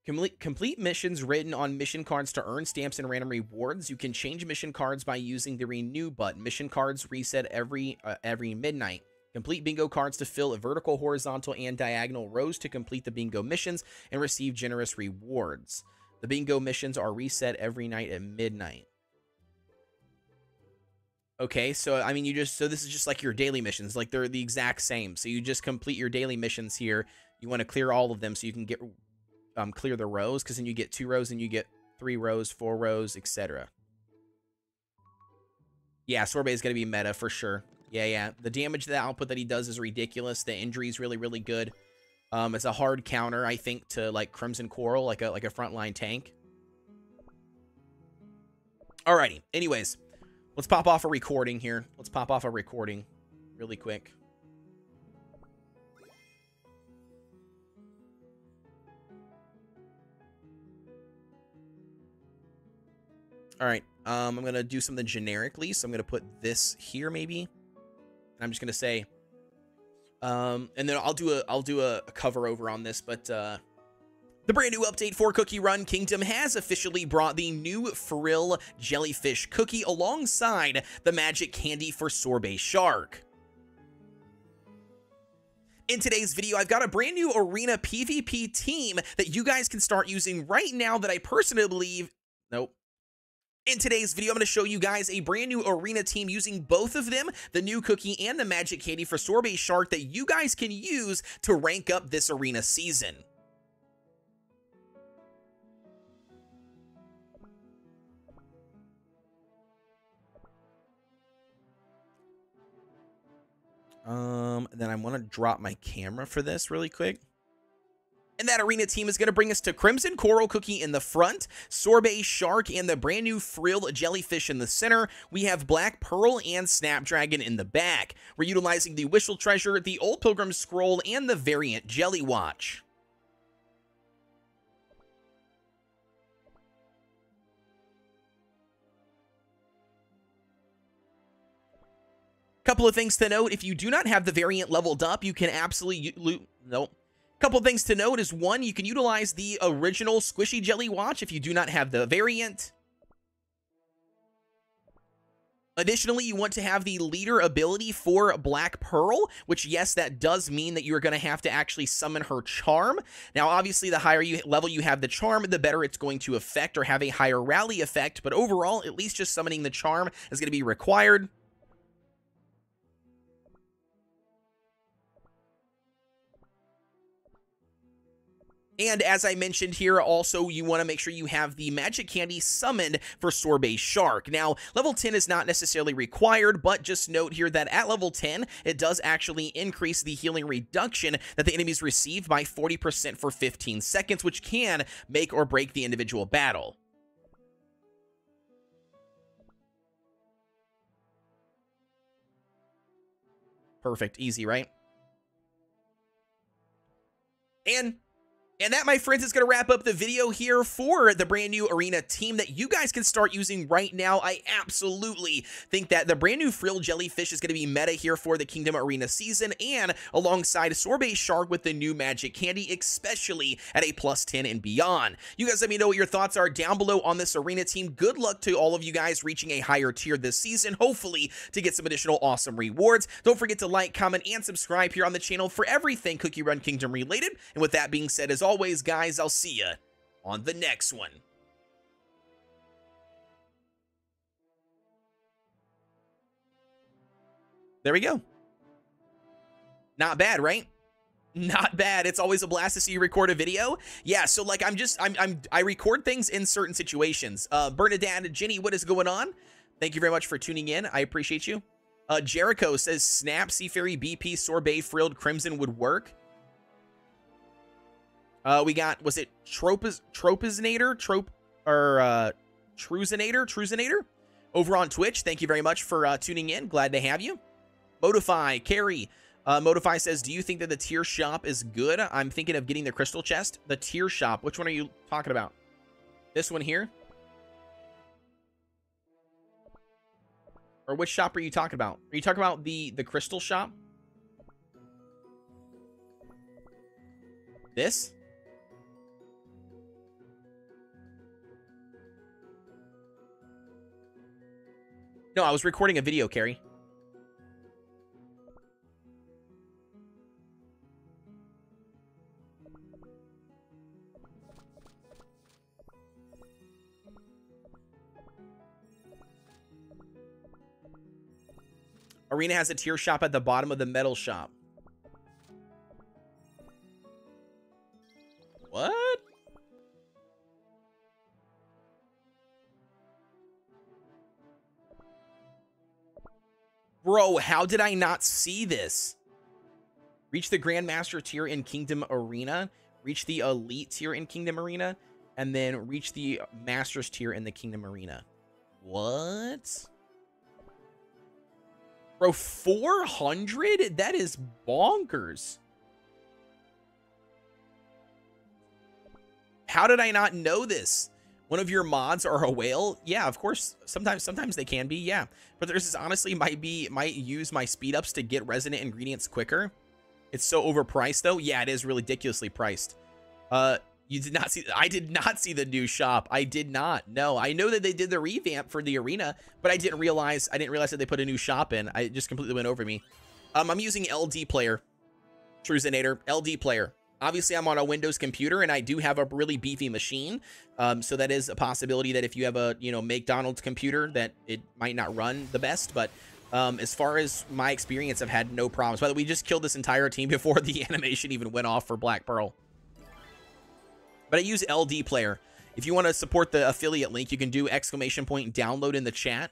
Complete, complete missions written on mission cards to earn stamps and random rewards. You can change mission cards by using the renew button. Mission cards reset every uh, every midnight. Complete bingo cards to fill a vertical, horizontal, and diagonal rows to complete the bingo missions and receive generous rewards. The bingo missions are reset every night at midnight. Okay, so I mean, you just so this is just like your daily missions, like they're the exact same. So you just complete your daily missions here. You want to clear all of them so you can get. Um, clear the rows, because then you get two rows and you get three rows, four rows, et cetera. Yeah, Sorbet is going to be meta for sure. Yeah, yeah. The damage to the output that he does is ridiculous. The injury is really, really good. Um, it's a hard counter, I think, to like Crimson Coral, like a like a frontline tank. Alrighty. Anyways, let's pop off a recording here. Let's pop off a recording really quick. All right, um, I'm going to do something generically, so I'm going to put this here maybe. And I'm just going to say, um, and then I'll do a I'll do a, a cover over on this, but uh, the brand new update for Cookie Run Kingdom has officially brought the new Frill Jellyfish Cookie alongside the magic candy for Sorbet Shark. In today's video, I've got a brand new arena PvP team that you guys can start using right now that I personally believe, nope. In today's video, I'm going to show you guys a brand new arena team using both of them, the new cookie and the magic candy for Sorbet Shark, that you guys can use to rank up this arena season. Um, then I want to drop my camera for this really quick. And that arena team is going to bring us to Crimson Coral Cookie in the front, Sorbet Shark and the brand new Frilled Jellyfish in the center. We have Black Pearl and Snapdragon in the back. We're utilizing the Wishful Treasure, the Old Pilgrim Scroll, and the Variant Jelly Watch. Couple of things to note. If you do not have the Variant leveled up, you can absolutely loot. Nope. Couple things to note is, one, you can utilize the original Squishy Jelly Watch if you do not have the variant. Additionally, you want to have the leader ability for Black Pearl, which, yes, that does mean that you're going to have to actually summon her charm. Now, obviously, the higher you level you have the charm, the better it's going to affect or have a higher rally effect. But overall, at least just summoning the charm is going to be required. And as I mentioned here, also, you want to make sure you have the magic candy summoned for Sorbet Shark. Now, level ten is not necessarily required, but just note here that at level ten, it does actually increase the healing reduction that the enemies receive by forty percent for fifteen seconds, which can make or break the individual battle. Perfect. Easy, right? And And that, my friends, is going to wrap up the video here for the brand new Arena team that you guys can start using right now. I absolutely think that the brand new Frilled Jellyfish is going to be meta here for the Kingdom Arena season, and alongside Sorbet Shark with the new Magic Candy, especially at a plus ten and beyond. You guys let me know what your thoughts are down below on this Arena team. Good luck to all of you guys reaching a higher tier this season, hopefully to get some additional awesome rewards. Don't forget to like, comment, and subscribe here on the channel for everything Cookie Run Kingdom related. And with that being said, as always, always, guys, I'll see you on the next one. There we go. Not bad, right? Not bad. It's always a blast to see you record a video. Yeah, so like I'm just I'm I'm I record things in certain situations. Uh Bernadette and Jenny, what is going on? Thank you very much for tuning in. I appreciate you. Uh Jericho says Snap, Seafairy, B P, Sorbet, Frilled, Crimson would work. Uh, we got, was it Tropaz, Tropazinator, Trop, or, uh, Truzinator, Truzinator over on Twitch. Thank you very much for, uh, tuning in. Glad to have you. Modify, Carrie, uh, Modify says, do you think that the tier shop is good? I'm thinking of getting the crystal chest. The tier shop, which one are you talking about? This one here? Or which shop are you talking about? Are you talking about the, the crystal shop? This? No, I was recording a video, Carrie. Arena has a tier shop at the bottom of the metal shop. What? Bro, how did I not see this? Reach the Grandmaster tier in Kingdom Arena, reach the Elite tier in Kingdom Arena, and then reach the Masters tier in the Kingdom Arena. What? Bro, four hundred? That is bonkers. How did I not know this? One of your mods are a whale? Yeah, of course. Sometimes sometimes they can be, yeah. But this is honestly might be might use my speed ups to get resonant ingredients quicker. It's so overpriced though. Yeah, it is ridiculously priced. Uh you did not see I did not see the new shop. I did not. No. I know that they did the revamp for the arena, but I didn't realize I didn't realize that they put a new shop in. I just completely went over me. Um I'm using L D Player. Truzinator, L D Player. Obviously, I'm on a Windows computer, and I do have a really beefy machine, um, so that is a possibility that if you have a, you know, McDonald's computer that it might not run the best, but um, as far as my experience, I've had no problems. By the way, we just killed this entire team before the animation even went off for Black Pearl. But I use L D Player. If you want to support the affiliate link, you can do exclamation point download in the chat,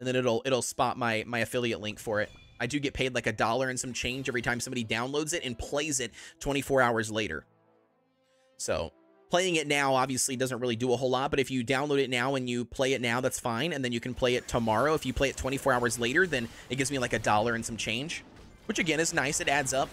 and then it'll it'll spot my, my affiliate link for it. I do get paid like a dollar and some change every time somebody downloads it and plays it twenty-four hours later. So playing it now obviously doesn't really do a whole lot, but if you download it now and you play it now, that's fine. And then you can play it tomorrow. If you play it twenty-four hours later, then it gives me like a dollar and some change, which again is nice. It adds up.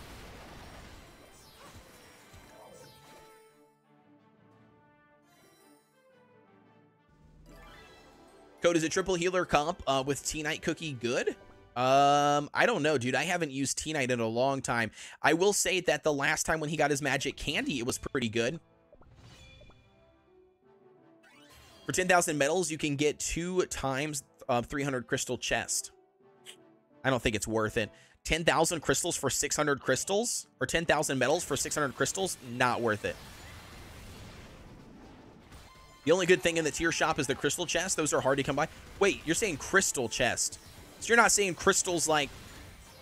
Code is a triple healer comp uh, with T Knight Cookie good. Um, I don't know, dude. I haven't used T Knight in a long time. I will say that the last time when he got his magic candy, it was pretty good. For ten thousand medals, you can get two times uh, three hundred crystal chest. I don't think it's worth it. ten thousand crystals for six hundred crystals, or ten thousand medals for six hundred crystals, not worth it. The only good thing in the tier shop is the crystal chest. Those are hard to come by. Wait, you're saying crystal chest. So you're not saying crystals like,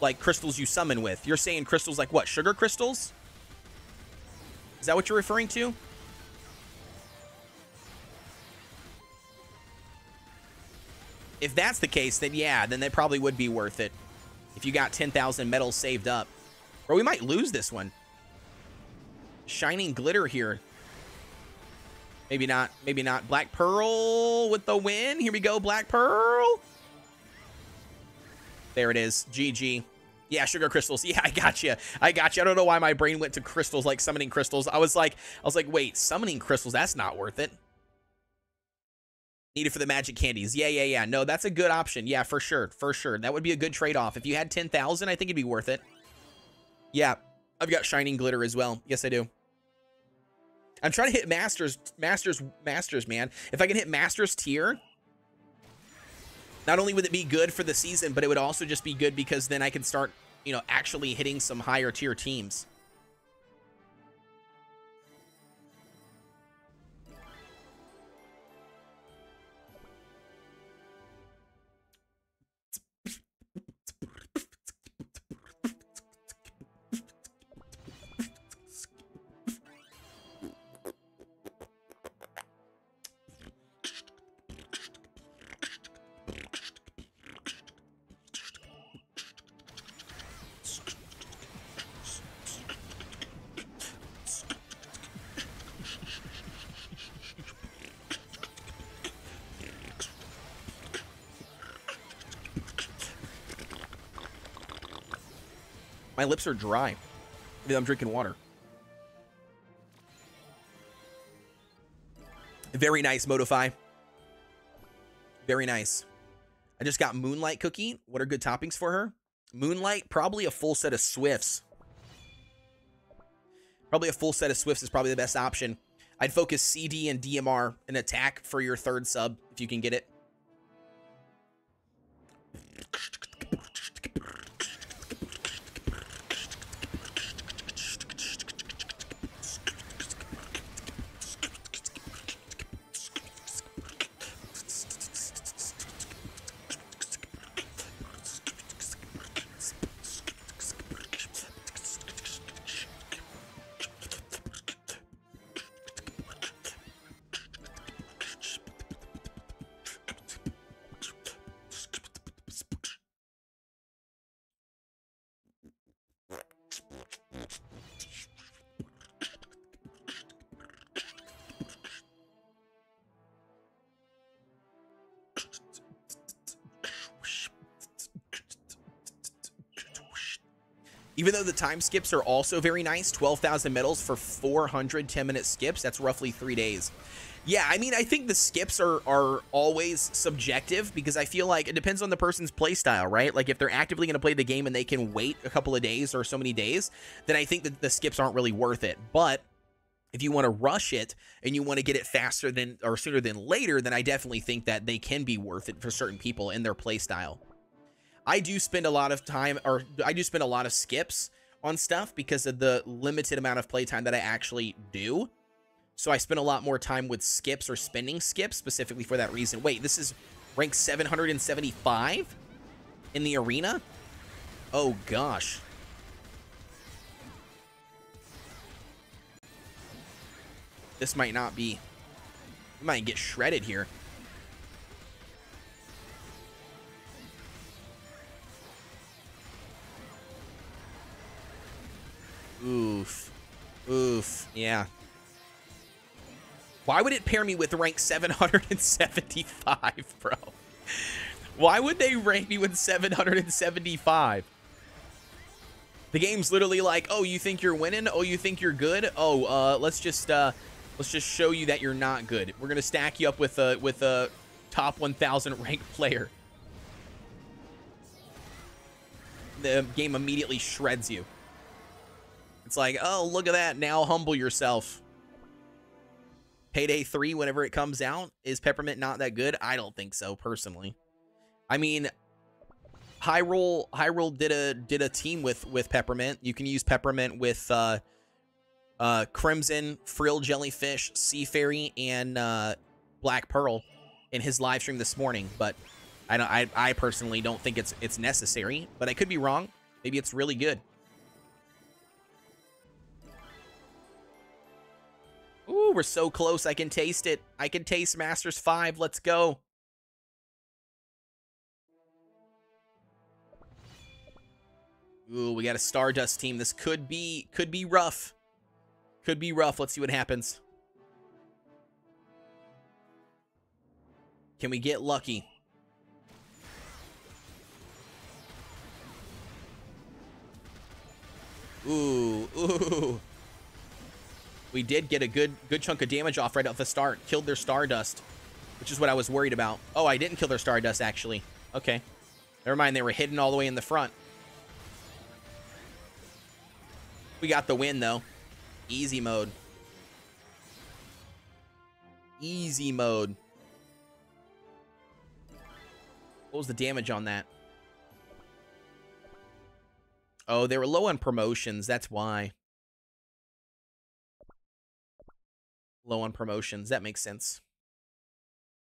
like crystals you summon with. You're saying crystals like what? Sugar crystals? Is that what you're referring to? If that's the case, then yeah, then they probably would be worth it. If you got ten thousand medals saved up. Or we might lose this one. Shining Glitter here. Maybe not, maybe not. Black Pearl with the win. Here we go, Black Pearl. There it is. G G. Yeah, sugar crystals. Yeah, I gotcha. I gotcha. I don't know why my brain went to crystals, like summoning crystals. I was like, I was like, wait, summoning crystals, that's not worth it. Needed for the magic candies. Yeah, yeah, yeah. No, that's a good option. Yeah, for sure. For sure. That would be a good trade-off. If you had ten thousand, I think it'd be worth it. Yeah, I've got Shining Glitter as well. Yes, I do. I'm trying to hit Masters, Masters, Masters, man. If I can hit Masters tier, not only would it be good for the season, but it would also just be good because then I can start, you know, actually hitting some higher tier teams. My lips are dry. I'm drinking water. Very nice, Modify. Very nice. I just got Moonlight Cookie. What are good toppings for her? Moonlight, probably a full set of Swifts. Probably a full set of Swifts is probably the best option. I'd focus C D and D M R and attack for your third sub if you can get it. Even though the time skips are also very nice, twelve thousand medals for four hundred ten minute skips, that's roughly three days. Yeah, I mean, I think the skips are, are always subjective because I feel like it depends on the person's play style, right? Like if they're actively going to play the game and they can wait a couple of days or so many days, then I think that the skips aren't really worth it. But if you want to rush it and you want to get it faster than or sooner than later, then I definitely think that they can be worth it for certain people in their play style. I do spend a lot of time, or I do spend a lot of skips on stuff because of the limited amount of playtime that I actually do. So I spend a lot more time with skips or spending skips specifically for that reason. Wait, this is rank seven hundred seventy-five in the arena? Oh gosh. This might not be, we might get shredded here. Oof. Oof. Yeah. Why would it pair me with rank seven hundred seventy-five, bro? Why would they rank me with seven hundred seventy-five? The game's literally like, oh, you think you're winning? Oh, you think you're good? Oh, uh, let's just uh, let's just show you that you're not good. We're gonna stack you up with a with a top one thousand ranked player. The game immediately shreds you. It's like, oh, look at that. Now humble yourself. Payday three, whenever it comes out, is Peppermint not that good? I don't think so, personally. I mean, Hyrule Hyrule did a did a team with with Peppermint. You can use Peppermint with uh, uh, Crimson, Frill Jellyfish, Seafairy, and uh, Black Pearl in his live stream this morning. But I don't. I I personally don't think it's it's necessary. But I could be wrong. Maybe it's really good. Ooh, we're so close. I can taste it. I can taste Masters five. Let's go. Ooh, we got a Stardust team. This could be could be rough. Could be rough. Let's see what happens. Can we get lucky? Ooh, ooh. We did get a good good chunk of damage off right off the start. Killed their Stardust, which is what I was worried about. Oh, I didn't kill their Stardust, actually. Okay. Never mind, they were hidden all the way in the front. We got the win, though. Easy mode. Easy mode. What was the damage on that? Oh, they were low on promotions. That's why. Low on promotions. That makes sense.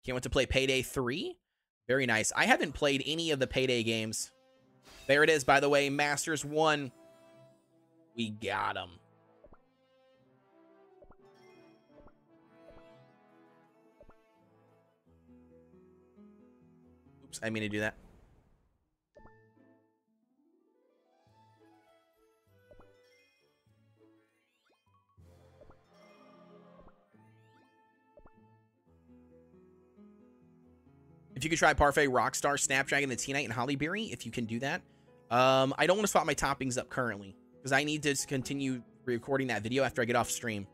Can't wait to play Payday three. Very nice. I haven't played any of the Payday games. There it is, by the way. Masters one. We got him. Oops, I mean to do that. If you could try Parfait, Rockstar, Snapdragon, the T-Knight, and Hollyberry, if you can do that. Um, I don't want to swap my toppings up currently, because I need to continue recording that video after I get off stream.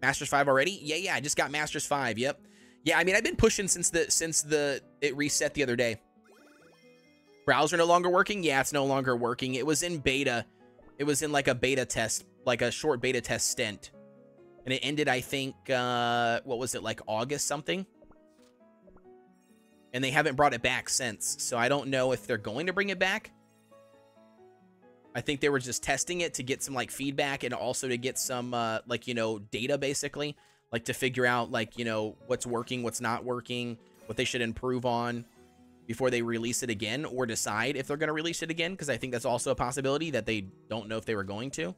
Masters five already? Yeah, yeah, I just got Masters five, yep. Yeah, I mean, I've been pushing since the since the it reset the other day. Browser no longer working? Yeah, it's no longer working. It was in beta. It was in like a beta test, like a short beta test stint. And it ended, I think, uh, what was it, like August something? And they haven't brought it back since. So I don't know if they're going to bring it back. I think they were just testing it to get some, like, feedback and also to get some, uh, like, you know, data, basically. Like, to figure out, like, you know, what's working, what's not working, what they should improve on before they release it again or decide if they're going to release it again, because I think that's also a possibility that they don't know if they were going to.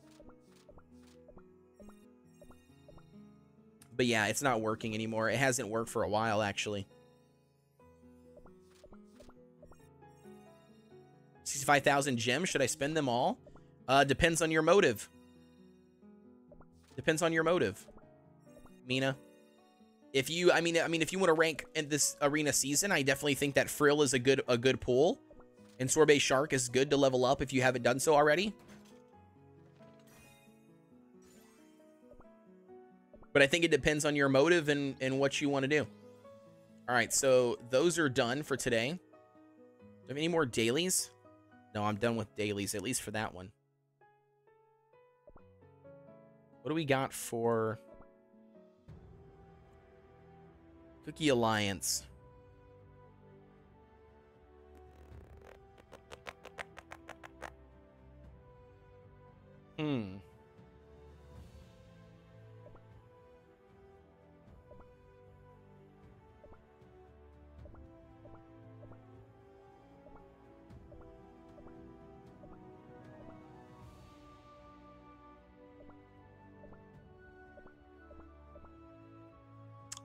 But, yeah, it's not working anymore. It hasn't worked for a while, actually. sixty-five thousand gems, should I spend them all? Uh, depends on your motive. Depends on your motive, Mina. If you, I mean, I mean, if you want to rank in this arena season, I definitely think that Frill is a good, a good pool, and Sorbet Shark is good to level up if you haven't done so already. But I think it depends on your motive and and what you want to do. All right, so those are done for today. Do we have any more dailies? No, I'm done with dailies, at least for that one. What do we got for Cookie Alliance? Hmm.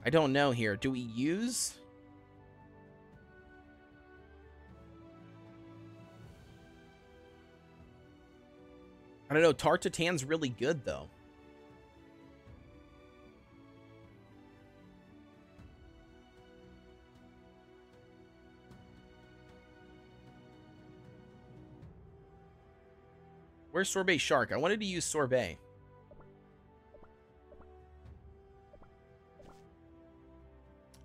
I don't know here. Do we use? I don't know. Tartatan's really good, though. Where's Sorbet Shark? I wanted to use Sorbet.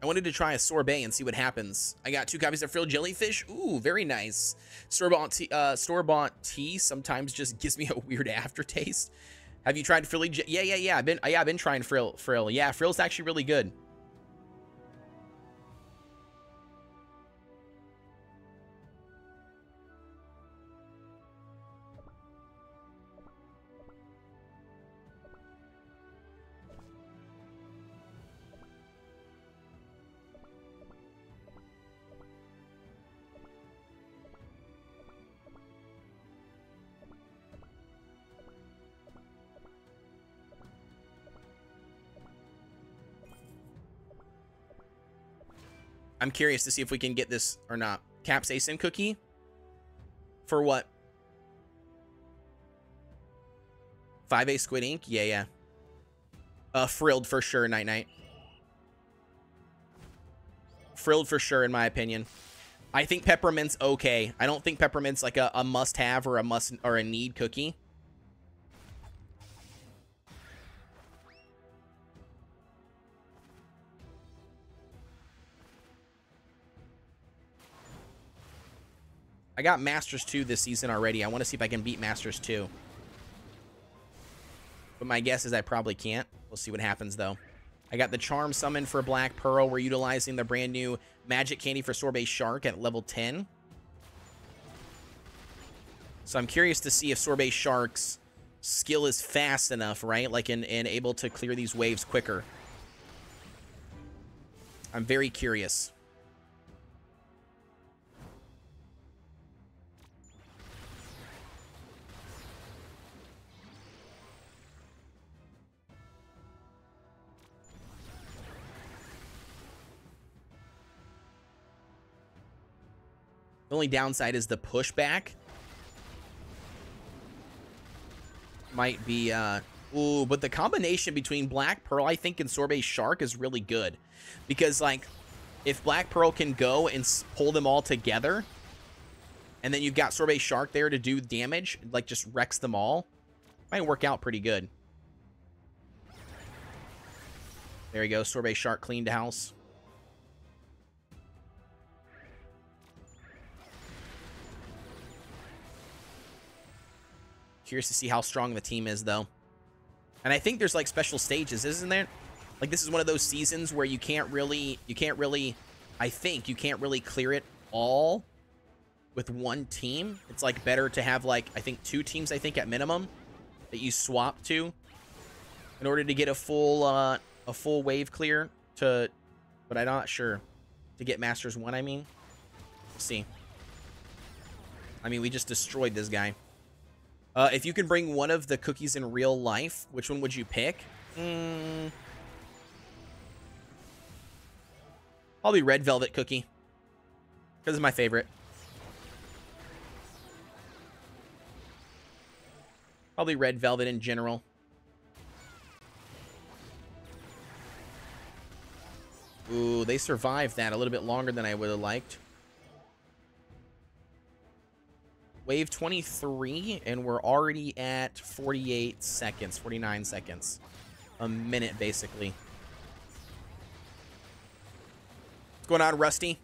I wanted to try a Sorbet and see what happens. I got two copies of Frilled Jellyfish. Ooh, very nice. Store-bought tea, uh, store-bought tea sometimes just gives me a weird aftertaste. Have you tried Frill? Yeah, yeah, yeah. I've been, yeah, I've been trying Frill. Frill. Yeah, Frill's actually really good. I'm curious to see if we can get this or not. Capsaicin cookie? For what? five A Squid Ink? Yeah, yeah. Uh, Frilled for sure, Night Night. Frilled for sure, in my opinion. I think Peppermint's okay. I don't think Peppermint's like a, a must-have or a must or a need cookie. I got Masters two this season already. I want to see if I can beat Masters two. But my guess is I probably can't. We'll see what happens, though. I got the Charm Summon for Black Pearl. We're utilizing the brand new Magic Candy for Sorbet Shark at level ten. So I'm curious to see if Sorbet Shark's skill is fast enough, right? Like, and, and able to clear these waves quicker. I'm very curious. The only downside is the pushback. Might be, uh, ooh, but the combination between Black Pearl, I think, and Sorbet Shark is really good. Because, like, if Black Pearl can go and pull them all together, and then you've got Sorbet Shark there to do damage, like, just wrecks them all, might work out pretty good. There we go, Sorbet Shark cleaned house. Curious to see how strong the team is, though. And I think there's, like, special stages, isn't there? Like, this is one of those seasons where you can't really, you can't really, I think you can't really clear it all with one team. It's, like, better to have, like, I think two teams, I think, at minimum that you swap to in order to get a full, uh, a full wave clear to, but I'm not sure, to get Masters one, I mean. We'll see. I mean, we just destroyed this guy. Uh, if you can bring one of the cookies in real life, which one would you pick? Mm. Probably Red Velvet Cookie. Because it's my favorite. Probably Red Velvet in general. Ooh, they survived that a little bit longer than I would have liked. Wave twenty-three, and we're already at forty-eight seconds, forty-nine seconds. A minute, basically. What's going on, Rusty?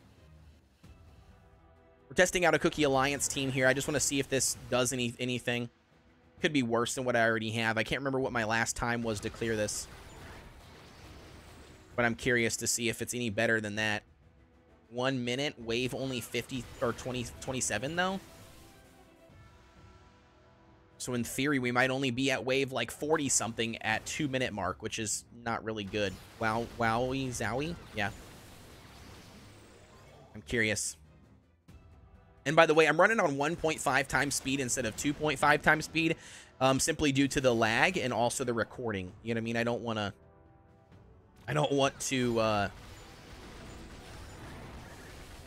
We're testing out a Cookie Alliance team here. I just want to see if this does any anything. Could be worse than what I already have. I can't remember what my last time was to clear this. But I'm curious to see if it's any better than that. One minute, wave only fifty or twenty, twenty-seven, though. So in theory, we might only be at wave like forty something at two minute mark, which is not really good. Wow, wowie, zowie. Yeah. I'm curious. And by the way, I'm running on one point five times speed instead of two point five times speed, um, simply due to the lag and also the recording. You know what I mean? I don't want to, I don't want to uh,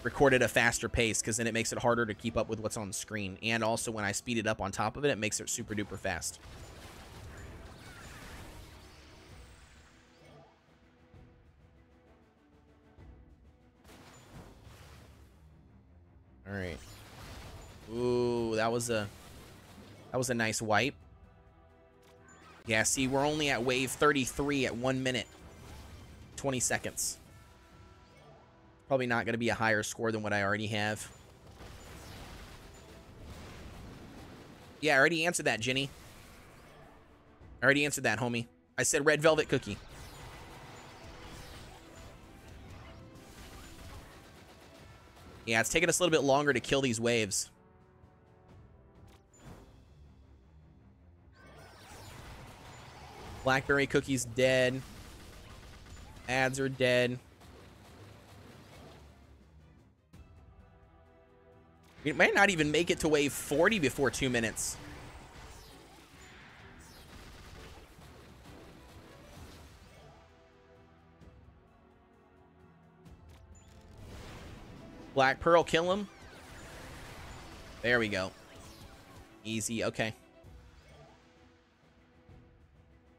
record at a faster pace, because then it makes it harder to keep up with what's on the screen. And also when I speed it up on top of it, it makes it super duper fast. All right. Ooh, that was a, that was a nice wipe. Yeah, see, we're only at wave thirty-three at one minute, twenty seconds. Probably not going to be a higher score than what I already have. Yeah, I already answered that, Jenny. I already answered that, homie. I said Red Velvet Cookie. Yeah, it's taking us a little bit longer to kill these waves. Blackberry Cookie's dead. Ads are dead. We might not even make it to wave forty before two minutes. Black Pearl, kill him. There we go. Easy, okay.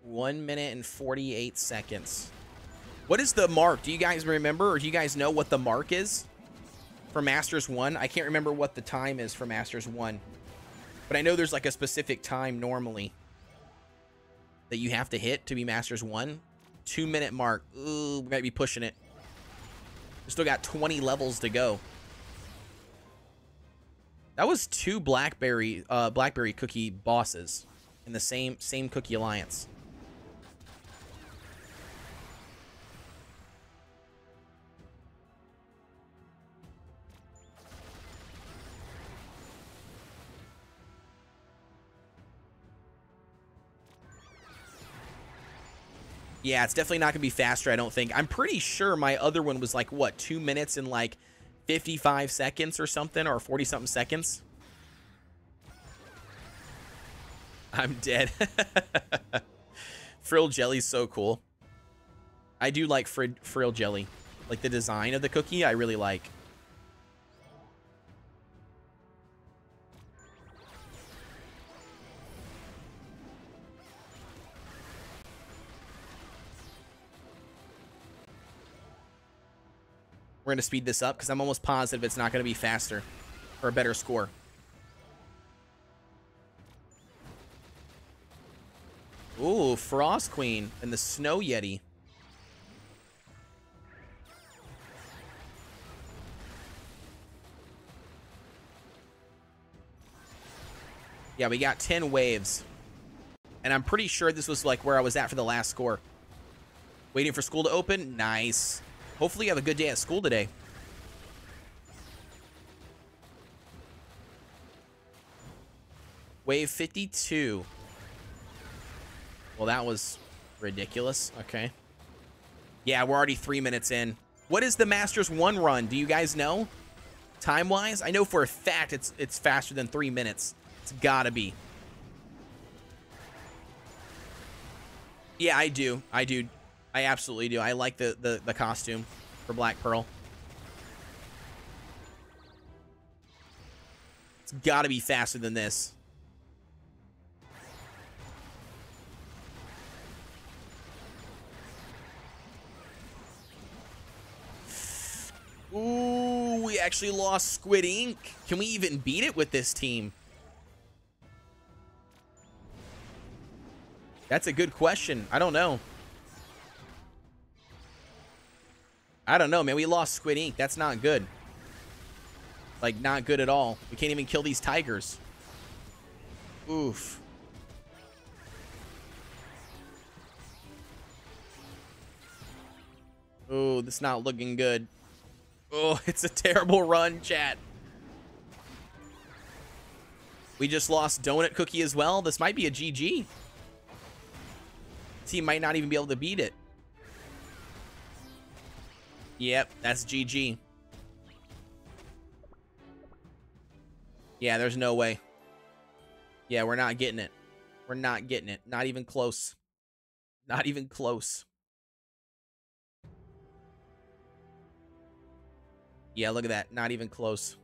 One minute and forty-eight seconds. What is the mark? Do you guys remember, or do you guys know what the mark is? For Masters one, I can't remember what the time is for Masters one, but I know there's like a specific time normally that you have to hit to be Masters one. Two minute mark. Ooh, we might be pushing it. We still got twenty levels to go. That was two Blackberry uh, Blackberry Cookie bosses in the same same Cookie Alliance. Yeah, it's definitely not going to be faster, I don't think. I'm pretty sure my other one was like, what, two minutes and like fifty-five seconds or something, or forty-something seconds. I'm dead. Frill Jelly's so cool. I do like fr Frill Jelly. Like the design of the cookie, I really like. We're going to speed this up because I'm almost positive it's not going to be faster or a better score. Ooh, Frost Queen and the Snow Yeti. Yeah, we got ten waves. And I'm pretty sure this was like where I was at for the last score. Waiting for school to open. Nice. Hopefully you have a good day at school today. Wave fifty-two. Well, that was ridiculous. Okay. Yeah, we're already three minutes in. What is the Masters one run? Do you guys know? Time-wise? I know for a fact it's it's faster than three minutes. It's gotta be. Yeah, I do. I do. I absolutely do. I like the, the, the costume for Black Pearl. It's got to be faster than this. Ooh, we actually lost Squid Ink. Can we even beat it with this team? That's a good question. I don't know. I don't know, man. We lost Squid Ink. That's not good. Like, not good at all. We can't even kill these tigers. Oof. Ooh, that's not looking good. Oh, it's a terrible run, chat. We just lost Donut Cookie as well. This might be a G G. Team might not even be able to beat it. Yep, that's G G. Yeah, there's no way. Yeah, we're not getting it. We're not getting it. Not even close. Not even close. Yeah, look at that. Not even close.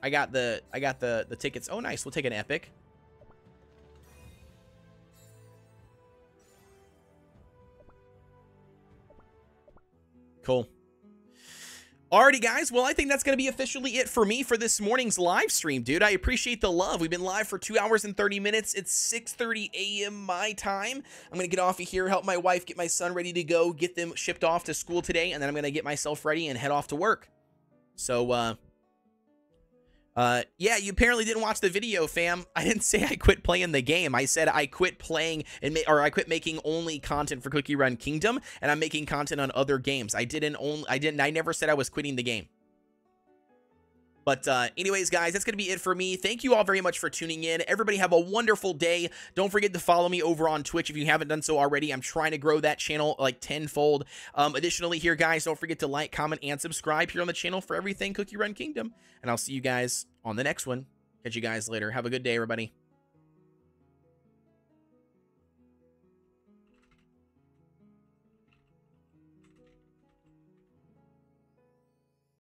I got the I got the the tickets. Oh, nice. We'll take an Epic. Cool. Alrighty, guys. Well, I think that's going to be officially it for me for this morning's live stream, dude. I appreciate the love. We've been live for two hours and thirty minutes. It's six thirty a m my time. I'm going to get off of here, help my wife get my son ready to go, get them shipped off to school today, and then I'm going to get myself ready and head off to work. So, uh, uh, yeah, you apparently didn't watch the video, fam. I didn't say I quit playing the game. I said I quit playing and ma or I quit making only content for Cookie Run Kingdom, and I'm making content on other games. I didn't only, I didn't, I never said I was quitting the game. But uh, anyways, guys, that's going to be it for me. Thank you all very much for tuning in. Everybody have a wonderful day. Don't forget to follow me over on Twitch if you haven't done so already. I'm trying to grow that channel like tenfold. Um, additionally here, guys, don't forget to like, comment, and subscribe here on the channel for everything Cookie Run Kingdom. And I'll see you guys on the next one. Catch you guys later. Have a good day, everybody.